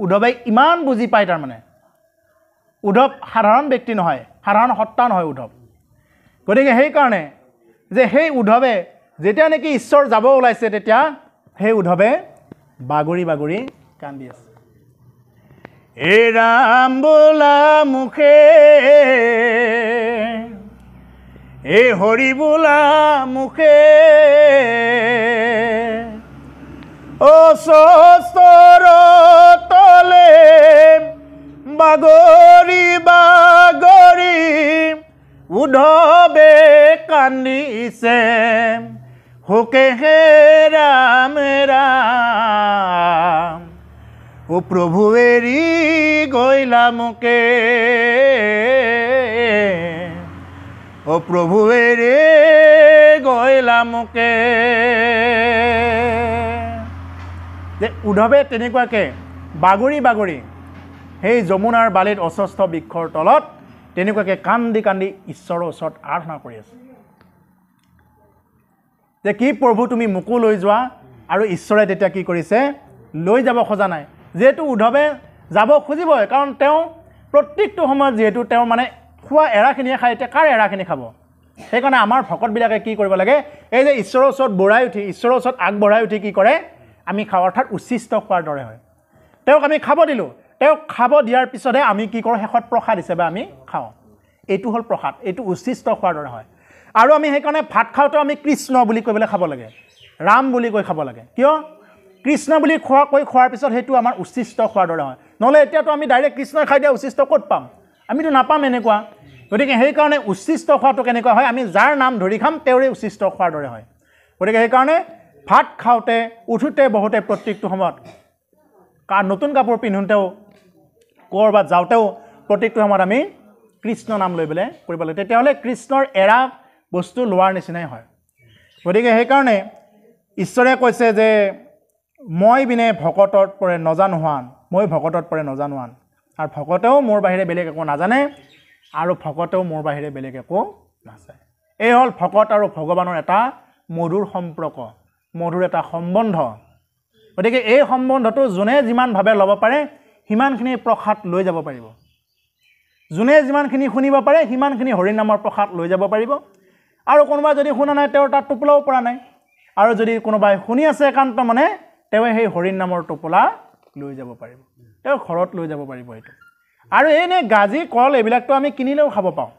উদ্ধৱে ইমান বুজি পায় তাৰমানে উদ্ধৱ সাধাৰণ ব্যক্তি নহয় সাধাৰণ সত্তা নহয় উদ্ধৱ গতিকে সেইকাৰণে যে সেই উদ্ধৱে যেতিয়া নেকি ঈশ্বৰ যাব ওলাইছে তেতিয়া সেই উদ্ধৱে বাগৰি বাগৰি কান্দি আছে এ ৰাম বোলা মুখে এ হৰি বোলা মুখে অস্তৰ তলে বাগৰি বাগৰি উদ্ধৱে কান্দিছে হোকে হে ৰাম ৰাম ও প্ৰভু এৰি গৈলা মোকে ও প্ৰভু এৰি গৈলা মোকে যে উদ্ধৱে তেনেকুৱাকৈ বাগৰি বাগৰি সেই যমুনাৰ বালিত অস্ত বৃক্ষৰ তলত তেনেকুৱাকৈ কান্দি কান্দি ঈশ্বৰৰ ওচৰত আৰাধনা কৰি আছে যে কি প্ৰভু তুমি মোকো লৈ যোৱা আৰু ঈশ্বৰে তেতিয়া কি কৰিছে লৈ যাব খোজা নাই যিহেতু উদ্ধৱে যাব খুজিবই কাৰণ তেওঁ প্ৰত্যেকটো সময়ত যিহেতু তেওঁ মানে খোৱা এৰাখিনিয়ে খাই এতিয়া কাৰ এৰাখিনি খাব সেইকাৰণে আমাৰ ভকতবিলাকে কি কৰিব লাগে এই যে ঈশ্বৰৰ ওচৰত বঢ়াই উঠি ঈশ্বৰৰ ওচৰত আগবঢ়াই উঠি কি কৰে আমি খাওঁ অৰ্থাৎ উচ্ছিষ্ট খোৱাৰ দৰে হয় তেওঁক আমি খাব দিলোঁ তেওঁক খাব দিয়াৰ পিছতহে আমি কি কৰোঁ শেষত প্ৰসাদ হিচাপে আমি খাওঁ এইটো হ'ল প্ৰসাদ এইটো উচ্ছিষ্ট খোৱাৰ দৰে হয় আৰু আমি সেইকাৰণে ভাত খাওঁতেও আমি কৃষ্ণ বুলি কৈ পেলাই খাব লাগে ৰাম বুলি কৈ খাব লাগে কিয় কৃষ্ণ বুলি কৈ খোৱাৰ পিছত সেইটো আমাৰ উচ্ছিষ্ট খোৱাৰ দৰে হয় নহ'লে এতিয়াতো আমি ডাইৰেক্ট কৃষ্ণই খাই দিয়া উচ্ছিষ্ট ক'ত পাম আমিতো নাপাম এনেকুৱা গতিকে সেইকাৰণে উচ্ছিষ্ট খোৱাটো কেনেকুৱা হয় আমি যাৰ নাম ধৰি খাম তেওঁৰে উচ্ছিষ্ট খোৱাৰ দৰে হয় গতিকে সেইকাৰণে ভাত খাওঁতে উঠোঁতে বহুতে প্ৰত্যেকটো সময়ত নতুন কাপোৰ পিন্ধোঁতেও ক'ৰবাত যাওঁতেও প্ৰত্যেকটো সময়ত আমি কৃষ্ণ নাম লৈ পেলাই কৰিব লাগে তেতিয়াহ'লে কৃষ্ণৰ এৰা বস্তু লোৱাৰ নিচিনাই হয় গতিকে সেইকাৰণে ঈশ্বৰে কৈছে যে মই বিনে ভকতত পৰে নজানো হান মই ভকতত পৰে নজানো হান আৰু ভকতেও মোৰ বাহিৰে বেলেগ একো নাজানে আৰু ভকতেও মোৰ বাহিৰে বেলেগ একো নাচায় এই হ'ল ভকত আৰু ভগৱানৰ এটা মধুৰ সম্পৰ্ক মধুৰ এটা সম্বন্ধ গতিকে এই সম্বন্ধটো যোনে যিমানভাৱে ল'ব পাৰে সিমানখিনি প্ৰসাদ লৈ যাব পাৰিব যোনে যিমানখিনি শুনিব পাৰে সিমানখিনি হৰিনামৰ প্ৰসাদ লৈ যাব পাৰিব আৰু কোনোবা যদি শুনা নাই তেওঁৰ তাত টোপোলাও পৰা নাই আৰু যদি কোনোবাই শুনি আছে একান্ত মানে তেওঁ সেই হৰিনামৰ টোপোলা লৈ যাব পাৰিব তেওঁ ঘৰত লৈ যাব পাৰিব এইটো আৰু এনে গাজি কল এইবিলাকতো আমি কিনিলেও খাব পাওঁ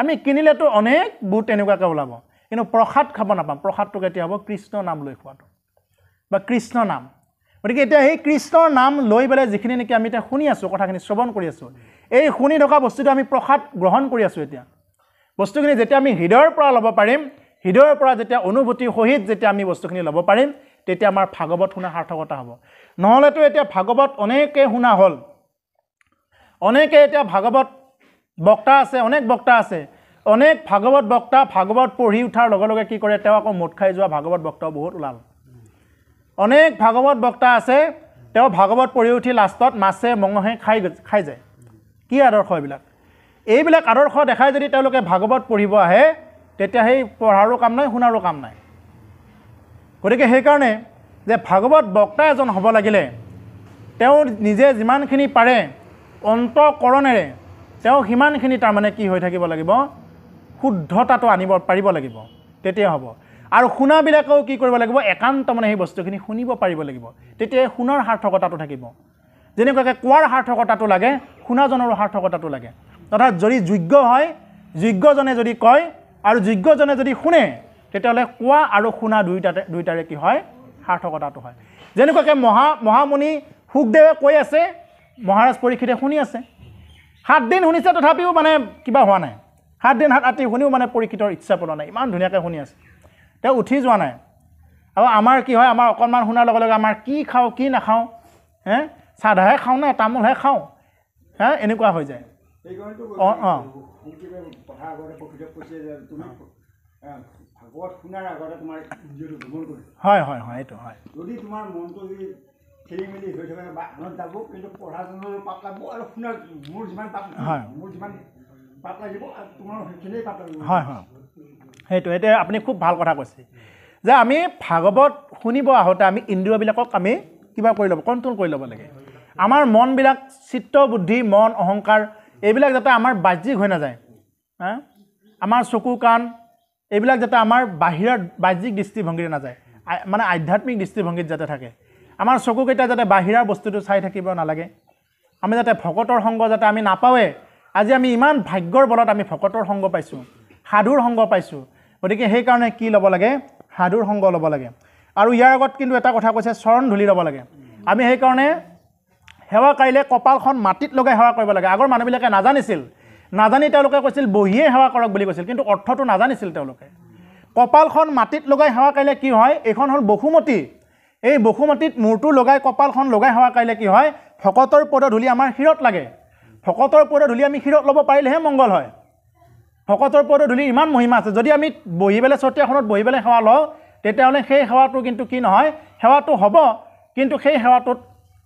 আমি কিনিলেতো অনেক বুট এনেকুৱাকৈ ওলাব কিন্তু প্ৰসাদ খাব নাপাম প্ৰসাদটো কেতিয়া হ'ব কৃষ্ণ নাম লৈ খোৱাটো বা কৃষ্ণ নাম গতিকে এতিয়া সেই কৃষ্ণৰ নাম লৈ পেলাই যিখিনি নেকি আমি এতিয়া শুনি আছোঁ কথাখিনি শ্ৰৱণ কৰি আছোঁ এই শুনি থকা বস্তুটো আমি প্ৰসাদ গ্ৰহণ কৰি আছোঁ এতিয়া বস্তুখিনি যেতিয়া আমি হৃদয়ৰ পৰা ল'ব পাৰিম হৃদয়ৰ পৰা যেতিয়া অনুভূতি সহিত যেতিয়া আমি বস্তুখিনি ল'ব পাৰিম তেতিয়া আমাৰ ভাগৱত শুনা সাৰ্থকতা হ'ব নহ'লেতো এতিয়া ভাগৱত অনেকেই শুনা হ'ল অনেকে এতিয়া ভাগৱত বক্তা আছে অনেক বক্তা আছে অনেক ভাগৱত বক্তা ভাগৱত পঢ়ি উঠাৰ লগে লগে কি কৰে তেওঁ আকৌ মদ খাই যোৱা ভাগৱত বক্তাও বহুত ওলাল অনেক ভাগৱত বক্তা আছে তেও ভাগৱত পঢ়ি উঠি লাষ্টত মাছে মঙহে খাই খাই যায়। কি আদৰ্শ এইবিলাক? এইবিলাক আদৰ্শ দেখাই যদি তেওঁলোকে ভাগৱত পঢ়িব আহে, তেতিয়া সেই পঢ়াৰো কাম নাই, শুনাৰো কাম নাই। গতিকে সেইকাৰণে যে ভাগৱত বক্তা এজন হ'ব লাগিলে তেওঁ নিজে যিমানখিনি পাৰে অন্তকৰণেৰে তেওঁ সিমানখিনি তাৰমানে কি হৈ থাকিব লাগিব, শুদ্ধতাটো আনিব পাৰিব লাগিব, তেতিয়া হ'ব। আৰু শুনাবিলাকেও কি কৰিব লাগিব, একান্ত মানে সেই বস্তুখিনি শুনিব পাৰিব লাগিব, তেতিয়াই শুনাৰ সাৰ্থকতাটো থাকিব। যেনেকুৱাকৈ কোৱাৰ সাৰ্থকতাটো লাগে, শুনাজনৰো সাৰ্থকতাটো লাগে। অৰ্থাৎ যদি যোগ্য হয়, যোগ্যজনে যদি কয় আৰু যোগ্যজনে যদি শুনে, তেতিয়াহ'লে কোৱা আৰু শুনা দুয়োটাৰে কি হয়, সাৰ্থকতাটো হয়। যেনেকুৱাকৈ মহামুনি সুখদেৱে কৈ আছে, মহাৰাজ পৰীক্ষিতে শুনি আছে। 7 দিন শুনিছে, তথাপিও মানে কিবা হোৱা নাই। 7 দিন 7 ৰাতি শুনিও মানে পৰীক্ষিতৰ ইচ্ছা পূৰণ নাই, ইমান ধুনীয়াকৈ শুনি আছে, তেওঁ উঠি যোৱা নাই। আৰু আমাৰ কি হয়, আমাৰ অকণমান শুনাৰ লগে লগে আমাৰ কি খাওঁ কি নাখাওঁ, চাধাহে খাওঁ নে তামোলহে খাওঁ, এনেকুৱা হৈ যায়। অঁ অঁ, হয় হয় হয়, এইটো হয়। হয় হয়, সেইটো এতিয়া আপুনি খুব ভাল কথা কৈছে যে আমি ভাগৱত শুনিব আহোঁতে আমি ইন্দ্ৰিয়বিলাকক আমি কিবা কৰি ল'ব, কণ্ট্ৰল কৰি ল'ব লাগে। আমাৰ মনবিলাক, চিত্ত বুদ্ধি মন অহংকাৰ এইবিলাক যাতে আমাৰ বাহ্যিক হৈ নাযায়। আমাৰ চকু কাণ এইবিলাক যাতে আমাৰ বাহিৰৰ বাহ্যিক দৃষ্টিভংগীৰে নাযায়, মানে আধ্যাত্মিক দৃষ্টিভংগীত যাতে থাকে। আমাৰ চকুকেইটা যাতে বাহিৰা বস্তুটো চাই থাকিব নালাগে। আমি যাতে ভকতৰ সংগ যাতে আমি নাপাওঁৱে। আজি আমি ইমান ভাগ্যৰ বলত আমি ভকতৰ সংগ পাইছোঁ, সাধুৰ সংগ পাইছোঁ। গতিকে সেইকাৰণে কি ল'ব লাগে, সাধুৰ সংগ ল'ব লাগে। আৰু ইয়াৰ আগত কিন্তু এটা কথা কৈছে, চৰণ ধূলি ল'ব লাগে। আমি সেইকাৰণে সেৱা কৰিলে কপালখন মাটিত লগাই সেৱা কৰিব লাগে। আগৰ মানুহবিলাকে নাজানিছিল, নাজানি তেওঁলোকে কৈছিল বহিয়ে সেৱা কৰক বুলি কৈছিল, কিন্তু অৰ্থটো নাজানিছিল তেওঁলোকে। কপালখন মাটিত লগাই সেৱা কৰিলে কি হয়, এইখন হ'ল বসুমতী। এই বসুমতীত মূৰটো লগাই কপালখন লগাই সেৱা কৰিলে কি হয়, ভকতৰ পদধূলি আমাৰ শিৰত লাগে। ভকতৰ পদধূলি আমি শিৰত ল'ব পাৰিলেহে মংগল হয়। ভকতৰ পদধূলি ইমান মহিমা আছে। যদি আমি বহি পেলাই চতিয়াখনত বহি পেলাই সেৱা লওঁ, তেতিয়াহ'লে সেই সেৱাটো কিন্তু কি নহয়, সেৱাটো হ'ব, কিন্তু সেই সেৱাটোত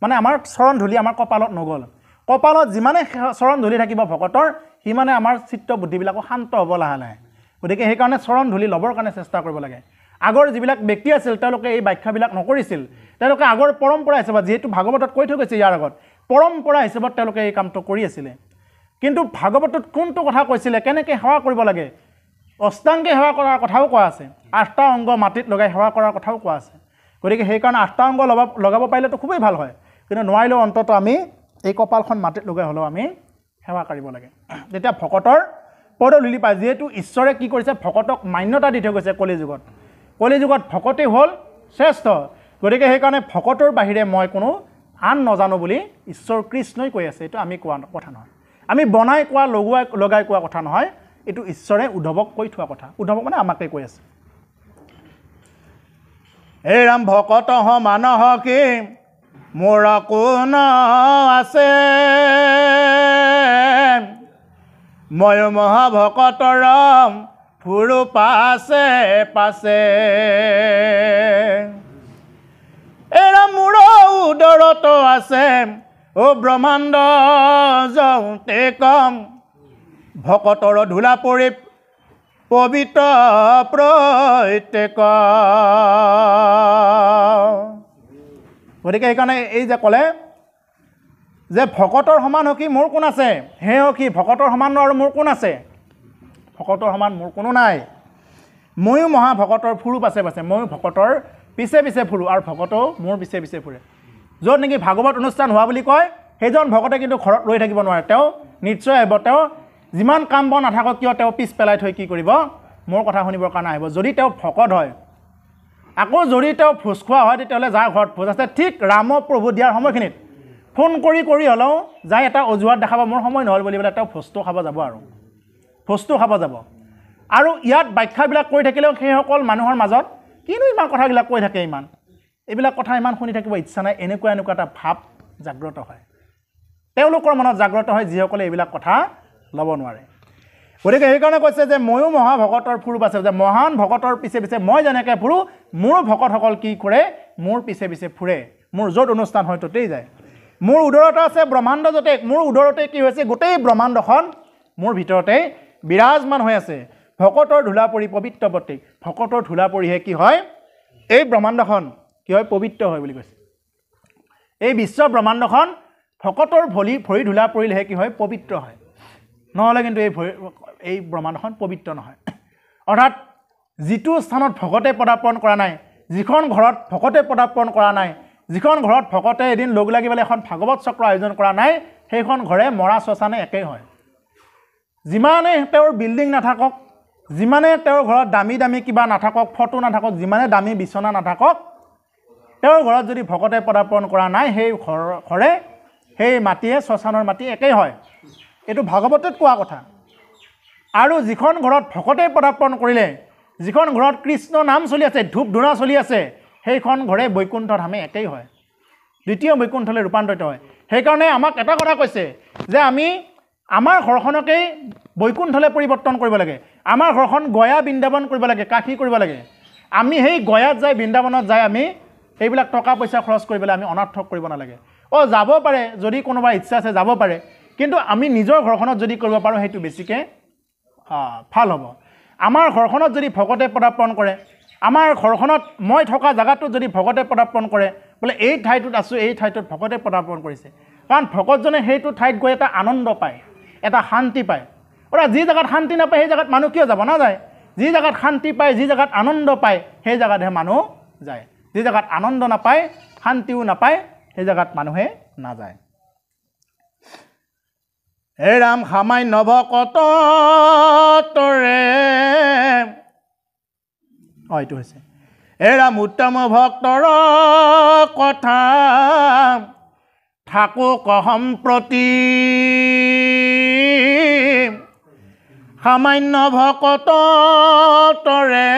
মানে আমাৰ চৰণ ধূলি আমাৰ কপালত নগ'ল। কপালত যিমানে চৰণ ধূলি থাকিব ভকতৰ, সিমানে আমাৰ চিত্ত বুদ্ধিবিলাকো শান্ত হ'ব লাহে লাহে। গতিকে সেইকাৰণে চৰণ ধূলি ল'বৰ কাৰণে চেষ্টা কৰিব লাগে। আগৰ যিবিলাক ব্যক্তি আছিল তেওঁলোকে এই ব্যাখ্যাবিলাক নকৰিছিল। তেওঁলোকে আগৰ পৰম্পৰা হিচাপত, যিহেতু ভাগৱতত কৈ থৈ গৈছে ইয়াৰ আগত, পৰম্পৰা হিচাপত তেওঁলোকে এই কামটো কৰি আছিলে। কিন্তু ভাগৱতত কোনটো কথা কৈছিলে, কেনেকৈ সেৱা কৰিব লাগে, অষ্টাংগে সেৱা কৰাৰ কথাও কোৱা আছে, 8টা অংগ মাটিত লগাই সেৱা কৰাৰ কথাও কোৱা আছে। গতিকে সেইকাৰণে 8টা অংগ লগাব পাৰিলেতো খুবেই ভাল হয়, কিন্তু নোৱাৰিলেও অন্তত আমি এই কপালখন মাটিত লগাই হ'লেও আমি সেৱা কৰিব লাগে। তেতিয়া ভকতৰ পদধূলি পায়। যিহেতু ঈশ্বৰে কি কৰিছে, ভকতক মান্যতা দি থৈ গৈছে কলিযুগত। কলিযুগত ভকতেই হ'ল শ্ৰেষ্ঠ। গতিকে সেইকাৰণে ভকতৰ বাহিৰে মই কোনো আন নজানো বুলি ঈশ্বৰ কৃষ্ণই কৈ আছে। এইটো আমি কোৱা কথা নহয়, আমি বনাই কোৱা লগোৱাই লগাই কোৱা কথা নহয়, এইটো ঈশ্বৰে উদ্ধৱক কৈ থোৱা কথা। উদ্ধৱক মানে আমাকে কৈ আছে। এই ৰাম ভকত সমান কি মোৰ কোন আছে, ময়ো মহাভকতৰ ফুৰো পাছে পাছে। এই ৰাম মোৰ উদৰত আছে, অ ব্ৰহ্মাণ্ড যাওঁতে কম, ভকতৰ ধূলা পৰি পবিত্ৰ প্ৰত্যেক। গতিকে সেইকাৰণে এই যে ক'লে যে ভকতৰ সমান সখী মোৰ কোন আছে, হে সখী ভকতৰ সমান আৰু মোৰ কোন আছে, ভকতৰ সমান মোৰ কোনো নাই। ময়ো মহা ভকতৰ ফুৰো পাছে পাছে, ময়ো ভকতৰ পিছে পিছে ফুৰোঁ আৰু ভকতো মোৰ পিছে পিছে ফুৰে। য'ত নেকি ভাগৱত অনুষ্ঠান হোৱা বুলি কয়, সেইজন ভকতে কিন্তু ঘৰত ৰৈ থাকিব নোৱাৰে, তেওঁ নিশ্চয় আহিব। তেওঁ যিমান কাম বন নাথাকক কিয়, তেওঁ পিছ পেলাই থৈ কি কৰিব, মোৰ কথা শুনিবৰ কাৰণে আহিব। যদি তেওঁ ভকত হয়, আকৌ যদি তেওঁ ভোজ খোৱা হয়, তেতিয়াহ'লে যাৰ ঘৰত ভোজ আছে, ঠিক ৰাম প্ৰভু দিয়াৰ সময়খিনিত ফোন কৰি কৰি হ'লেও যাই এটা অজুহাত দেখাব, মোৰ সময় নহ'ল বুলি পেলাই তেওঁ ভোজটো খাব যাব আৰু ভোজটো খাব যাব। আৰু ইয়াত ব্যাখ্যাবিলাক কৈ থাকিলেও সেইসকল মানুহৰ মাজত কিনো ইমান কথাবিলাক কৈ থাকে, ইমান এইবিলাক কথা ইমান শুনি থাকিব ইচ্ছা নাই, এনেকুৱা এনেকুৱা এটা ভাৱ জাগ্ৰত হয় তেওঁলোকৰ মনত, জাগ্ৰত হয় যিসকলে এইবিলাক কথা ল'ব নোৱাৰে। গতিকে সেইকাৰণে কৈছে যে ময়ো মহা ভকতৰ ফুৰো পাছে, যে মহান ভকতৰ পিছে পিছে মই যেনেকৈ ফুৰোঁ, মোৰো ভকতসকল কি কৰে, মোৰ পিছে পিছে ফুৰে। মোৰ য'ত অনুষ্ঠান হয় ততেই যায়। মোৰ উদৰতে আছে ব্ৰহ্মাণ্ড য'তে, মোৰ উদৰতে কি হৈছে গোটেই ব্ৰহ্মাণ্ডখন মোৰ ভিতৰতে বিৰাজমান হৈ আছে। ভকতৰ ধূলা পৰি পবিত্ৰ বটে, ভকতৰ ধূলা পৰিহে কি হয় এই ব্ৰহ্মাণ্ডখন কি হয় পবিত্ৰ হয় বুলি কৈছে। এই বিশ্ব ব্ৰহ্মাণ্ডখন ভকতৰ ভৰি ধূলা পৰিলেহে কি হয় পবিত্ৰ হয়, নহ'লে কিন্তু এই ব্ৰহ্মাণ্ডখন পবিত্ৰ নহয়। অৰ্থাৎ যিটো স্থানত ভকতে পদাৰ্পণ কৰা নাই, যিখন ঘৰত ভকতে পদাৰ্পণ কৰা নাই, যিখন ঘৰত ভকতে এদিন লগ লাগি পেলাই এখন ভাগৱত চক্ৰ আয়োজন কৰা নাই, সেইখন ঘৰে মৰা শশানে একেই হয়। যিমানে তেওঁৰ বিল্ডিং নাথাকক, যিমানে তেওঁৰ ঘৰত দামী দামী কিবা নাথাকক, ফটো নাথাকক, যিমানে দামী বিচনা নাথাকক, তেওঁৰ ঘৰত যদি ভকতে পদাৰ্পণ কৰা নাই সেই ঘৰে সেই মাটিয়ে শশানৰ মাটি একেই হয়। এইটো ভাগৱতত কোৱা কথা। আৰু যিখন ঘৰত ভকতে পদাৰ্পণ কৰিলে, যিখন ঘৰত কৃষ্ণ নাম চলি আছে, ধূপ ধূনা চলি আছে, সেইখন ঘৰে বৈকুণ্ঠ ধামে একেই হয়, দ্বিতীয় বৈকুণ্ঠলৈ ৰূপান্তৰিত হয়। সেইকাৰণে আমাক এটা কথা কৈছে যে আমি আমাৰ ঘৰখনকেই বৈকুণ্ঠলৈ পৰিৱৰ্তন কৰিব লাগে, আমাৰ ঘৰখন গয়া বৃন্দাবন কৰিব লাগে, কাশী কৰিব লাগে। আমি সেই গয়াত যাই বৃন্দাবনত যাই আমি এইবিলাক টকা পইচা খৰচ কৰিবলৈ আমি অনাৰ্থক কৰিব নালাগে। যাব পাৰে যদি কোনোবা ইচ্ছা আছে যাব পাৰে, কিন্তু আমি নিজৰ ঘৰখনত যদি কৰিব পাৰোঁ সেইটো বেছিকৈ ভাল হ'ব। আমাৰ ঘৰখনত যদি ভকতে পদাৰ্পণ কৰে, আমাৰ ঘৰখনত মই থকা জেগাটো যদি ভকতে পদাৰ্পণ কৰে, বোলে এই ঠাইটোত আছোঁ, এই ঠাইটোত ভকতে পদাৰ্পণ কৰিছে, কাৰণ ভকতজনে সেইটো ঠাইত গৈ এটা আনন্দ পায়, এটা শান্তি পায়। অৰ্থাৎ যি জেগাত শান্তি নাপায় সেই জেগাত মানুহ কিয় যাব নাযায়। যি জেগাত শান্তি পায়, যি জেগাত আনন্দ পায়, সেই জেগাতহে মানুহ যায়। যি জেগাত আনন্দ নাপায়, শান্তিও নাপায়, সেই জেগাত মানুহে নাযায়। হে ৰাম সামান্য ভকত তৰে, এইটো হৈছে হে ৰাম উত্তম ভক্তৰ কথা থাকক সম্প্ৰতি। সামান্য ভকত তৰে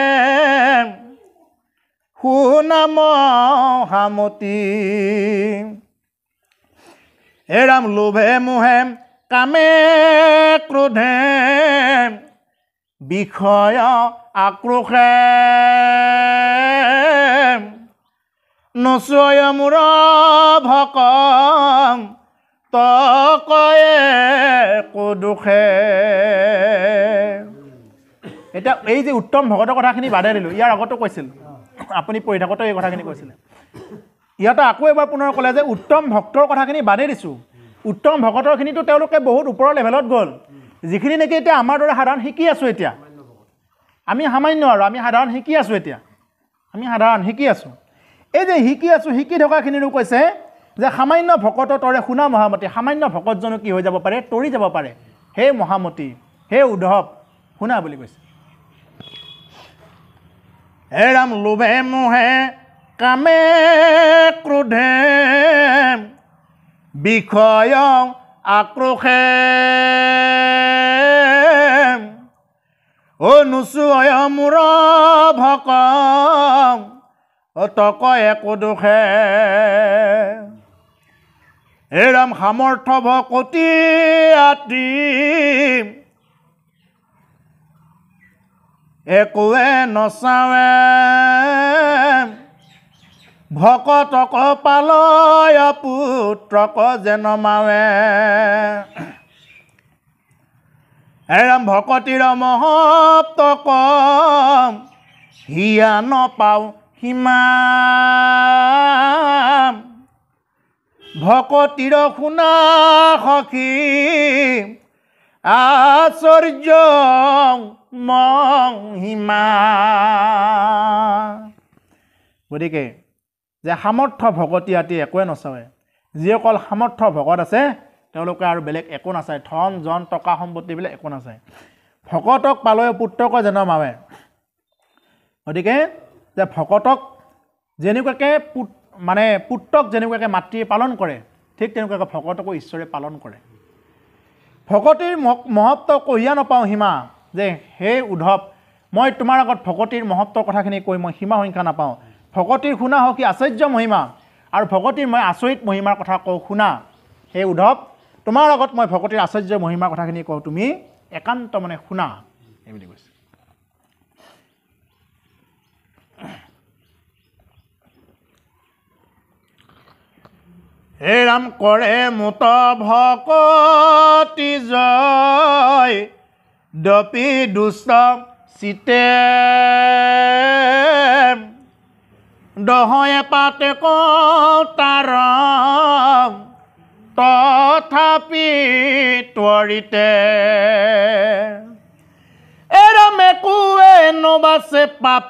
সুনাম হামতি। হে ৰাম লোভে মোহে কামে ক্ৰোধে বিষয় আক্ৰোশে নচয় মোৰ ভকম তকয়ে কুদুষে। এতিয়া এই যে উত্তম ভকতৰ কথাখিনি বাদে দিলোঁ, ইয়াৰ আগতো কৈছিল, আপুনি পঢ়ি থাকোঁতে এই কথাখিনি কৈছিলে। ইয়াতে আকৌ এবাৰ পুনৰ ক'লে যে উত্তম ভক্তৰ কথাখিনি বাদেই দিছোঁ। উত্তম ভকতৰখিনিতো তেওঁলোকে বহুত ওপৰৰ লেভেলত গ'ল, যিখিনি নেকি এতিয়া আমাৰ দৰে সাধাৰণ শিকি আছোঁ। এতিয়া আমি সামান্য আৰু আমি সাধাৰণ শিকি আছোঁ। এতিয়া আমি সাধাৰণ শিকি আছোঁ। এই যে শিকি আছোঁ, শিকি থকাখিনিৰো কৈছে যে সামান্য ভকত তৰে শুনা মহামতি। সামান্য ভকতজনো কি হৈ যাব পাৰে, তৰি যাব পাৰে। হে মহামতি, হে উদ্ধৱ, শুনা বুলি কৈছে। হে ৰাম লোভে মোহে কামে ক্ৰোধে বিষয় আক্ৰোশে অনুচয় মোৰ ভক তক একো দুখে। হে ৰাম সামৰ্থ ভকতি আতি একোৱে নচাৱে ভকতক পালয় পুত্ৰক যেন মাৱে। হে ৰাম ভকতিৰ মহত্বক হিয়া নপাওঁ সীমা। ভকতিৰ শুনা সখী আশ্চৰ্য মহিমা। গতিকে যে সামৰ্থ ভকতি আতি একোৱে নচাৱে, যিসকল সামৰ্থ ভকত আছে তেওঁলোকে আৰু বেলেগ একো নাচায়, ধন জন টকা সম্পত্তিবিলাক একো নাচায়। ভকতক পালয় পুত্ৰক যেন মাৱে। গতিকে যে ভকতক যেনেকুৱাকৈ মানে পুত্ৰক যেনেকুৱাকৈ মাতৃয়ে পালন কৰে, ঠিক তেনেকুৱাকৈ ভকতকো ঈশ্বৰে পালন কৰে। ভকতিৰ মহত্ব কহিয়া নাপাওঁ সীমা। যে সেই উদ্ধৱ, মই তোমাৰ আগত ভকতিৰ মহত্বৰ কথাখিনি কৈ মই সীমা সংখ্যা নাপাওঁ। ভকতিৰ শুনা হওক কি আশ্চৰ্য মহিমা, আৰু ভকতিৰ মই আচৰিত মহিমাৰ কথা কওঁ শুনা। সেই উদ্ধৱ, তোমাৰ আগত মই ভকতিৰ আশ্চৰ্য মহিমাৰ কথাখিনি কওঁ, তুমি একান্ত মানে শুনা এইবুলি কৈছে। হেৰাম কৰে মুত ভকতি জয় দপি দুষ্ট চিতে দহয়ে পাতে কৌতাৰ তথাপি ত্বৰিতে এৰমে কুৱে নবাছে পাপ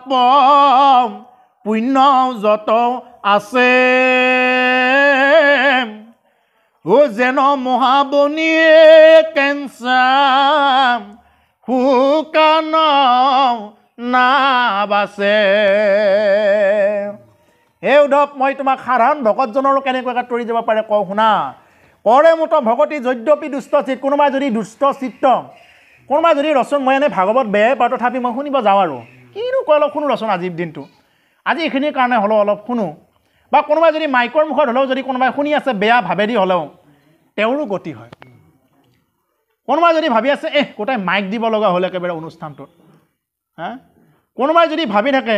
পুণ্য যত আছে ও যেন মহাবনীয়ে কেঞ্চাম শুকান নাবাছে। হে উদ্ধৱ, মই তোমাক সাধাৰণ ভকতজনৰ কেনেকৈ তৰি যাব পাৰে কওঁ শুনা। কৰে মুত ভকতি যদ্যপি দুষ্ট চিত, কোনোবাই যদি দুষ্ট চিত্ত, কোনোবাই যদি ৰচন মই এনে ভাগৱত বেয়াই পাওঁ তথাপি মই শুনিব যাওঁ আৰু কিনো কয় অলপ শুনো ৰচন আজিৰ দিনটো, আজি এইখিনিৰ কাৰণে হ'লেও অলপ শুনো। বা কোনোবাই যদি মাইকৰ মুখত হ'লেও যদি কোনোবাই শুনি আছে বেয়া ভাবেদি হ'লেও তেওঁৰো গতি হয়। কোনোবাই যদি ভাবি আছে গোটাই মাইক দিব লগা হ'ল একেবাৰে অনুষ্ঠানটোত, কোনোবাই যদি ভাবি থাকে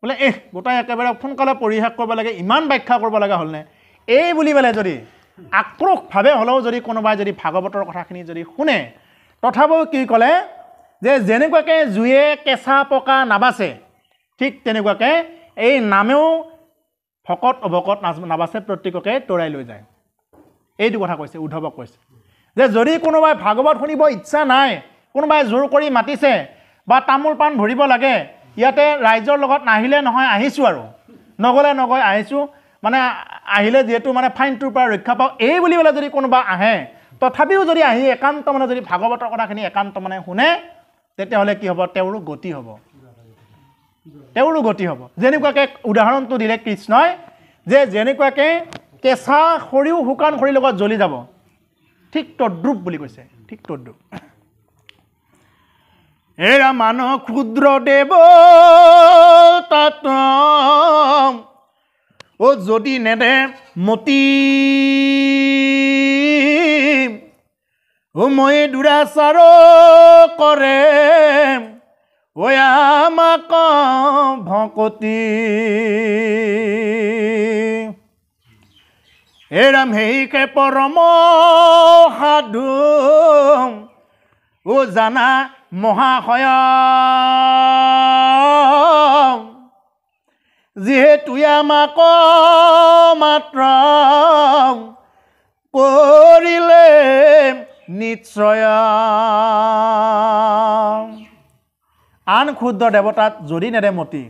বোলে গোটাই একেবাৰে সোনকালে পৰিহাস কৰিব লাগে, ইমান ব্যাখ্যা কৰিব লগা হ'লনে, এই বুলি পেলাই যদি আক্ৰোশভাৱে হ'লেও যদি কোনোবাই যদি ভাগৱতৰ কথাখিনি যদি শুনে, তথাপিও কি ক'লে যে যেনেকুৱাকৈ জুয়ে কেঁচা পকা নাবাচে ঠিক তেনেকুৱাকৈ এই নামেও ভকত অভকত নাবাচে প্ৰত্যেককে তৰাই লৈ যায়। এইটো কথা কৈছে, উদ্ধৱক কৈছে যে যদি কোনোবাই ভাগৱত শুনিব ইচ্ছা নাই, কোনোবাই জোৰ কৰি মাতিছে বা তামোল পাণ ভৰিব লাগে, ইয়াতে ৰাইজৰ লগত নাহিলে নহয় আহিছোঁ আৰু নগ'লে নগৈ আহিছোঁ, মানে আহিলে যিহেতু মানে ফাইনটোৰ পৰা ৰক্ষা পাওঁ এই বুলি পেলাই যদি কোনোবা আহে, তথাপিও যদি আহি একান্ত মানে যদি ভাগৱতৰ কথাখিনি একান্ত মানে শুনে, তেতিয়াহ'লে কি হ'ব, তেওঁৰো গতি হ'ব, তেওঁৰো গতি হ'ব। যেনেকুৱাকৈ উদাহৰণটো দিলে কৃষ্ণই যে যেনেকুৱাকৈ কেঁচা খৰিও শুকান খৰিৰ লগত জ্বলি যাব, ঠিক তদ্ৰুপ বুলি কৈছে, ঠিক তদ্ৰুপ। এৰা মানুহ ক্ষুদ্ৰ দেৱ তাত অ যদি নেদে মতি ময়ে দুৰাচাৰ কৰে ঐ আমাক ভকতি এৰাম হেইকে পৰম সাধু ও জানা মহাশয় যিহেতু আমাক মাত্ৰ পৰিলে নিশ্চয়। আন ক্ষুদ্ৰ দেৱতাত যদি নেদে মতি,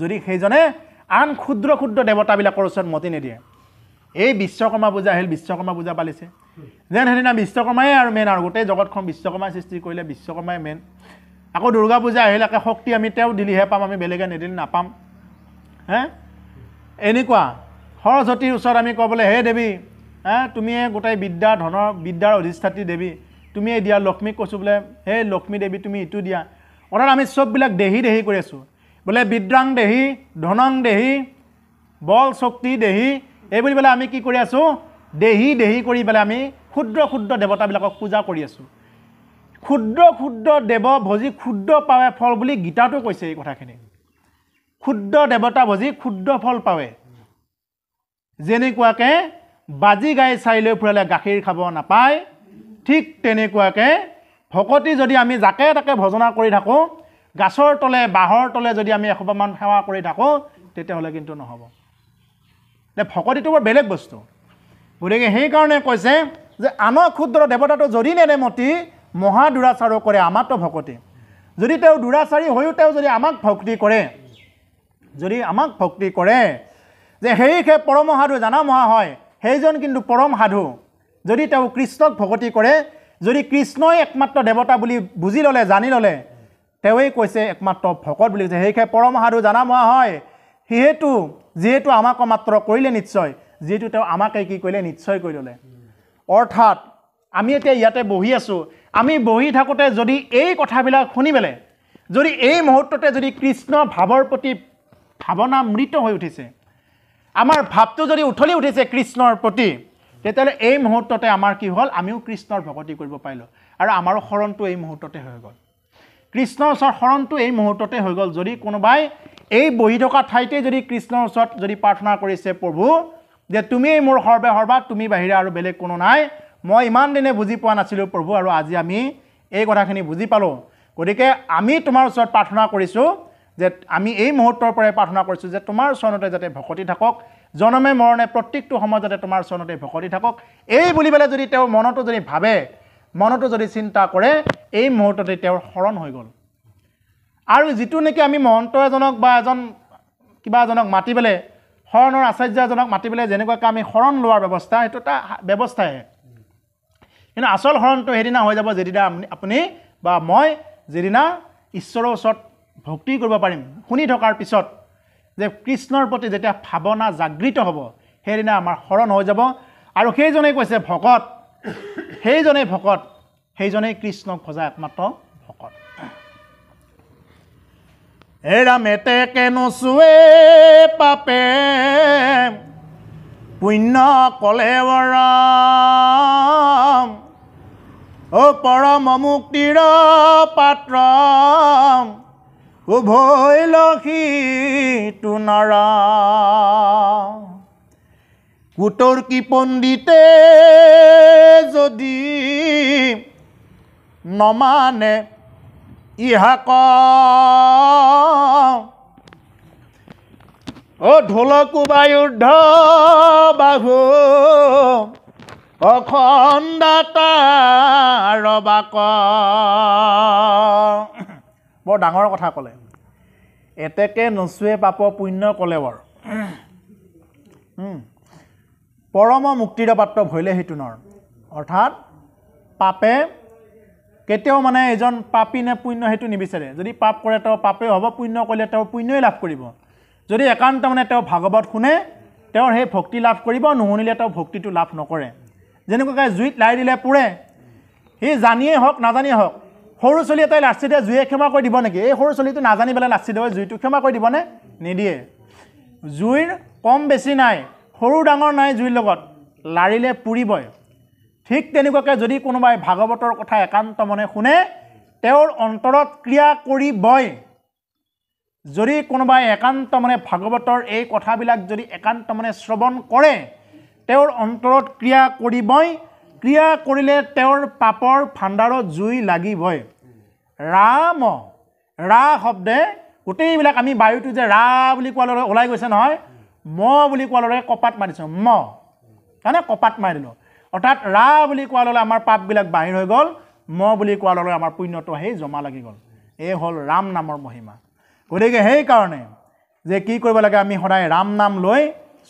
যদি সেইজনে আন ক্ষুদ্ৰ ক্ষুদ্ৰ দেৱতাবিলাকৰ ওচৰত মতি নিদিয়ে। এই বিশ্বকৰ্মা পূজা আহিল, বিশ্বকৰ্মা পূজা পালিছে যেন, সেইদিনা বিশ্বকৰ্মাই আৰু মেইন আৰু গোটেই জগতখন বিশ্বকৰ্মাই সৃষ্টি কৰিলে, বিশ্বকৰ্মাই মেইন। আকৌ দুৰ্গা পূজা আহিল, একে শক্তি আমি তেওঁ দিলিহে পাম, আমি বেলেগে নিদিলে নাপাম। এনেকুৱা সৰস্বতীৰ ওচৰত আমি ক'বলৈ, হে দেৱী তুমিয়ে গোটেই বিদ্যা ধনৰ বিদ্যাৰ অধিষ্ঠাত্ৰী দেৱী, তুমিয়ে দিয়া। লক্ষ্মীক কৈছোঁ বোলে হে লক্ষ্মী দেৱী তুমি ইটো দিয়া। অৰ্থাৎ আমি চববিলাক দেহি দেহি কৰি আছোঁ, বোলে বিদ্যাং দেহি ধনং দেহি বল শক্তি দেহি, এই বুলি পেলাই আমি কি কৰি আছোঁ, দেহি দেহি কৰি পেলাই আমি ক্ষুদ্ৰ ক্ষুদ্ৰ দেৱতাবিলাকক পূজা কৰি আছোঁ। ক্ষুদ্ৰ ক্ষুদ্ৰ দেৱ ভজি ক্ষুদ্ৰ পাৱে ফল বুলি গীতাটো কৈছে এই কথাখিনি। ক্ষুদ্ৰ দেৱতা ভজি ক্ষুদ্ৰ ফল পাৱে, যেনেকুৱাকৈ বাজি গাই চাই লৈ ফুৰালে গাখীৰ খাব নাপায়, ঠিক তেনেকুৱাকৈ ভকতি যদি আমি যাকে তাকে ভজনা কৰি থাকোঁ, গাছৰ তলে বাঁহৰ তলে যদি আমি এসোপামান সেৱা কৰি থাকোঁ, তেতিয়াহ'লে কিন্তু নহ'ব। ভকতিটো বৰ বেলেগ বস্তু। গতিকে সেইকাৰণে কৈছে যে আনৰ ক্ষুদ্ৰ দেৱতাটো যদি নেদে মতি মহা দুৰাচাৰো কৰে আমাতো ভকতি। যদি তেওঁ দুৰাচাৰী হৈও তেওঁ যদি আমাক ভক্তি কৰে, যদি আমাক ভক্তি কৰে যে সেই পৰম সাধু জানা মহা হয়, সেইজন কিন্তু পৰম সাধু। যদি তেওঁ কৃষ্ণক ভকতি কৰে, যদি কৃষ্ণই একমাত্ৰ দেৱতা বুলি বুজি ল'লে, জানি ল'লে, তেওঁৱেই কৈছে একমাত্ৰ ভকত বুলি কৈছে। সেইষে পৰম সাধু জানা মহা হয়, সিহেতু যিহেতু আমাক মাত্ৰ কৰিলে নিশ্চয়, যিহেতু তেওঁ আমাকে কি কৰিলে নিশ্চয় কৰি ল'লে। অৰ্থাৎ আমি এতিয়া ইয়াতে বহি আছোঁ, আমি বহি থাকোঁতে যদি এই কথাবিলাক শুনি পেলাই যদি এই মুহূৰ্ততে যদি কৃষ্ণ ভাৱৰ প্ৰতি ভাৱনা মৃত হৈ উঠিছে, আমাৰ ভাৱটো যদি উঠলি উঠিছে কৃষ্ণৰ প্ৰতি, তেতিয়াহ'লে এই মুহূৰ্ততে আমাৰ কি হ'ল, আমিও কৃষ্ণৰ ভকতি কৰিব পাৰিলোঁ আৰু আমাৰো শৰণটো এই মুহূৰ্ততে হৈ গ'ল, কৃষ্ণৰ ওচৰত শৰণটো এই মুহূৰ্ততে হৈ গ'ল। যদি কোনোবাই এই বহি থকা ঠাইতে যদি কৃষ্ণৰ ওচৰত যদি প্ৰাৰ্থনা কৰিছে, প্ৰভু যে তুমি মোৰ সৰ্বে সৰ্বা তুমি বাহিৰে আৰু বেলেগ কোনো নাই মই ইমান দিনে বুজি পোৱা নাছিলো প্ৰভু আৰু আজি আমি এই কথাখিনি বুজি পালো গৰিকে আমি তোমাৰ ওচৰত প্ৰাৰ্থনা কৰিছো যে আমি এই মুহূৰ্তৰ পৰাই প্ৰাৰ্থনা কৰিছো যে তোমাৰ চৰণতে যাতে ভক্তি থাকক জনমে মৰণে প্ৰত্যেকটো সময় যাতে তোমাৰ চৰণতে ভক্তি থাকক এই বুলিবেলে যদি তেও মনটো যদি ভাবে মনটো যদি চিন্তা কৰে এই মুহূৰ্ততে তেও হৰণ হৈ গল আৰু যেটো নেকি আমি মহন্তজনক বা এজন কিবা জনক মাটিবেলে হৰণৰ আচাৰ্যজনক মাটিবেলে যেনেকৈ আমি হৰণ লোৱাৰ ব্যৱস্থা এটোটা ব্যৱস্থাই কিন্তু আসল হৰণটো হেদিনা হৈ যাব যেদিনা আপুনি বা মই যেদিনা ঈশ্বৰৰ ওচৰত ভক্তি কৰিব পাৰিম শুনি থকাৰ পিছত যে কৃষ্ণৰ প্ৰতি যেতিয়া ভাৱনা জাগৃত হ'ব হেদিনা আমাৰ হৰণ হৈ যাব আৰু সেইজনেই কৈছে ভকত সেইজনেই ভকত সেইজনেই কৃষ্ণক খোজা একমাত্ৰ ভকত এৰামেতে কেনো সুৱে পাপে পুণ্য কলেৱৰাম ও পৰম মুক্তিৰ পাত্ৰ উভয় লখী তুনৰা কুটৰ কি পণ্ডিতে যদি নমানে ইহাক ও ঢোলকুবায়ুদ্ধ বাহু অখণ্ডতা ৰবাক বৰ ডাঙৰ কথা ক'লে এতেকে নচুৱে পাপ পুণ্য ক'লে বৰ পৰম মুক্তিৰ পাত্ৰ ভৈলে হেতু নৰ অৰ্থাৎ পাপে কেতিয়াও মানে এজন পাপী নে পুণ্য হেতু নিবিচাৰে যদি পাপ কৰে তেওঁ পাপেই হ'ব পুণ্য কৰিলে তেওঁ পুণ্যই লাভ কৰিব যদি একান্ত মানে তেওঁ ভাগৱত শুনে তেওঁৰ সেই ভক্তি লাভ কৰিব নুশুনিলে তেওঁ ভক্তিটো লাভ নকৰে যেনেকৈ জুইত লাই দিলে পুৰে সি জানিয়েই হওক নাজানিয়েই হওক সৰু চলি এটাই লাচিতে জুয়ে ক্ষমা কৰি দিব নেকি এই সৰু চলিটো নাজানি পেলাই লাচিতে জুইটো ক্ষমা কৰি দিবনে নিদিয়ে জুইৰ কম বেছি নাই সৰু ডাঙৰ নাই জুইৰ লগত লাৰিলে পুৰিবই ঠিক তেনেকুৱাকৈ যদি কোনোবাই ভাগৱতৰ কথা একান্ত মনে শুনে তেওঁৰ অন্তৰত ক্ৰিয়া কৰিবই যদি কোনোবাই একান্ত মনে ভাগৱতৰ এই কথাবিলাক যদি একান্ত মনে শ্ৰৱণ কৰে তেওঁৰ অন্তৰত ক্ৰিয়া কৰিবই ক্ৰিয়া কৰিলে তেওঁৰ পাপৰ ভাণ্ডাৰত জুই লাগিবই ৰাম ৰা শব্দে গোটেইবিলাক আমি বায়ুটো যে ৰা বুলি কোৱাৰ লগে ওলাই গৈছে নহয় ম বুলি কোৱাৰ লগে কপাত মাৰিছোঁ ম মানে কপাত মাৰি দিলোঁ অৰ্থাৎ ৰা বুলি কোৱাৰ লগে আমাৰ পাপবিলাক বাহিৰ হৈ গ'ল ম বুলি কোৱাৰ লগে আমাৰ পুণ্যটো সেই জমা লাগি গ'ল এই হ'ল ৰাম নামৰ মহিমা গতিকে সেইকাৰণে যে কি কৰিব লাগে আমি সদায় ৰাম নাম লৈ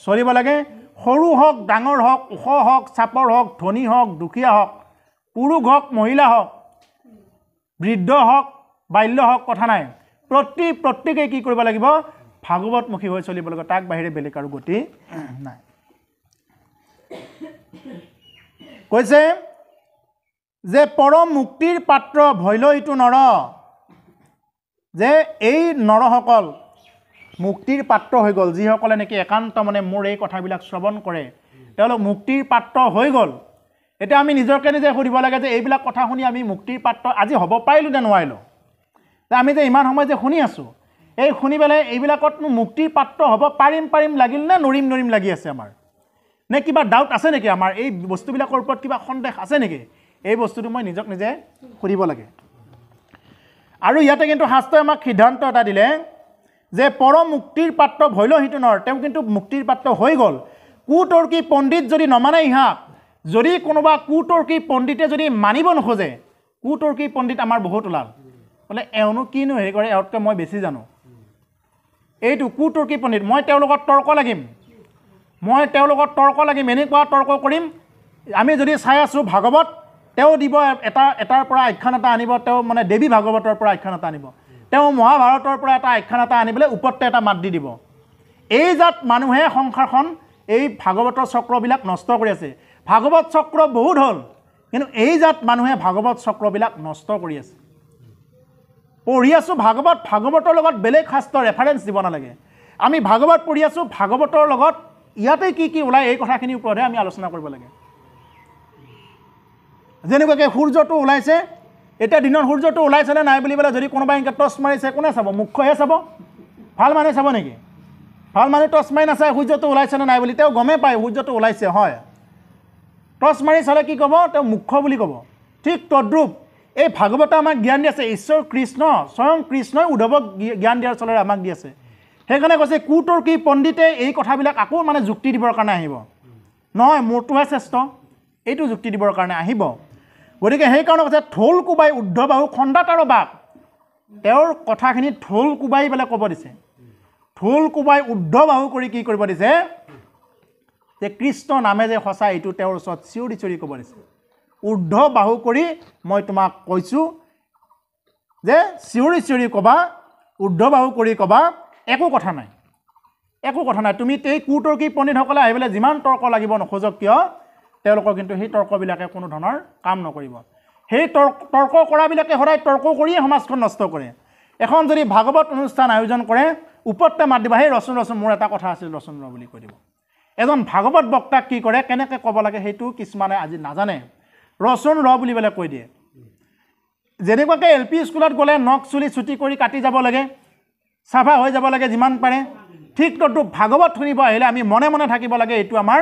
চলিব লাগে সৰু হওক ডাঙৰ হওক ওখ হওক চাপৰ হওক ধনী হওক দুখীয়া হওক পুৰুষ হওক মহিলা হওক বৃদ্ধ হওক বাল্য হওক কথা নাই প্ৰত্যেকে কি কৰিব লাগিব ভাগৱতমুখী হৈ চলিব লাগিব তাক বাহিৰে বেলেগ আৰু গতি নাই কৈছে যে পৰম মুক্তিৰ পাত্ৰ ভৈলইটো নৰ যে এই নৰসকল মুক্তিৰ পাত্ৰ হৈ গ'ল যিসকলে নেকি একান্ত মনে মোৰ এই কথাবিলাক শ্ৰৱণ কৰে তেওঁলোক মুক্তিৰ পাত্ৰ হৈ গ'ল এতিয়া আমি নিজকে নিজে সুধিব লাগে যে এইবিলাক কথা শুনি আমি মুক্তিৰ পাত্ৰ আজি হ'ব পাৰিলোঁ নে নোৱাৰিলোঁ যে আমি যে ইমান সময় যে শুনি আছোঁ এই শুনি পেলাই এইবিলাকতনো মুক্তিৰ পাত্ৰ হ'ব পাৰিম লাগিল নে নৰিম লাগি আছে আমাৰ নে কিবা ডাউট আছে নেকি আমাৰ এই বস্তুবিলাকৰ ওপৰত কিবা সন্দেহ আছে নেকি এই বস্তুটো মই নিজক নিজে সুধিব লাগে আৰু ইয়াতে কিন্তু শাস্ত্ৰই আমাক সিদ্ধান্ত এটা দিলে যে পৰম মুক্তিৰ পাত্ৰ ভৈল সিটো নৰ তেওঁ কিন্তু মুক্তিৰ পাত্ৰ হৈ গ'ল কুতৰ্কী পণ্ডিত যদি নমানে ইহাক যদি কোনোবা কুতৰ্কী পণ্ডিতে যদি মানিব নোখোজে কুতৰ্কী পণ্ডিত আমাৰ বহুত ওলাল বোলে এওঁনো কিনো হেৰি কৰে এওঁতকৈ মই বেছি জানো এইটো কুতৰ্কী পণ্ডিত মই তেওঁৰ লগত তৰ্ক লাগিম এনেকুৱা তৰ্ক কৰিম আমি যদি চাই আছোঁ ভাগৱত তেওঁ দিব এটাৰ পৰা আখ্যান এটা আনিব তেওঁ মানে দেৱী ভাগৱতৰ পৰা আখ্যান এটা আনিব তেওঁ মহাভাৰতৰ পৰা এটা আখ্যান এটা আনি পেলাই ওপৰতে এটা মাত দি দিব এই জাত মানুহে সংসাৰখন এই ভাগৱতৰ চক্ৰবিলাক নষ্ট কৰি আছে ভাগৱত চক্ৰ বহুত হ'ল কিন্তু এই জাত মানুহে ভাগৱত চক্ৰবিলাক নষ্ট কৰি আছে পঢ়ি আছোঁ ভাগৱতৰ লগত বেলেগ শাস্ত্ৰ ৰেফাৰেঞ্চ দিব নালাগে আমি ভাগৱত পঢ়ি আছোঁ ভাগৱতৰ লগত ইয়াতে কি কি ওলায় এই কথাখিনিৰ ওপৰতহে আমি আলোচনা কৰিব লাগে যেনেকুৱাকৈ সূৰ্যটো ওলাইছে এতিয়া দিনৰ সূৰ্যটো ওলাইছেনে নাই বুলি পেলাই যদি কোনোবাই এনেকৈ টৰ্চ মাৰিছে কোনে চাব মুখ্যহে চাব ভাল মানুহে চাব নেকি হল মানে টস মাৰি নাচাই সূৰ্যটো ওলাইছে না নাই বুলি তেও গমে পায় সূৰ্যটো ওলাইছে হয় টস মাৰি চলে কি কব তেও মুখ্য বুলি কব ঠিক তদ্ৰুপ এই ভাগৱত আমাক জ্ঞান দিছে ঈশ্বৰ কৃষ্ণ স্বয়ং কৃষ্ণই উদ্ধৱক জ্ঞান দিয়াৰ চলে আমাক দিছে হেকনে কৈছে কুটৰ কি পণ্ডিতে এই কথাবিলাক আকৌ মানে যুক্তি দিবৰ কাৰণে আহিব নহয় মোৰটোহে শ্ৰেষ্ঠ এইটো যুক্তি দিবৰ কাৰণে আহিব গৰিকে হেই কাৰণ কৈছে ঠোল কুবাই উদ্ধৱ আৰু খণ্ডাতাৰ বাক তেওঁৰ কথাখিনি ঠোল কুবাই বলে ক'ব দিছে ঠোল কুবাই উদ্ধৱ আৰু কৰি কি কৰিব দিছে যে কৃষ্ণ নামে যে হসা এইটো তেওঁৰ ওচৰত চিউৰি চিউৰি ক'ব দিছে উদ্ধ বাহু কৰি মই তোমাক কৈছো যে চিউৰি চিউৰি কবা উদ্ধ বাহু কৰি কবা একো কথা নাই তুমি তেই কুতৰ্কী পণ্ডিতসকলে আহিবলে যিমান তৰ্ক লাগিব নখোজক কিয় তেওঁলোকৰ কিন্তু সেই তৰ্কবিলাকে কোনো ধৰণৰ কাম নকৰিব সেই তৰ্ক কৰাবিলাকে হৰাই তৰ্ক কৰিয়ে সমাজখন নষ্ট কৰে এখন যদি ভাগৱত অনুষ্ঠান আয়োজন কৰে উপত্যা মাত দিবা হে ৰচন ৰচন মোৰ এটা কথা আছিল ৰচন ৰ বুলি কৈ দিব এজন ভাগৱত বক্তাক কি কৰে কেনেকৈ ক'ব লাগে সেইটো কিছুমানে আজি নাজানে ৰচন ৰ বুলি বলে কৈ দিয়ে যেনেকুৱাকৈ এলপি স্কুলত গ'লে নখ চুলি ছুটি কৰি কাটি যাব লাগে সাফা হৈ যাব লাগে যিমান পাৰে ঠিক তটো ভাগৱত শুনিব আহিলে আমি মনে মনে থাকিব লাগে এইটো আমাৰ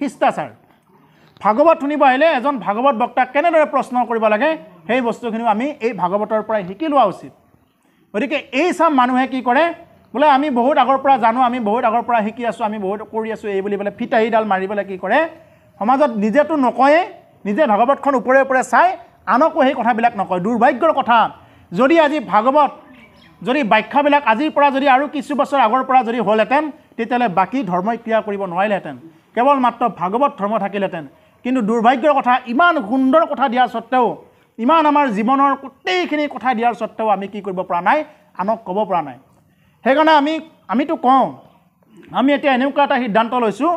শিষ্টাচাৰ ভাগৱত শুনিব আহিলে এজন ভাগৱত বক্তাক কেনেদৰে প্ৰশ্ন কৰিব লাগে সেই বস্তুখিনি আমি এই ভাগৱতৰ পৰাই শিকি লোৱা উচিত গতিকে এই চাম মানুহে কি কৰে বোলে আমি বহুত আগৰ পৰা জানো আমি বহুত আগৰ পৰা শিকি আছোঁ আমি বহুত কৰি আছোঁ এই বুলি বোলে ফিটাহীডাল মাৰি পেলাই কি কৰে সমাজত নিজেতো নকয়ে নিজে ভাগৱতখন ওপৰে ওপৰে চাই আনকো সেই কথাবিলাক নকয় দুৰ্ভাগ্যৰ কথা যদি আজি ভাগৱত যদি ব্যাখ্যাবিলাক আজিৰ পৰা যদি আৰু কিছু বছৰ আগৰ পৰা যদি হ'লহেঁতেন তেতিয়াহ'লে বাকী ধৰ্মই ক্ৰিয়া কৰিব নোৱাৰিলেহেঁতেন কেৱল মাত্ৰ ভাগৱত ধৰ্ম থাকিলেহেঁতেন কিন্তু দুৰ্ভাগ্যৰ কথা ইমান সুন্দৰ কথা দিয়াৰ সত্ত্বেও ইমান আমাৰ জীৱনৰ গোটেইখিনি কথা দিয়াৰ সত্ত্বেও আমি কি কৰিব পৰা নাই আনক ক'ব পৰা নাই সেইকাৰণে আমিতো কওঁ আমি এতিয়া এনেকুৱা এটা সিদ্ধান্ত লৈছোঁ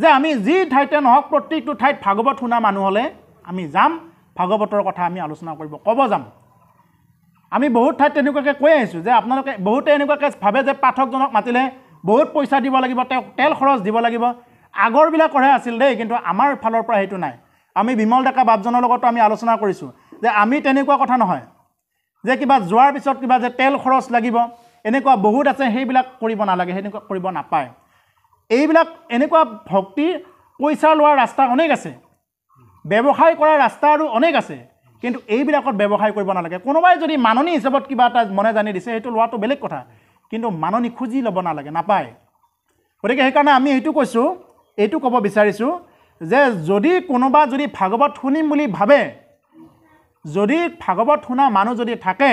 যে আমি যি ঠাইতে নহওক প্ৰত্যেকটো ঠাইত ভাগৱত শুনা মানুহ হ'লে আমি যাম ভাগৱতৰ কথা আমি আলোচনা কৰিব ক'ব যাম আমি বহুত ঠাইত এনেকুৱাকৈ কৈ আহিছোঁ যে আপোনালোকে বহুতে এনেকুৱাকৈ ভাবে যে পাঠকজনক মাতিলে বহুত পইচা দিব লাগিব তেওঁক তেল খৰচ দিব লাগিব আগৰবিলাকৰহে আছিল দেই কিন্তু আমাৰ ফালৰ পৰা সেইটো নাই আমি বিমল ডেকা বাপজনৰ লগতো আমি আলোচনা কৰিছোঁ যে আমি তেনেকুৱা কথা নহয় যে কিবা যোৱাৰ পিছত কিবা যে তেল খৰচ লাগিব এনেকুৱা বহুত আছে সেইবিলাক কৰিব নালাগে সেনেকুৱা কৰিব নাপায় এইবিলাক এনেকুৱা ভক্তি পইচা লোৱাৰ ৰাস্তা অনেক আছে ব্যৱসায় কৰাৰ ৰাস্তা আৰু অনেক আছে কিন্তু এইবিলাকত ব্যৱসায় কৰিব নালাগে কোনোবাই যদি মাননি হিচাপত কিবা এটা মনে জানি দিছে সেইটো লোৱাটো বেলেগ কথা কিন্তু মাননি খুজি ল'ব নালাগে নাপায় গতিকে সেইকাৰণে আমি এইটো কৈছোঁ এইটো ক'ব বিচাৰিছোঁ যে যদি কোনোবা যদি ভাগৱত শুনিম বুলি ভাবে যদি ভাগৱত শুনা মানুহ যদি থাকে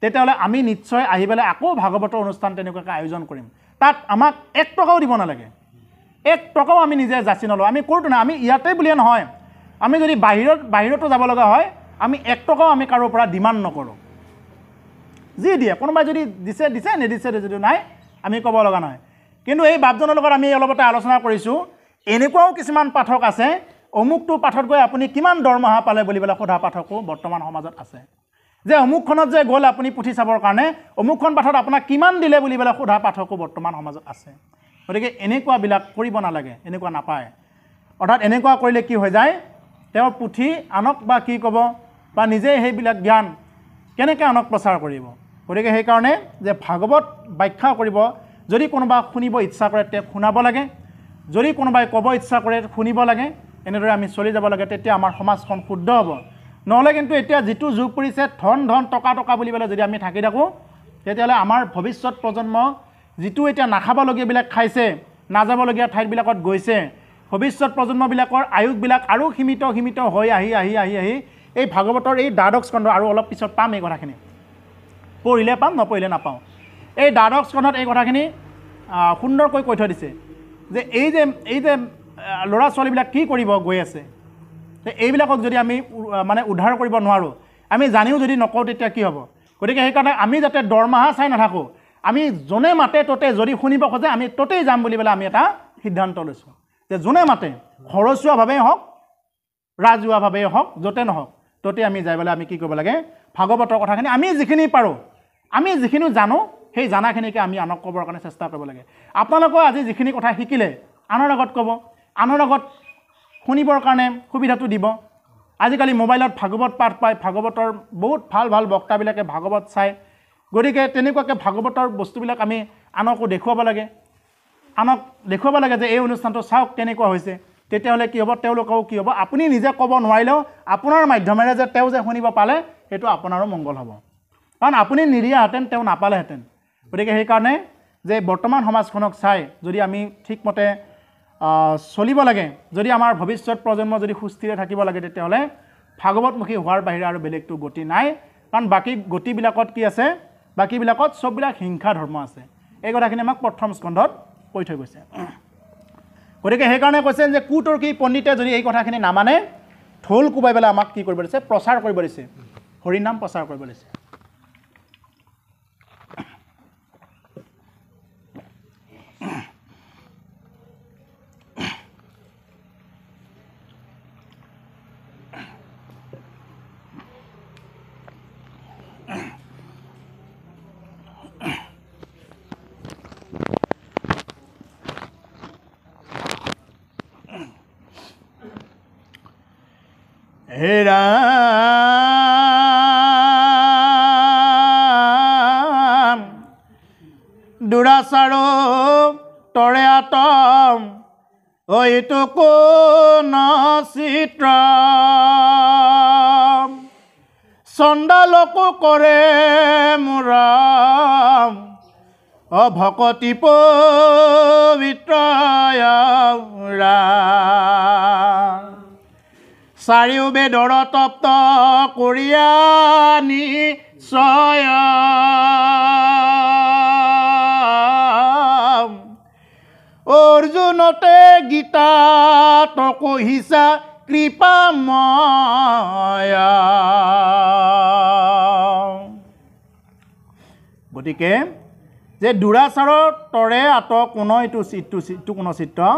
তেতিয়াহ'লে আমি নিশ্চয় আহি পেলাই আকৌ ভাগৱতৰ অনুষ্ঠান তেনেকুৱাকৈ আয়োজন কৰিম তাত আমাক 1 টকাও দিব নালাগে 1 টকাও আমি নিজে যাচি নলওঁ আমি ক'তো নাই আমি ইয়াতে বুলিয়ে নহয় আমি যদি বাহিৰতো যাব লগা হয় আমি 1 টকাও আমি কাৰো পৰা ডিমাণ্ড নকৰোঁ যি দিয়ে কোনোবাই যদি দিছে দিছে নিদিছে যদি নাই আমি ক'ব লগা নহয় কিন্তু এই বাপজনৰ লগত আমি অলপতে আলোচনা কৰিছোঁ এনেকুৱাও কিছুমান পাঠক আছে অমুকটো পাঠত গৈ আপুনি কিমান দৰমহা পালে বুলি পেলাই সোধা পাঠকো বৰ্তমান সমাজত আছে যে অমুকখনত যে গ'ল আপুনি পুথি চাবৰ কাৰণে অমুকখন পাঠত আপোনাক কিমান দিলে বুলি পেলাই সোধা পাঠকো বৰ্তমান সমাজত আছে গতিকে এনেকুৱাবিলাক কৰিব নালাগে এনেকুৱা নাপায় অৰ্থাৎ এনেকুৱা কৰিলে কি হৈ যায় তেওঁৰ পুথি আনক বা কি ক'ব বা নিজে সেইবিলাক জ্ঞান কেনেকৈ আনক প্ৰচাৰ কৰিব গতিকে সেইকাৰণে যে ভাগৱত ব্যাখ্যা কৰিব যদি কোনোবা শুনিব ইচ্ছা কৰে তেওঁক শুনাব লাগে যদি কোনোবাই ক'ব ইচ্ছা কৰে শুনিব লাগে এনেদৰে আমি চলি যাব লাগে তেতিয়া আমাৰ সমাজখন শুদ্ধ হ'ব নহ'লে কিন্তু এতিয়া যিটো যুগ পৰিছে ধন ধন টকা টকা বুলি পেলাই যদি আমি থাকি থাকোঁ তেতিয়াহ'লে আমাৰ ভৱিষ্যত প্ৰজন্ম যিটো এতিয়া নাখাবলগীয়াবিলাক খাইছে নাযাবলগীয়া ঠাইবিলাকত গৈছে ভৱিষ্যত প্ৰজন্মবিলাকৰ আয়ুসবিলাক আৰু সীমিত সীমিত হৈ আহি আহি আহি আহি এই ভাগৱতৰ এই দ্বাদশ খণ্ড আৰু অলপ পিছত পাম এই কথাখিনি পঢ়িলে পাম নপঢ়িলে নাপাওঁ এই দ্বাদশ খণ্ডত এই কথাখিনি সুন্দৰকৈ কৈ থৈ দিছে যে এই যে ল'ৰা ছোৱালীবিলাক কি কৰিব গৈ আছে এইবিলাকক যদি আমি মানে উদ্ধাৰ কৰিব নোৱাৰোঁ আমি জানিও যদি নকওঁ তেতিয়া কি হ'ব গতিকে সেইকাৰণে আমি যাতে দৰমহা চাই নাথাকোঁ আমি যোনে মাতে ত'তে যদি শুনিব খোজে আমি ত'তেই যাম বুলি পেলাই আমি এটা সিদ্ধান্ত লৈছোঁ যে যোনে মাতে খৰচীয়াভাৱেই হওক ৰাজহুৱাভাৱেই হওক য'তে নহওক ত'তে আমি যাই পেলাই আমি কি কৰিব লাগে ভাগৱতৰ কথাখিনি আমি যিখিনি পাৰোঁ আমি যিখিনি জানো সেই জানাখিনিকে আমি আনক ক'বৰ কাৰণে চেষ্টা কৰিব লাগে আপোনালোকেও আজি যিখিনি কথা শিকিলে আনৰ আগত ক'ব আনৰ আগত শুনিবৰ কাৰণে সুবিধাটো দিব আজিকালি মোবাইলত ভাগৱত পাঠ পায় ভাগৱতৰ বহুত ভাল ভাল বক্তাবিলাকে ভাগৱত চাই গড়িকে তেনেকুৱাকে ভাগৱতৰ বস্তুবিলাক আমি আনক দেখুৱাব লাগে যে এই অনুষ্ঠানটো চাওক কেনেকুৱা হৈছে তেতিয়াহলে কি হ'ব তেওঁলোকও কি হ'ব আপুনি নিজে ক'ব নোৱাৰিলেও আপোনাৰ মাধ্যমেৰে যে তেও যে শুনিব পালে হেতু আপোনাৰো মঙ্গল হ'ব কাৰণ আপুনি নিৰিয়াহেতেন তেও নাপালে হেতেন গড়িকে সেই কাৰণে যে বৰ্তমান সমাজখনক চাই যদি আমি ঠিকমতে চলিব লাগে যদি আমাৰ ভৱিষ্যৎ প্ৰজন্ম যদি সুস্থিৰে থাকিব লাগে তেতিয়াহলে ভাগৱতমুখী হোৱাৰ বাহিৰে আৰু বেলেগটো গতি নাই কাৰণ বাকি গতিবিলাকত কি আছে বাকিবিলাকত সববিলাক হিংসা ধৰ্ম আছে এই কথাখিনি আমাক প্ৰথম স্কন্ধত কৈ থৈ গৈছে গড়িকে সেই কাৰণে কৈছেন যে কুতৰ্কী পণ্ডিতে যদি এই কথাখিনি নামানে ঢোল কোবাই বেলা আমাক কি কৰিব দিছে প্ৰচাৰ কৰিব দিছে হৰি নাম প্ৰচাৰ কৰিব দিছে Hey, Ram, Durasaro, Toreatom, Oituko Nasitram, Sondaloko Kore Muram, Obhokotipo Vitraya Ram. Sariu bedoro topto kuriani soyam Orjunote gita toko hisa kripa maya Gotike je durasaro tore ato kono itu kono sitra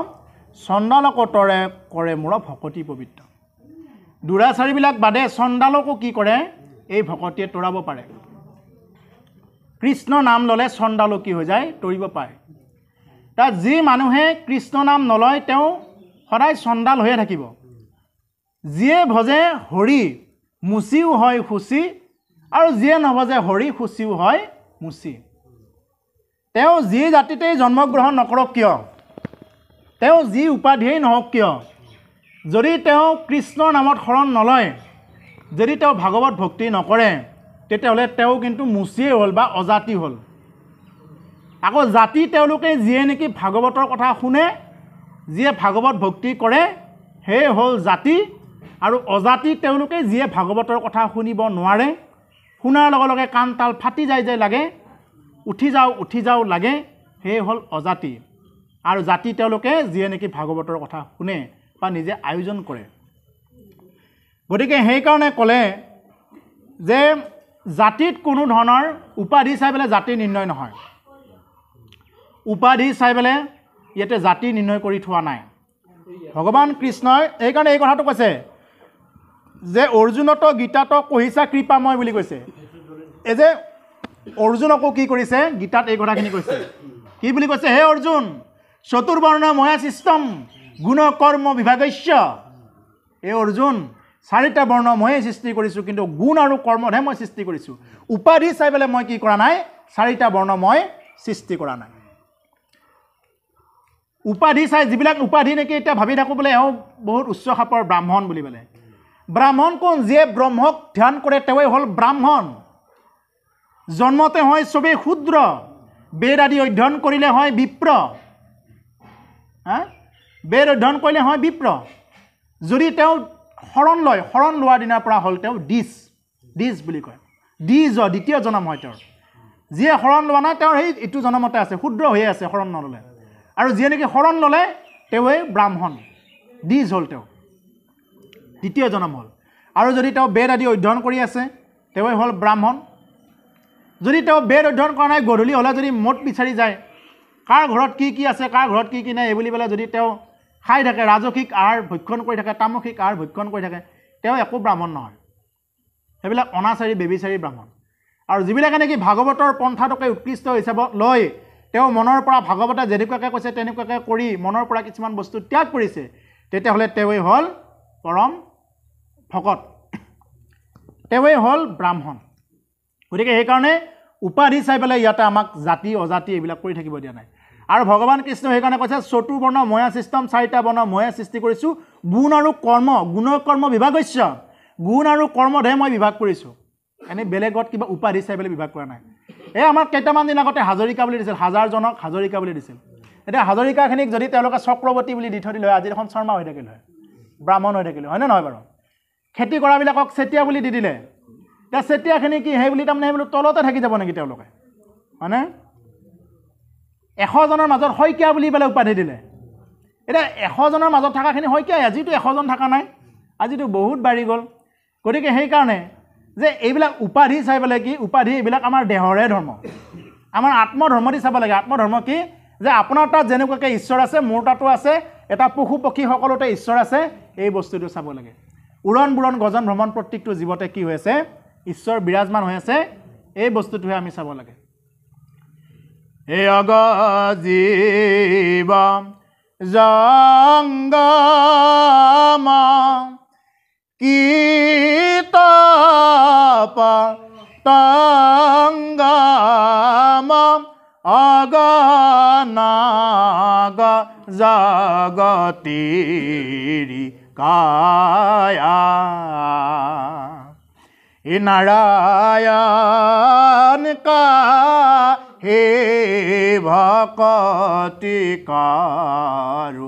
sondaloko tore kore mura bhakoti pavitra Durasari bilak bade sondaloko ki kore ei bhakotiye torabo pare Krishna naam lole sondalo ki ho jay toribo pare ta ji manuhe Krishna naam noloy teu horai sondal hoye thakibo jiye bhoje hori musiu hoy khushi aru jiye nabhoje hori khusiu hoy musi teu ji jatitei janma grohon nakorok kiyo teu ji upadhei nohok kiyo যদি তেওঁ কৃষ্ণ নামত হৰণ নলয় যদি তেওঁ ভাগৱত ভক্তি নকৰে তেতিয়ালে তেওঁ কিন্তু মুছিয়ে হল বা অজাতি হল আকৌ জাতি তেওঁলোকে যিয়ে নেকি ভাগৱতৰ কথা শুনে যিয়ে ভাগৱত ভক্তি কৰে হে হল জাতি আৰু অজাতি তেওঁলোকে যিয়ে ভাগৱতৰ কথা শুনিব নোৱাৰে শুনাৰ লগে লগে কাণ তাল ফাটি যায় যায় লাগে উঠি যাও লাগে হে হল অজাতি আৰু জাতি তেওঁলোকে যিয়ে নেকি ভাগৱতৰ কথা শুনে বা নিজে আয়োজন কৰে গটিকে হেই কাৰণে কলে যে জাতিত কোনো ধৰণৰ উপাধি চাইবেলে জাতি নিৰ্ণয় নহয় উপাধি চাইবেলে ইয়াতে জাতি নিৰ্ণয় কৰি থোৱা নাই ভগবান কৃষ্ণই এই কাৰণে এই কথাটো কৈছে যে অৰ্জুনত গীতাত কৈছা কৃপাময় বুলি কৈছে এই যে অৰ্জুনক কি কৰিছে গীতাত এই কথাখিনি কৈছে কি বুলি কৈছে হে অৰ্জুন চতুৰ্বৰ্ণ ময়া সিস্টেম গুণ কৰ্ম বিভাগস্য এ অৰ্জুন চাৰিটা বৰ্ণ মই সৃষ্টি কৰিছো কিন্তু গুণ আৰু কৰ্মহে মই সৃষ্টি কৰিছো উপাধি চাইবেলে মই কি কৰা নাই চাৰিটা বৰ্ণ মই সৃষ্টি কৰা নাই উপাধি চাই যিবিলাক উপাধি নেকি এটা ভাবি থাকো বলে এও বহুত উচ্চ খাপৰ ব্ৰাহ্মণ বুলি বলে ব্ৰাহ্মণ কোন যে ব্ৰহ্মক ধ্যান কৰে তেৱেই হল ব্ৰাহ্মণ জন্মতে হয় সবে ক্ষুদ্ৰ বেদ আদি অধ্যয়ন কৰিলে হয় বিপ্ৰ হা বেৰ অধ্যয়ন কৰিলে হয় বিপ্ৰ যদি তেও হৰণ লয় হৰণ লোৱাৰ দিনৰ পৰা হল তেও দিছ দিছ বুলি কয় দিছ দ্বিতীয় জন্ম হয় তেও যিয়ে হৰণ লোৱা নাই তেও এই ইটো জন্মতে আছে ক্ষুদ্ৰ হৈ আছে হৰণ নললে আৰু যিয়ে নেকি হৰণ ললে তেৱে ব্ৰাহ্মণ দিছ হল তেও দ্বিতীয় জন্ম হল আৰু যদি তেও বেদ আদি অধ্যয়ন কৰি আছে তেৱে হল ব্ৰাহ্মণ যদি তেও বেদ অধ্যয়ন কৰা নাই গধূলি হলে যদি মত বিচাৰি যায় কাৰ ঘৰত কি আছে কাৰ ঘৰত কি নাই এই বুলি বেলা যদি তেও খাই থাকে ৰাজসিক আহাৰ ভক্ষণ কৰি থাকে তামসিক আহাৰ ভক্ষণ কৰি থাকে তেওঁ একো ব্ৰাহ্মণ নহয় হেবিলাক অনাচাৰী বেবিচাৰী ব্ৰাহ্মণ আৰু যিবিলাকে নেকি ভাগৱতৰ পন্থাটোকে উৎকৃষ্ট হিচাপত লৈ তেওঁ মনৰ পৰা ভাগৱতে যেনেকুৱাকৈ কৈছে তেনেকুৱাকৈ কৰি মনৰ পৰা কিছুমান বস্তু ত্যাগ কৰিছে তেতিয়াহলে তেওঁই হল পৰম ভকত তেওঁই হল ব্ৰাহ্মণ গতিকে এই কাৰণে উপাধি চাই পেলাই ইয়াতে আমাক জাতি অজাতি এইবিলাক কৰি থাকিব দিয়া নাই। আৰু ভগৱান কৃষ্ণ সেইকাৰণে কৈছে চতু বৰ্ণ ময়া সিস্টেম চাৰিটা বৰ্ণ ময়া সৃষ্টি কৰিছো, গুণ আৰু কৰ্ম গুণ কৰ্ম বিভাগস্য, গুণ আৰু কৰ্মহে মই বিভাগ কৰিছো, এনে বেলেগত কিবা উপাধি চাই পেলাই বিভাগ কৰা নাই। এই আমাৰ কেইটামান দিন আগতে হাজৰিকা বুলি দিছিল, হাজাৰজনক হাজৰিকা বুলি দিছিল। এতিয়া হাজৰিকাখিনিক যদি তেওঁলোকে চক্ৰৱৰ্তী বুলি দি থৈ দিলে হয়, আজি এখন শৰ্মা হৈ থাকিল হয়, ব্ৰাহ্মণ হৈ থাকিল হয় নে নহয় বাৰু? খেতি কৰাবিলাকক চেতিয়া বুলি দি দিলে, এতিয়া চেতিয়াখিনি কি সেই বুলি তাৰমানে সেইবিলাক তলতে থাকি যাব নেকি তেওঁলোকে? মানে 100 জনৰ মাজত শইকীয়া বুলি পেলাই উপাধি দিলে। এতিয়া 100 জনৰ মাজত থকাখিনি শইকীয়াই, আজিতো 100 জন থকা নাই, আজিতো বহুত বাঢ়ি গ'ল। গতিকে সেইকাৰণে যে এইবিলাক উপাধি চাই পেলাই কি উপাধি এইবিলাক আমাৰ দেহৰে ধৰ্ম, আমাৰ আত্মধৰ্ম দি চাব লাগে। আত্মধৰ্ম কি? যে আপোনাৰ তাত যেনেকুৱাকৈ ঈশ্বৰ আছে মোৰ তাতো আছে, এটা পশু পক্ষী সকলোতে ঈশ্বৰ আছে, এই বস্তুটো চাব লাগে। উৰণ বুৰণ গজন ভ্ৰমণ প্ৰত্যেকটো জীৱতে কি হৈ আছে? ঈশ্বৰ বিৰাজমান হৈ আছে, এই বস্তুটোহে আমি চাব লাগে। হে অগ জীৱ জংগম কীত পতংগম অগণগ জগতিৰি কায়া ই নাৰায়ণ হে ভকতি কাৰু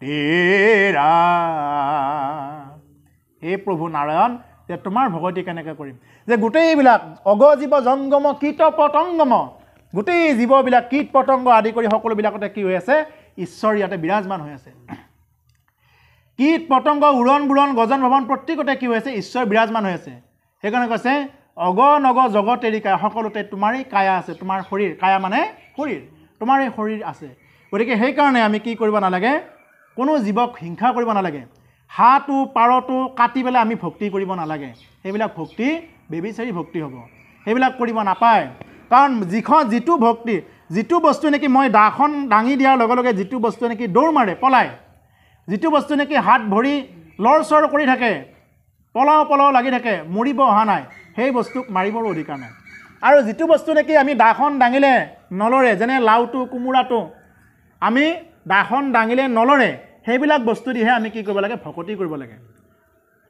তেৰা। হে প্ৰভু নাৰায়ণ, যে তোমাৰ ভকতি কেনেকৈ কৰিম, যে গোটেইবিলাক অগ জীৱ জংগম কীট পতংগম, গোটেই জীৱবিলাক কীট পতংগ আদি কৰি সকলোবিলাকতে কি হৈ আছে? ঈশ্বৰ ইয়াতে বিৰাজমান হৈ আছে। কীট পতংগ উৰণ বুৰণ গজন ভ্ৰমণ প্ৰত্যেকতে কি হৈ আছে? ঈশ্বৰ বিৰাজমান হৈ আছে। সেইকাৰণে কৈছে অগ নগ জগত এৰি কায়া, সকলোতে তোমাৰেই কায়া আছে, তোমাৰ শৰীৰ, কায়া মানে শৰীৰ, তোমাৰেই শৰীৰ আছে। গতিকে সেইকাৰণে আমি কি কৰিব নালাগে? কোনো জীৱক হিংসা কৰিব নালাগে, হাঁহটো পাৰটো কাটি পেলাই আমি ভক্তি কৰিব নালাগে, সেইবিলাক ভক্তি বেবিচাৰি ভক্তি হ'ব, সেইবিলাক কৰিব নাপায়। কাৰণ যিটো ভক্তি, যিটো বস্তু নেকি মই দাখন দাঙি দিয়াৰ লগে লগে যিটো বস্তু নেকি দৌৰ মাৰে পলায়, যিটো বস্তু নেকি হাত ভৰি লৰচৰ কৰি থাকে, পলাও পলাও লাগি থাকে, মৰিব অহা নাই, সেই বস্তুক মাৰিবৰ অধিকাৰ নাই। আৰু যিটো বস্তু নেকি আমি দাখন দাঙিলে নলৰে, যেনে লাওটো কোমোৰাটো আমি দাখন দাঙিলে নলৰে, সেইবিলাক বস্তু দিহে আমি কি কৰিব লাগে? ভকতি কৰিব লাগে।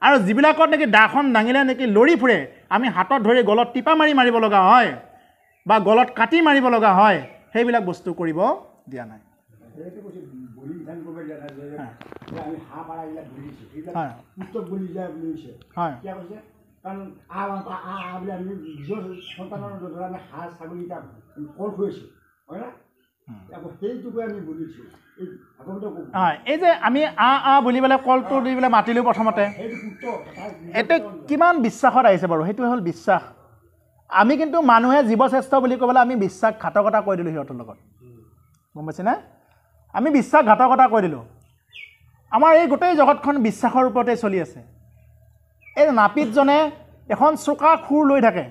আৰু যিবিলাকত নেকি দাখন দাঙিলে নেকি লৰি ফুৰে, আমি হাতত ধৰি গলত টিপা মাৰি মাৰিব লগা হয় বা গলত কাটি মাৰিব লগা হয়, সেইবিলাক বস্তু কৰিব দিয়া নাই। এই যে আমি আ আ বুলি পেলাই কলটো দি পেলাই মাতিলোঁ প্ৰথমতে, এইটো কিমান বিশ্বাসত আহিছে বাৰু? সেইটোৱে হ'ল বিশ্বাস। আমি কিন্তু মানুহে জীৱশ্ৰেষ্ঠ বুলি কৈ পেলাই আমি বিশ্বাসঘাতকতা কৰি দিলোঁ সিহঁতৰ লগত, গম পাইছেনে? আমি বিশ্বাসঘাতকতা কৰি দিলোঁ। আমাৰ এই গোটেই জগতখন বিশ্বাসৰ ওপৰতে চলি আছে। এই নাপিতজনে এখন চোকা খুৰ লৈ থাকে,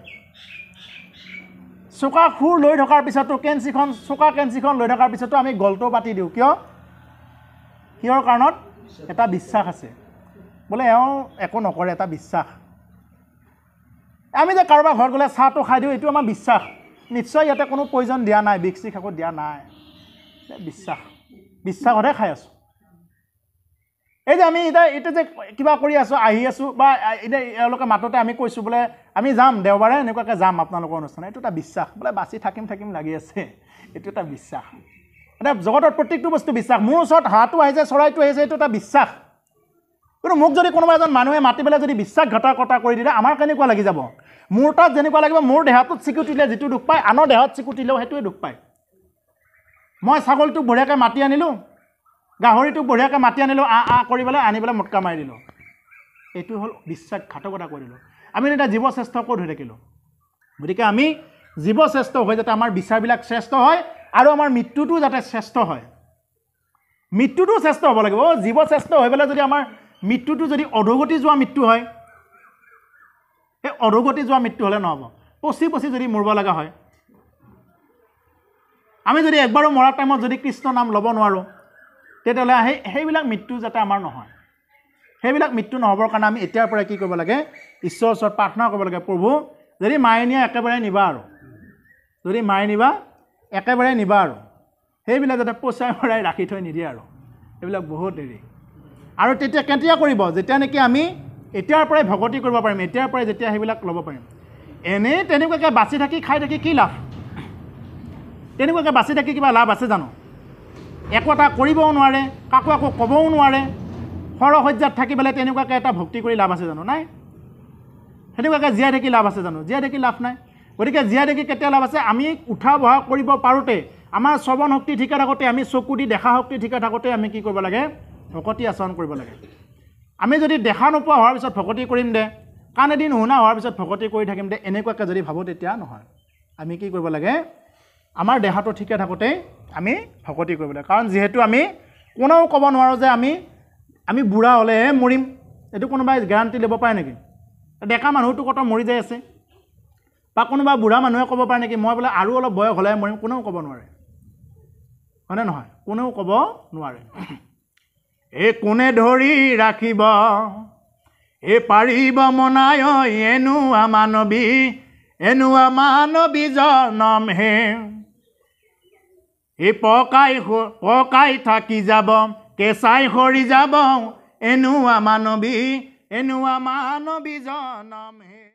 চোকা খুৰ লৈ থকাৰ পিছতো কেঞ্চিখন, চোকা কেঞ্চিখন লৈ থকাৰ পিছতো আমি গলটো পাতি দিওঁ। কিয়? কিহৰ কাৰণত? এটা বিশ্বাস আছে বোলে, এওঁ একো নকৰে, এটা বিশ্বাস। আমি যে কাৰোবাৰ ঘৰত গ'লে চাহটো খাই দিওঁ, এইটো আমাৰ বিশ্বাস, নিশ্চয় ইয়াতে কোনো পয়জন দিয়া নাই, বিষ চিষ একো দিয়া নাই, বিশ্বাস, বিশ্বাসতহে খাই আছোঁ। এই যে আমি এতিয়া যে কিবা কৰি আছোঁ, আহি আছোঁ বা এতিয়া এওঁলোকে মাততে আমি কৈছোঁ বোলে আমি যাম দেওবাৰে এনেকুৱাকৈ যাম আপোনালোকৰ অনুষ্ঠান, এইটো এটা বিশ্বাস, বোলে বাচি থাকিম থাকিম লাগি আছে, এইটো এটা বিশ্বাস। এতিয়া জগতৰ প্ৰত্যেকটো বস্তু বিশ্বাস। মোৰ ওচৰত হাঁহটো আহিছে, চৰাইটো আহিছে, এইটো এটা বিশ্বাস। কিন্তু মোক যদি কোনোবা এজন মানুহে মাতি পেলাই যদি বিশ্বাসঘাতকতা কৰি দিলে আমাৰ কেনেকুৱা লাগি যাব? মোৰ তাত যেনেকুৱা লাগিব, মোৰ দেহাটোত চিকুটিলে যিটো দুখ পায়, আনৰ দেহত চিকুটিলেও সেইটোৱে দুখ পায়। মই ছাগলটোক বঢ়িয়াকৈ মাতি আনিলোঁ, গাহৰিটোক বঢ়িয়াকৈ মাতি আনিলোঁ, আ আ কৰি পেলাই আনি পেলাই মোটকা মাৰি দিলোঁ, এইটো হ'ল বিশ্বাসঘাতকতা কৰিলোঁ। আমি এতিয়া জীৱশ্ৰেষ্ঠ ক'ত হৈ থাকিলোঁ? গতিকে আমি জীৱশ্ৰেষ্ঠ হৈ যাতে আমাৰ বিচাৰবিলাক শ্ৰেষ্ঠ হয় আৰু আমাৰ মৃত্যুটো যাতে শ্ৰেষ্ঠ হয়, মৃত্যুটো শ্ৰেষ্ঠ হ'ব লাগিব। জীৱশ্ৰেষ্ঠ হৈ পেলাই যদি আমাৰ মৃত্যুটো যদি অধগতি যোৱা মৃত্যু হয়, সেই অধগতি যোৱা মৃত্যু হ'লে নহ'ব। পচি পচি যদি মৰিব লগা হয়, আমি যদি একবাৰো মৰাৰ টাইমত যদি কৃষ্ণ নাম ল'ব নোৱাৰোঁ, তেতিয়াহ'লে সেইবিলাক মৃত্যু যাতে আমাৰ নহয়, সেইবিলাক মৃত্যু নহ'বৰ কাৰণে আমি এতিয়াৰ পৰা কি কৰিব লাগে? ঈশ্বৰৰ ওচৰত প্ৰাৰ্থনা কৰিব লাগে, প্ৰভু যদি মায়ে নিয়া একেবাৰে নিবা আৰু যদি মাই নিবা একেবাৰে নিবা আৰু সেইবিলাক যাতে পচাই ভৰাই ৰাখি থৈ নিদিয়ে আৰু এইবিলাক বহুত দেৰি আৰু তেতিয়া কেতিয়া কৰিব যেতিয়া নেকি আমি এতিয়াৰ পৰাই ভগতি কৰিব পাৰিম এতিয়াৰ পৰাই যেতিয়া সেইবিলাক ল'ব পাৰিম এনে তেনেকুৱাকৈ বাছি থাকি খাই থাকি কি লাভ তেনেকুৱাকৈ বাছি থাকি কিবা লাভ আছে জানো একো এটা কৰিবও নোৱাৰে কাকো একো ক'বও নোৱাৰে সৰহজ্জাত থাকি পেলাই তেনেকুৱাকৈ এটা ভক্তি কৰি লাভ আছে জানো নাই তেনেকুৱাকৈ জীয়াই থাকি লাভ আছে জানো জীয়াই থাকি লাভ নাই গতিকে জীয়াই থাকি কেতিয়া লাভ আছে আমি উঠা বহা কৰিব পাৰোঁতে আমাৰ শ্ৰৱণ শক্তি ঠিকে থাকোঁতে আমি চকু দি দেখা শক্তি ঠিকে থাকোঁতে আমি কি কৰিব লাগে ভকতি আচৰণ কৰিব লাগে আমি যদি দেখা নোপোৱা হোৱাৰ পিছত ভকতি কৰিম দে কাণ এদিন শুনা হোৱাৰ পিছত ভকতি কৰি থাকিম দে এনেকুৱাকৈ যদি ভাবোঁ তেতিয়া নহয় আমি কি কৰিব লাগে আমাৰ দেহাটো ঠিকে থাকোঁতে আমি ভকতি কৰিব লাগে কাৰণ যিহেতু আমি কোনেও ক'ব নোৱাৰোঁ যে আমি বুঢ়া হ'লেহে মৰিম এইটো কোনোবাই গ্যাৰাণ্টি ল'ব পাৰে নেকি ডেকা মানুহটো কত মৰি যায় আছে বা কোনোবা বুঢ়া মানুহে ক'ব পাৰে নেকি মই বোলে আৰু অলপ বয়স হ'লেহে মৰিম কোনেও ক'ব নোৱাৰে হয়নে নহয় কোনেও ক'ব নোৱাৰে এ কোনে ধৰি ৰাখিব এ পাৰিব মনায় এনুৱা মানৱী জনম হে এ পকাই থাকি যাব কেঁচাই সৰি যাব এনুৱা মানৱী জনম হে।